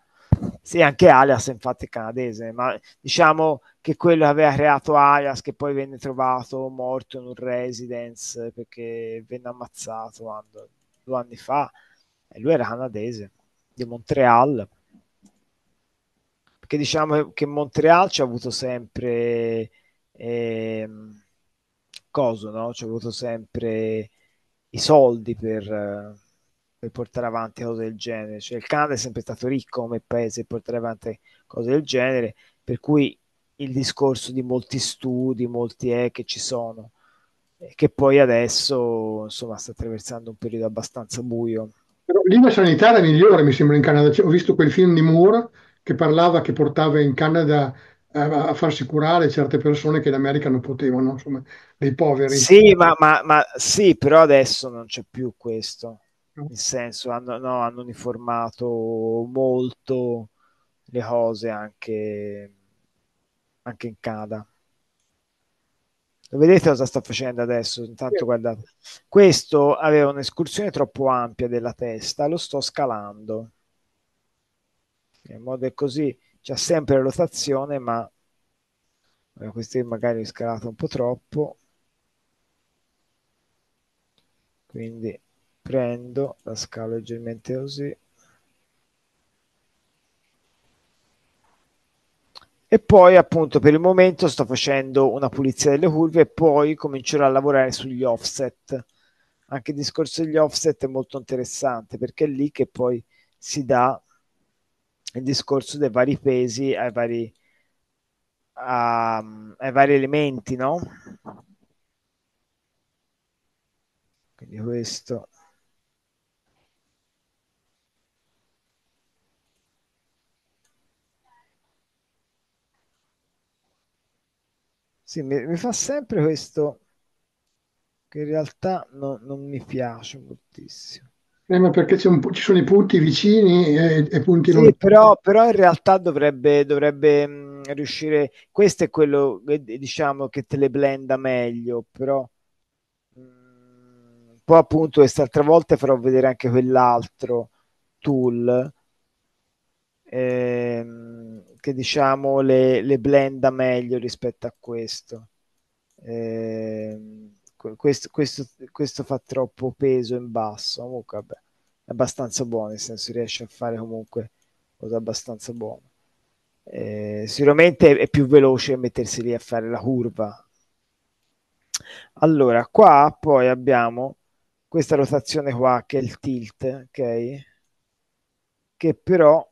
Sì, anche Alias infatti è canadese, ma diciamo che quello aveva creato Alias, che poi venne trovato morto in un residence perché venne ammazzato 2 anni fa, e lui era canadese di Montreal. Che diciamo che Montreal ci ha avuto sempre no? Ci ha avuto sempre i soldi per portare avanti cose del genere, cioè il Canada è sempre stato ricco come paese per portare avanti cose del genere, per cui il discorso di molti studi, molti che ci sono, che poi adesso insomma sta attraversando un periodo abbastanza buio. Però lingua sanitaria migliore mi sembra in Canada, ho visto quel film di Moore che parlava, che portava in Canada a farsi curare certe persone che in America non potevano, insomma, dei poveri. Sì, ma sì, però adesso non c'è più questo, nel senso hanno uniformato molto le cose anche in Canada. Lo vedete cosa sto facendo adesso? Intanto sì. Guardate, questo aveva un'escursione troppo ampia della testa, lo sto scalando. In modo che così c'è sempre la rotazione, ma questi magari è scalato un po' troppo, quindi prendo la scala leggermente così e poi appunto per il momento sto facendo una pulizia delle curve e poi comincerò a lavorare sugli offset. Anche il discorso degli offset è molto interessante, perché è lì che poi si dà il discorso dei vari pesi ai vari elementi, no? Quindi questo. Sì, mi fa sempre questo che in realtà non mi piace moltissimo. Ma perché ci sono i punti vicini e punti lontani. Sì, però in realtà dovrebbe riuscire. Questo è quello, diciamo, che te le blenda meglio, però poi appunto quest'altra volta farò vedere anche quell'altro tool che diciamo le blenda meglio rispetto a questo. Questo fa troppo peso in basso, comunque vabbè, è abbastanza buono, nel senso riesce a fare comunque cosa abbastanza buona. Sicuramente è più veloce mettersi lì a fare la curva. Allora qua poi abbiamo questa rotazione qua che è il tilt, ok? Che però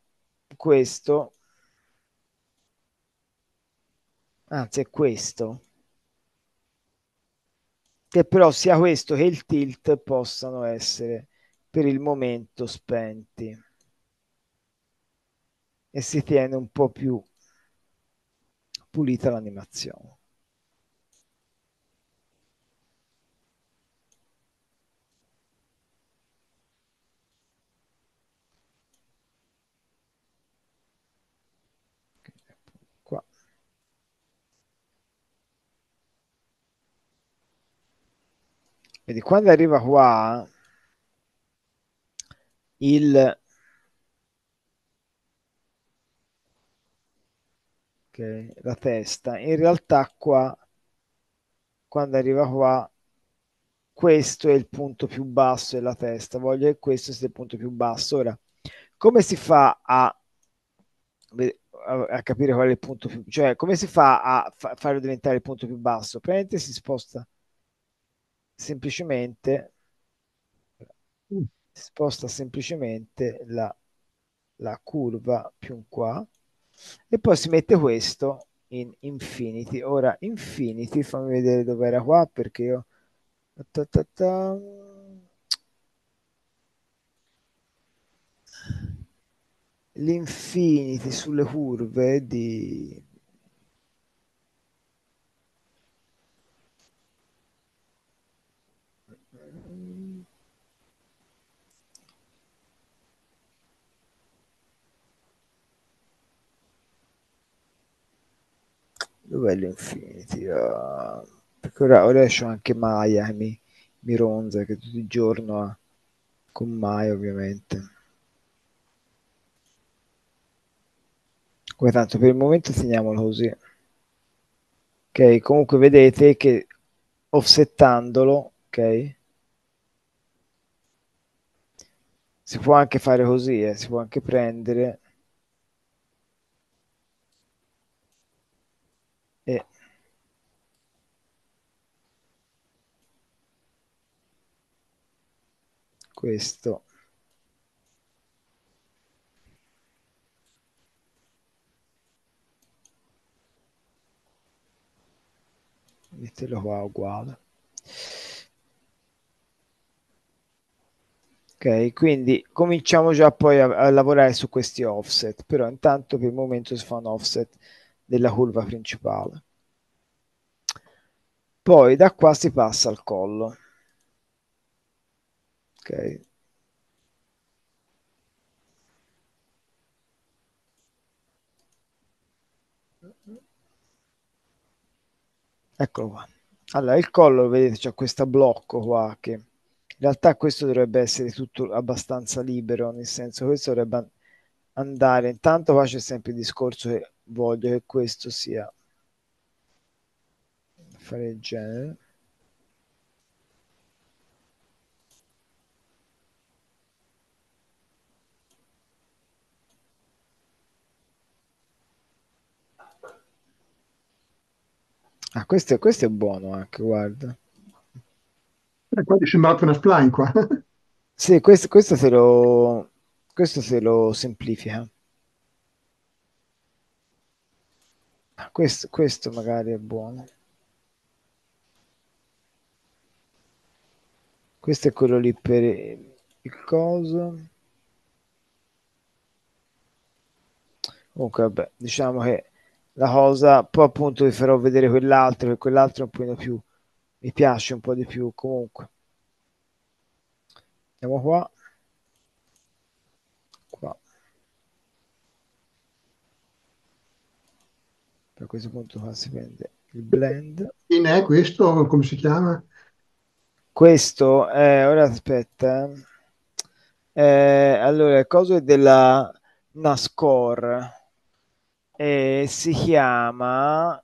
questo Anzi, è questo. Che però sia questo che il tilt possano essere per il momento spenti. E si tiene un po' più pulita l'animazione. Vedi, quando arriva qua il okay, la testa, in realtà qua, quando arriva qua, questo è il punto più basso della testa. Voglio che questo sia il punto più basso. Ora, come si fa a capire qual è il punto più, cioè come si fa a farlo diventare il punto più basso? Praticamente si sposta semplicemente, sposta semplicemente la curva più in qua, e poi si mette questo in infinity. Ora infinity, fammi vedere dove era qua, perché io l'infinity sulle curve di dov'è l'infinity? Perché ora c'ho anche Maya che mi ronza, che tutto il giorno con Maya ovviamente. Come tanto per il momento teniamolo così. Ok, comunque vedete che offsettandolo, ok, si può anche fare così, si può anche prendere questo metterlo qua uguale. Ok, quindi cominciamo già poi a lavorare su questi offset, però intanto per il momento si fa un offset della curva principale. Poi da qua si passa al collo. Ok. Eccolo qua. Allora, il collo, vedete, c'è questo blocco qua che in realtà questo dovrebbe essere tutto abbastanza libero, nel senso questo dovrebbe andare. Intanto qua c'è sempre il discorso che voglio che questo sia fare il genere. Ah, questo è buono anche, guarda. Qua ti è sembrato una spline qua. Sì, questo se lo semplifica. Questo magari è buono. Questo è quello lì per il coso. Comunque vabbè, diciamo che la cosa, poi appunto vi farò vedere quell'altro, perché quell'altro è un po' più, mi piace un po' di più. Comunque andiamo qua, a questo punto qua si prende il blend. È questo, come si chiama? Questo ora aspetta, allora il coso è della NASCOR, si chiama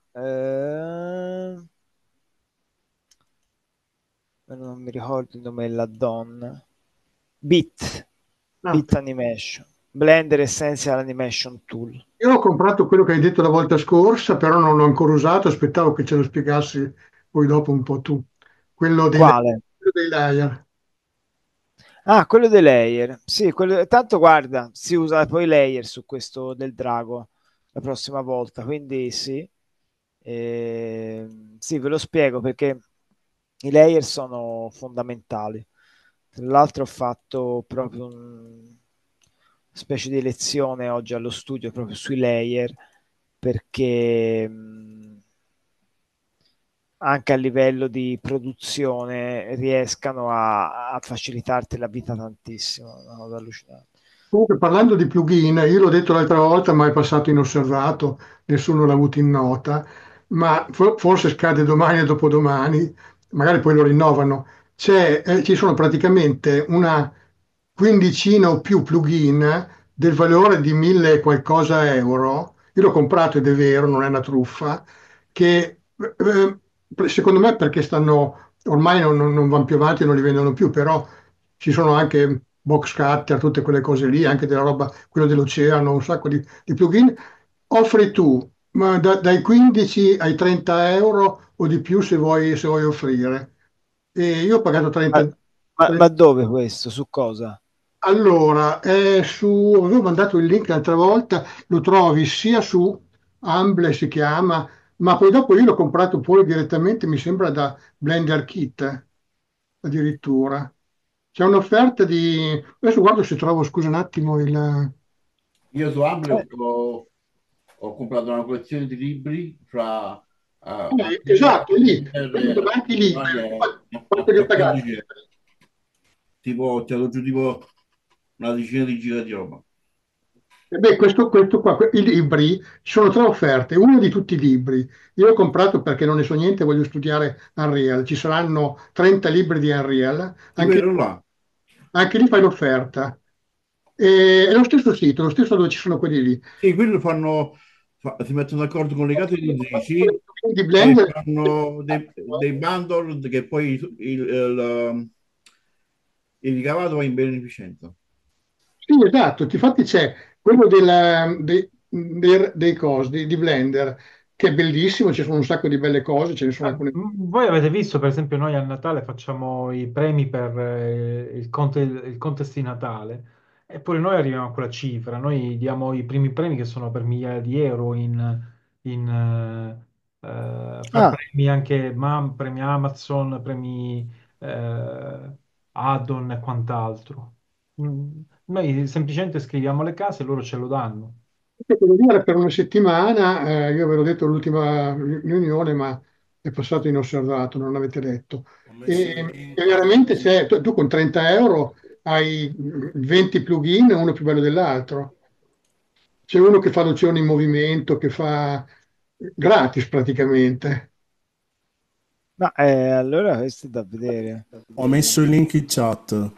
non mi ricordo il nome della donna, Bit Animation, Blender Essential Animation Tool. Io ho comprato quello che hai detto la volta scorsa, però non l'ho ancora usato, aspettavo che ce lo spiegassi poi dopo un po' tu. Quale? Quello dei layer. Ah, quello dei layer. Sì, quello, tanto guarda, si usa poi layer su questo del drago la prossima volta, quindi sì. Sì, ve lo spiego perché i layer sono fondamentali. Tra l'altro ho fatto proprio una specie di lezione oggi allo studio proprio sui layer, perché anche a livello di produzione riescano a facilitarti la vita tantissimo, una cosa allucinante. Comunque, parlando di plugin, io l'ho detto l'altra volta ma è passato inosservato, nessuno l'ha avuto in nota, ma forse scade domani e dopodomani, magari poi lo rinnovano. Ci sono praticamente una quindicina o più plugin del valore di 1000 e qualcosa euro. Io l'ho comprato ed è vero, non è una truffa, che secondo me perché stanno ormai non vanno più avanti e non li vendono più, però ci sono anche box cutter, tutte quelle cose lì, anche della roba, quello dell'oceano, un sacco di plugin. Offri tu ma dai 15 ai 30 euro o di più se vuoi offrire. E io ho pagato 30. Ma dove questo? Su cosa? Allora, avevo mandato il link l'altra volta, lo trovi sia su Humble, si chiama, ma poi dopo io l'ho comprato pure direttamente, mi sembra da Blender Kit, addirittura. C'è un'offerta di... Adesso guardo se trovo, scusa un attimo, il... Io su Humble ho comprato una collezione di libri fra... esatto, lì, davanti lì, tipo tirato giù tipo una decina di gira di roba. E beh, questo qua, i libri, ci sono tre offerte, uno di tutti i libri. Io l'ho comprato perché non ne so niente, voglio studiare Unreal, ci saranno 30 libri di Unreal, anche lì fai l'offerta. È lo stesso sito, lo stesso dove ci sono quelli lì. Sì, quello fanno... Si mettono d'accordo con le case editrici di Blender, fanno dei bundle che poi il ricavato va in beneficenza. Sì, esatto. Infatti c'è quello dei cosi di Blender, che è bellissimo, ci sono un sacco di belle cose, ce ne sono alcune. Voi avete visto, per esempio, noi a Natale facciamo i premi per il contest di Natale. Eppure noi arriviamo a quella cifra, noi diamo i primi premi che sono per migliaia di euro per premi anche premi Amazon, premi add-on e quant'altro. Noi semplicemente scriviamo le case e loro ce lo danno. Devo dire, per una settimana, io ve l'ho detto all'ultima riunione, ma è passato inosservato, non l'avete detto. E veramente tu con 30 euro... hai 20 plugin, uno più bello dell'altro. C'è uno che fa l'oceano in movimento, che fa gratis praticamente. Ma allora questo è da vedere. Ho messo il link in chat.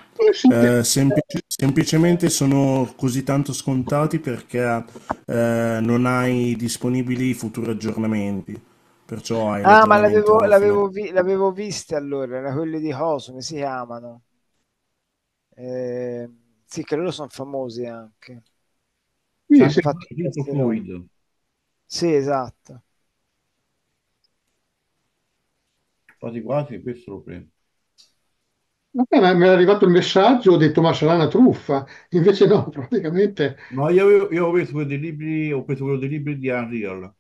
Semplicemente sono così tanto scontati perché non hai disponibili futuri aggiornamenti. Perciò hai ma l'avevo viste allora, era quelli di House, come si chiamano? Sì, che loro sono famosi anche. Sì, fatto sì, esatto. Quasi questo lo prendo. Vabbè, mi è arrivato il messaggio, ho detto ma sarà una truffa, invece no, praticamente. No, io ho preso quello dei libri, di Unreal.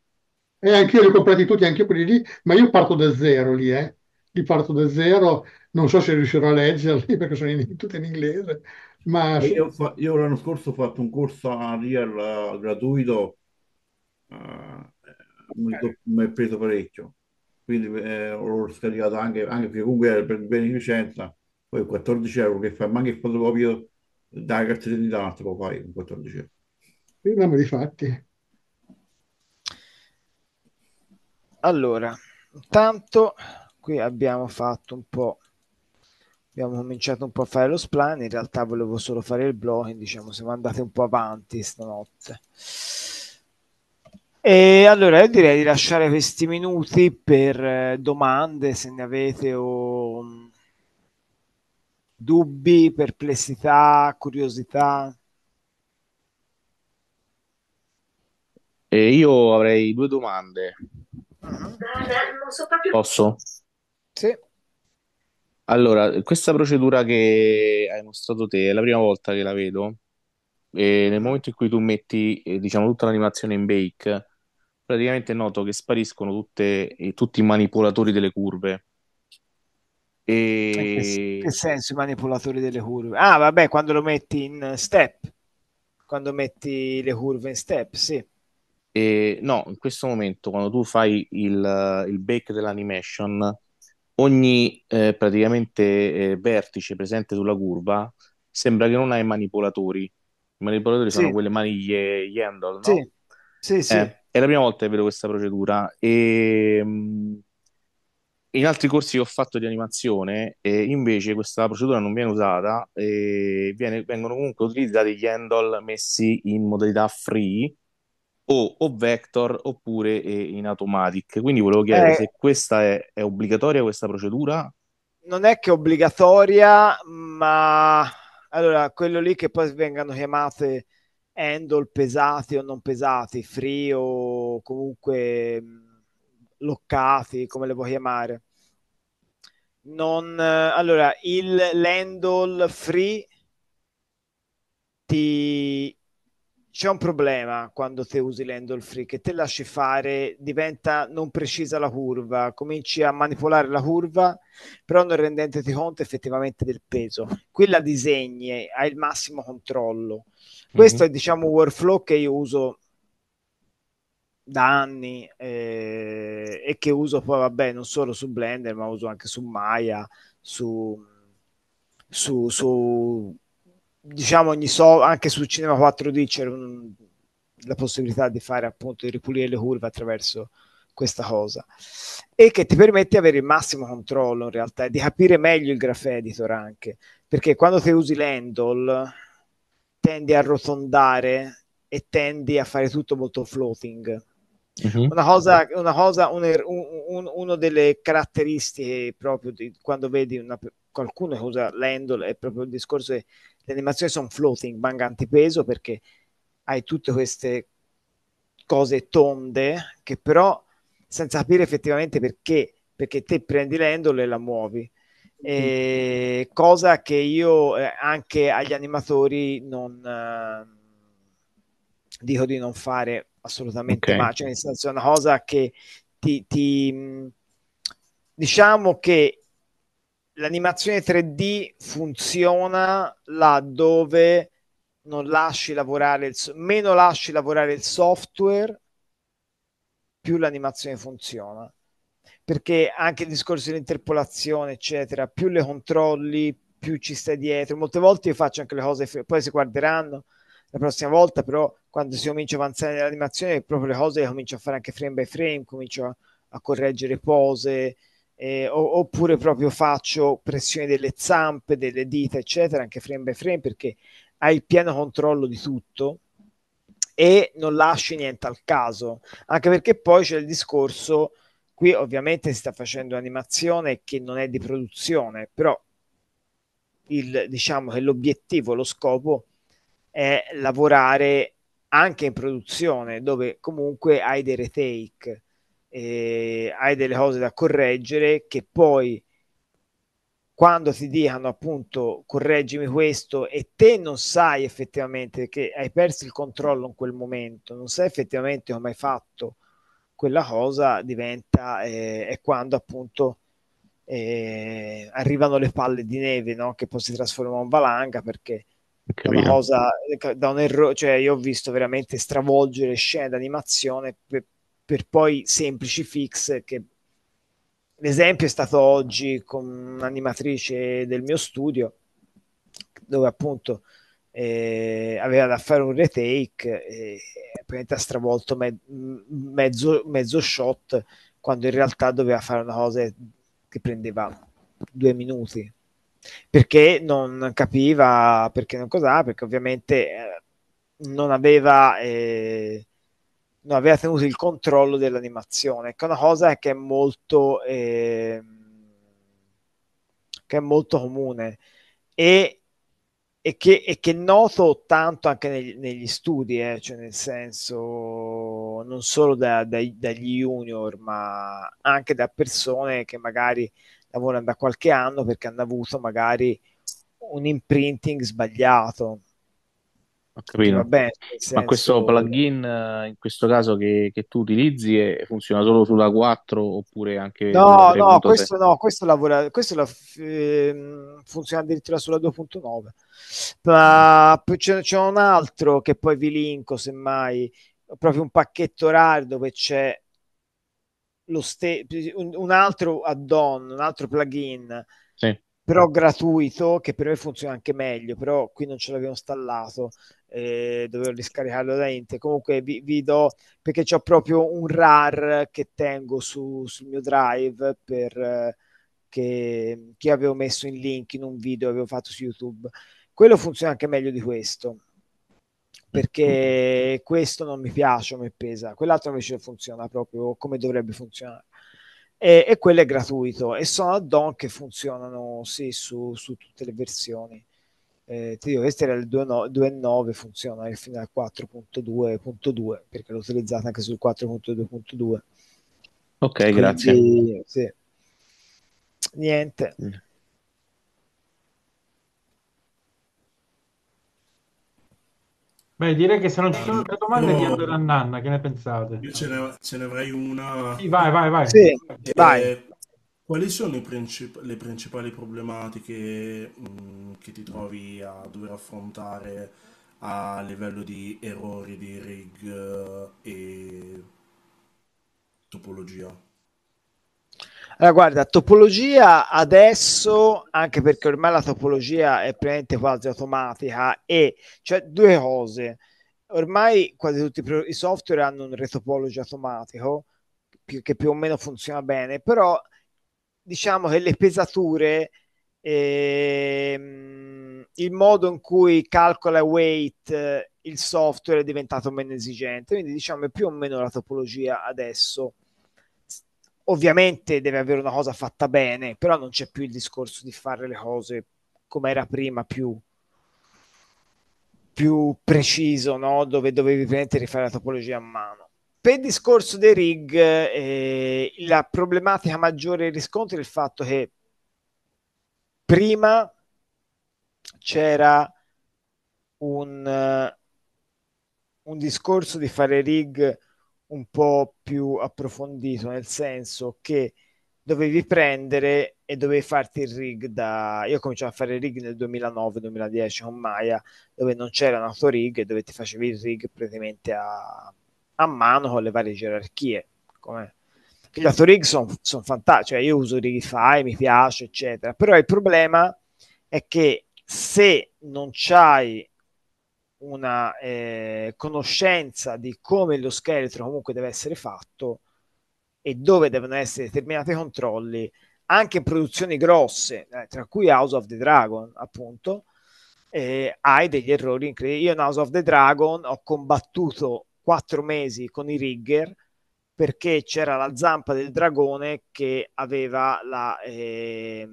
E anche io li ho comprati tutti, anche quelli lì, ma io parto da zero lì, parto da zero, non so se riuscirò a leggerli perché sono tutto in inglese, ma io l'anno scorso ho fatto un corso a Unreal gratuito, mi è preso parecchio, quindi l'ho scaricato anche perché comunque era per beneficenza, poi 14 euro che fai, ma anche il fotocopio dalla carta d'identità lo fai con 14 euro. Sì, ma difatti. Allora, intanto qui abbiamo fatto un po', abbiamo cominciato un po' a fare lo spline, in realtà volevo solo fare il blocking, diciamo, siamo andati un po' avanti stanotte. E allora io direi di lasciare questi minuti per domande, se ne avete, o dubbi, perplessità, curiosità. Io avrei due domande. Posso? Sì. Allora, questa procedura che hai mostrato te è la prima volta che la vedo, e nel momento in cui tu metti, diciamo, tutta l'animazione in bake, praticamente noto che spariscono tutti i manipolatori delle curve. Che E senso i manipolatori delle curve? Ah, vabbè, quando lo metti in step, quando metti le curve in step, sì. No, in questo momento, quando tu fai il bake dell'animation, ogni praticamente vertice presente sulla curva sembra che non ha i manipolatori. I manipolatori sono Sì, quelle maniglie, gli handle, sì, no? sì. È la prima volta che vedo questa procedura. E in altri corsi che ho fatto di animazione, invece, questa procedura non viene usata, e vengono comunque utilizzati gli handle messi in modalità free o vector oppure in automatic. Quindi volevo chiedere Eh, se questa è obbligatoria, questa procedura. Non è che è obbligatoria, ma allora quello lì che poi vengano chiamate handle pesati o non pesati, free o comunque loccati, come le vuoi chiamare. Non, allora, l'handle free ti... C'è un problema quando te usi l'handle free, che te lasci fare, diventa non precisa la curva, cominci a manipolare la curva, però non rendendoti conto effettivamente del peso. Qui la disegni, hai il massimo controllo. Questo è, Mhm. diciamo, un workflow che io uso da anni e che uso poi, vabbè, non solo su Blender, ma uso anche su Maya, su, su diciamo, anche su Cinema 4D c'era la possibilità di fare appunto di ripulire le curve attraverso questa cosa e che ti permette di avere il massimo controllo in realtà e di capire meglio il graph editor anche, perché quando te usi l'handle tendi a arrotondare e tendi a fare tutto molto floating. Mhm. Una delle caratteristiche proprio di quando vedi qualcuno che usa l'handle è proprio il discorso che le animazioni sono floating, manganti peso, perché hai tutte queste cose tonde che però senza capire effettivamente perché te prendi l'handle e la muovi. Cosa che io anche agli animatori non dico di non fare assolutamente, ma Ok. cioè nel senso è una cosa che diciamo che l'animazione 3D funziona laddove non lasci lavorare meno lasci lavorare il software, più l'animazione funziona. Perché anche il discorso dell'interpolazione, eccetera, più le controlli, più ci stai dietro. Molte volte io faccio anche le cose, poi si guarderanno la prossima volta, però quando si comincia a avanzare nell'animazione, proprio le cose le comincio a fare anche frame by frame, comincio a correggere pose, oppure proprio faccio pressione delle zampe, delle dita, eccetera, anche frame by frame, perché hai il pieno controllo di tutto e non lasci niente al caso. Anche perché poi c'è il discorso, qui ovviamente si sta facendo animazione che non è di produzione, però diciamo che l'obiettivo, lo scopo è lavorare anche in produzione, dove comunque hai dei retake, hai delle cose da correggere che poi quando ti dicano appunto correggimi questo e te non sai effettivamente che hai perso il controllo in quel momento, non sai effettivamente come hai fatto quella cosa, diventa è quando appunto arrivano le palle di neve, no? Che poi si trasformano in valanga perché Ho da una capito. cosa, da un errore, cioè io ho visto veramente stravolgere scene d'animazione per poi semplici fix che l'esempio è stato oggi con un'animatrice del mio studio dove appunto aveva da fare un retake e praticamente ha stravolto mezzo shot quando in realtà doveva fare una cosa che prendeva 2 minuti perché non capiva, perché non cos'ha, perché ovviamente non aveva tenuto il controllo dell'animazione, che è una cosa che è molto comune e, e che noto tanto anche negli studi, cioè nel senso non solo dagli junior, ma anche da persone che magari lavorano da qualche anno perché hanno avuto magari un imprinting sbagliato. Ho capito. Vabbè, nel senso... Ma questo plugin in questo caso che tu utilizzi funziona solo sulla 4 oppure anche no, sulla 3.6? No, questo no, questo lavora, questo funziona addirittura sulla 2.9. Ma c'è un altro che poi vi linko semmai, proprio un pacchetto RAR dove c'è un altro add-on, un altro plugin. Sì. Però gratuito, che per me funziona anche meglio, però qui non ce l'avevo installato, dovevo riscaricarlo da Int. Comunque vi do, perché c'ho proprio un RAR che tengo sul mio drive, che avevo messo in link in un video che avevo fatto su YouTube. Quello funziona anche meglio di questo, perché questo non mi piace, mi pesa. Quell'altro invece funziona proprio come dovrebbe funzionare. E quello è gratuito e sono add-on che funzionano sì, su tutte le versioni. Ti dico, questo era il 2.9, funziona fino al 4.2.2 perché l'ho utilizzato anche sul 4.2.2. ok. Quindi, grazie. Sì. Niente. Beh, direi che se non ci sono altre domande chiedo a Nanna, che ne pensate? Io ce ne avrei una. Sì, vai. Sì, vai. Quali sono le principali problematiche che ti trovi a dover affrontare a livello di errori di rig e topologia? Allora, guarda, topologia adesso, anche perché ormai la topologia è praticamente quasi automatica, e cioè due cose. Ormai quasi tutti i software hanno un retopology automatico, che più o meno funziona bene, però diciamo che le pesature, il modo in cui calcola weight il software è diventato meno esigente, quindi diciamo è più o meno la topologia adesso. Ovviamente deve avere una cosa fatta bene, però non c'è più il discorso di fare le cose come era prima, più preciso, no? Dove dovevi praticamente rifare la topologia a mano. Per il discorso dei rig, la problematica maggiore riscontri è il fatto che prima c'era un discorso di fare rig un po' più approfondito, nel senso che dovevi prendere e dovevi farti il rig io cominciavo a fare il rig nel 2009-2010 con Maya, dove non c'era un autorig e dove ti facevi il rig praticamente a mano con le varie gerarchie. Gli autorig sono fantastici, cioè io uso Rigify, mi piace eccetera, però il problema è che se non c'hai una conoscenza di come lo scheletro comunque deve essere fatto e dove devono essere determinati controlli, anche in produzioni grosse, tra cui House of the Dragon appunto, hai degli errori incredibili. Io in House of the Dragon ho combattuto 4 mesi con i rigger perché c'era la zampa del dragone che aveva che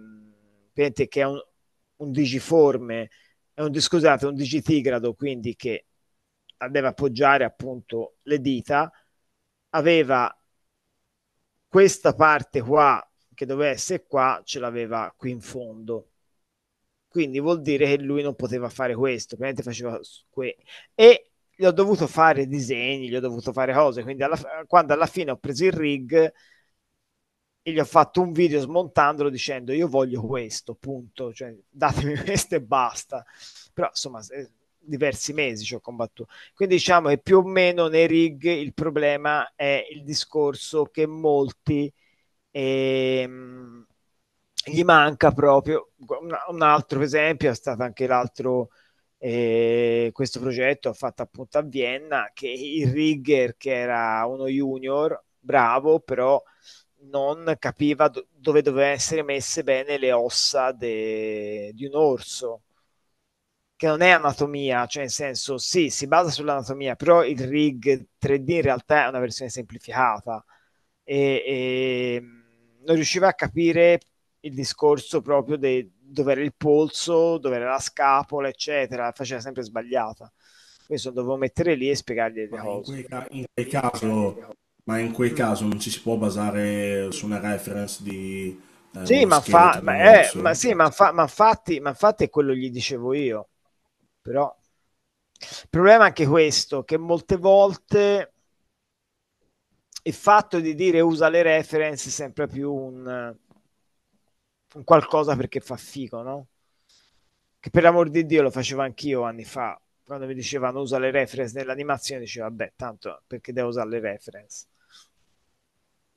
è un digiforme, un digitigrado, quindi che deve appoggiare appunto le dita, aveva questa parte qua che doveva essere qua, ce l'aveva qui in fondo, quindi vuol dire che lui non poteva fare questo, praticamente faceva e gli ho dovuto fare disegni, gli ho dovuto fare cose, quindi quando alla fine ho preso il rig e gli ho fatto un video smontandolo dicendo io voglio questo, punto, cioè datemi questo e basta. Però insomma diversi mesi ci ho combattuto, quindi diciamo che più o meno nei rig il problema è il discorso che molti gli manca proprio. Un altro esempio è stato anche l'altro, questo progetto ho fatto appunto a Vienna, che il rigger che era uno junior bravo, però non capiva dove dovevano essere messe bene le ossa di un orso, che non è anatomia, cioè in senso sì, si basa sull'anatomia, però il rig 3D in realtà è una versione semplificata e non riusciva a capire il discorso proprio di dove era il polso, dove era la scapola eccetera, faceva sempre sbagliata. Questo dovevo mettere lì e spiegargli le cose. Ma in quel caso non ci si può basare su una reference di... sì, ma infatti quello gli dicevo io, però... Il problema è anche questo, che molte volte il fatto di dire usa le reference è sempre più un qualcosa perché fa figo, no? Che per l'amor di Dio lo facevo anch'io anni fa, quando mi dicevano usa le reference nell'animazione, dicevo vabbè, tanto perché devo usare le reference?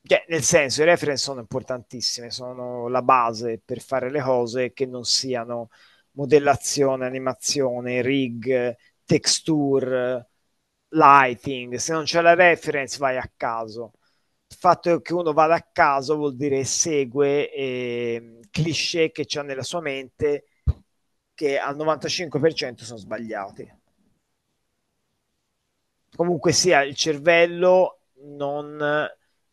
Cioè, nel senso, le reference sono importantissime, sono la base per fare le cose che non siano modellazione, animazione, rig, texture, lighting. Se non c'è la reference vai a caso. Il fatto che uno vada a caso vuol dire segue cliché che c'ha nella sua mente che al 95% sono sbagliati. Comunque sia, il cervello non,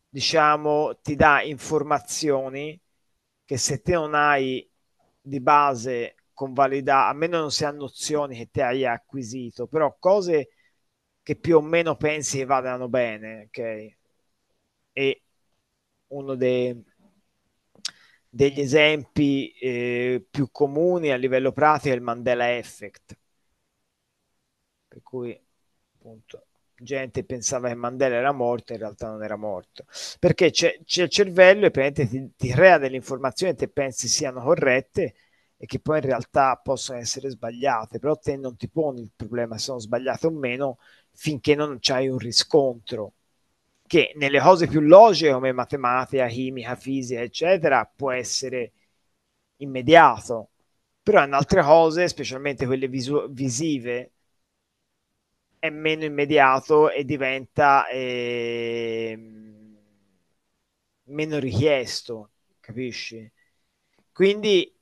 diciamo, ti dà informazioni che se te non hai di base convalidate, a meno non sia nozioni che te hai acquisito, però cose che più o meno pensi che vadano bene, ok? E uno degli esempi più comuni a livello pratico è il Mandela Effect, per cui appunto gente pensava che Mandela era morto, in realtà non era morto, perché c'è il cervello e praticamente ti crea delle informazioni che te pensi siano corrette e che poi in realtà possono essere sbagliate, però te non ti poni il problema se sono sbagliate o meno finché non c'hai un riscontro, che nelle cose più logiche come matematica, chimica, fisica, eccetera, può essere immediato, però in altre cose, specialmente quelle visive, è meno immediato e diventa meno richiesto, capisci? Quindi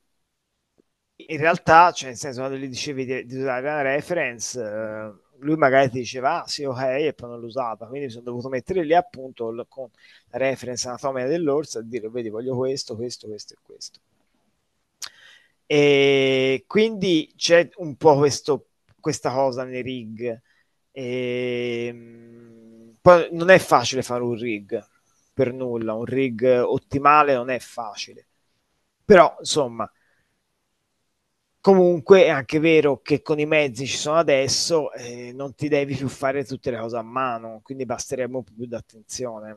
in realtà, cioè nel senso, quando gli dicevi di usare una reference, lui magari ti diceva ah, sì, ok, e poi non l'usava, quindi mi sono dovuto mettere lì appunto con la reference anatomica dell'orso a dire vedi, voglio questo, questo, questo e questo. E quindi c'è un po' questa cosa nei rig. E poi non è facile fare un rig, per nulla, un rig ottimale non è facile, però insomma. Comunque è anche vero che con i mezzi ci sono adesso non ti devi più fare tutte le cose a mano, quindi basterebbe un po' più d'attenzione.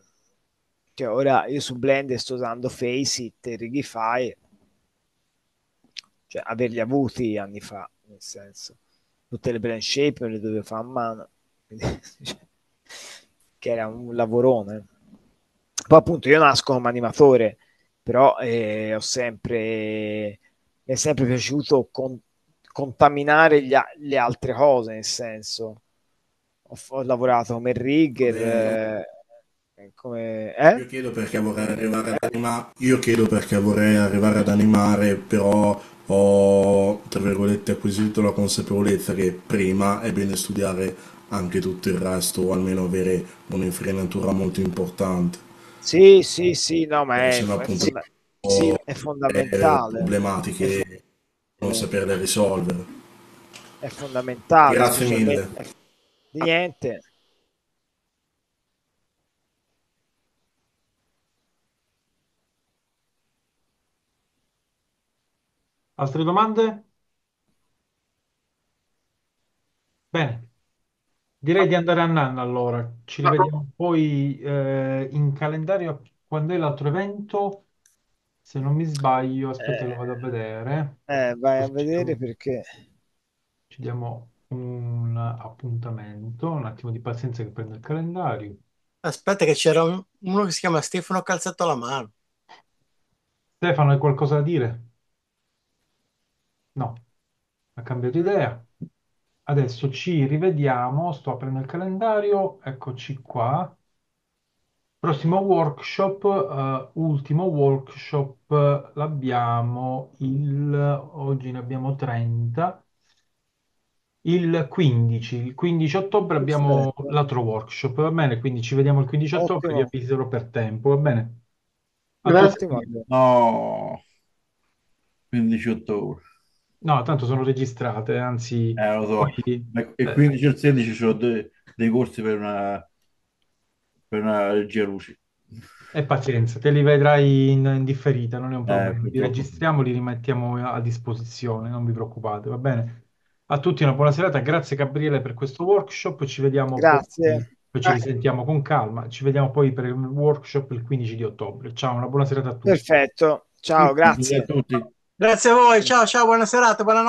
Cioè, ora io su Blender sto usando Faceit e Rigify, cioè averli avuti anni fa, nel senso. Tutte le blend shape me le dovevo fare a mano, quindi, cioè, che era un lavorone. Poi appunto io nasco come animatore, però mi è sempre piaciuto contaminare le altre cose, nel senso, ho lavorato come rigger, Io chiedo perché vorrei arrivare ad animare, però ho, tra virgolette, acquisito la consapevolezza che prima è bene studiare anche tutto il resto, o almeno avere un'infrenatura molto importante. Sì, sì, sì, no, ma è sì, è fondamentale. Problematiche non saperle risolvere. È fondamentale. Grazie mille. Di niente. Altre domande? Bene. Direi di andare a Nanna allora. Ci rivediamo poi in calendario quando è l'altro evento. Se non mi sbaglio, aspetta che lo vado a vedere. Vai a vedere perché... Ci diamo un appuntamento, un attimo di pazienza che prendo il calendario. Aspetta che c'era uno che si chiama Stefano Calzato alla mano. Stefano, hai qualcosa da dire? No, ha cambiato idea. Adesso ci rivediamo, sto aprendo il calendario, eccoci qua. Prossimo workshop, ultimo workshop, l'abbiamo oggi ne abbiamo 30, il 15 ottobre abbiamo l'altro workshop, va bene? Quindi ci vediamo il 15 ottobre, vi avviserò per tempo, va bene? Grazie. No, 15 ottobre. No, tanto sono registrate, anzi... lo so, poi... il 15 e il 16 ci sono dei corsi per una regia luci. E pazienza, te li vedrai in differita, non è un problema. Li registriamo, li rimettiamo a disposizione, non vi preoccupate, va bene? A tutti una buona serata, grazie Gabriele per questo workshop, ci vediamo, grazie. Poi ci risentiamo con calma, ci vediamo poi per il workshop il 15 di ottobre. Ciao, una buona serata a tutti. Perfetto, ciao, grazie a tutti. Grazie a voi, ciao, buona serata, buonanotte.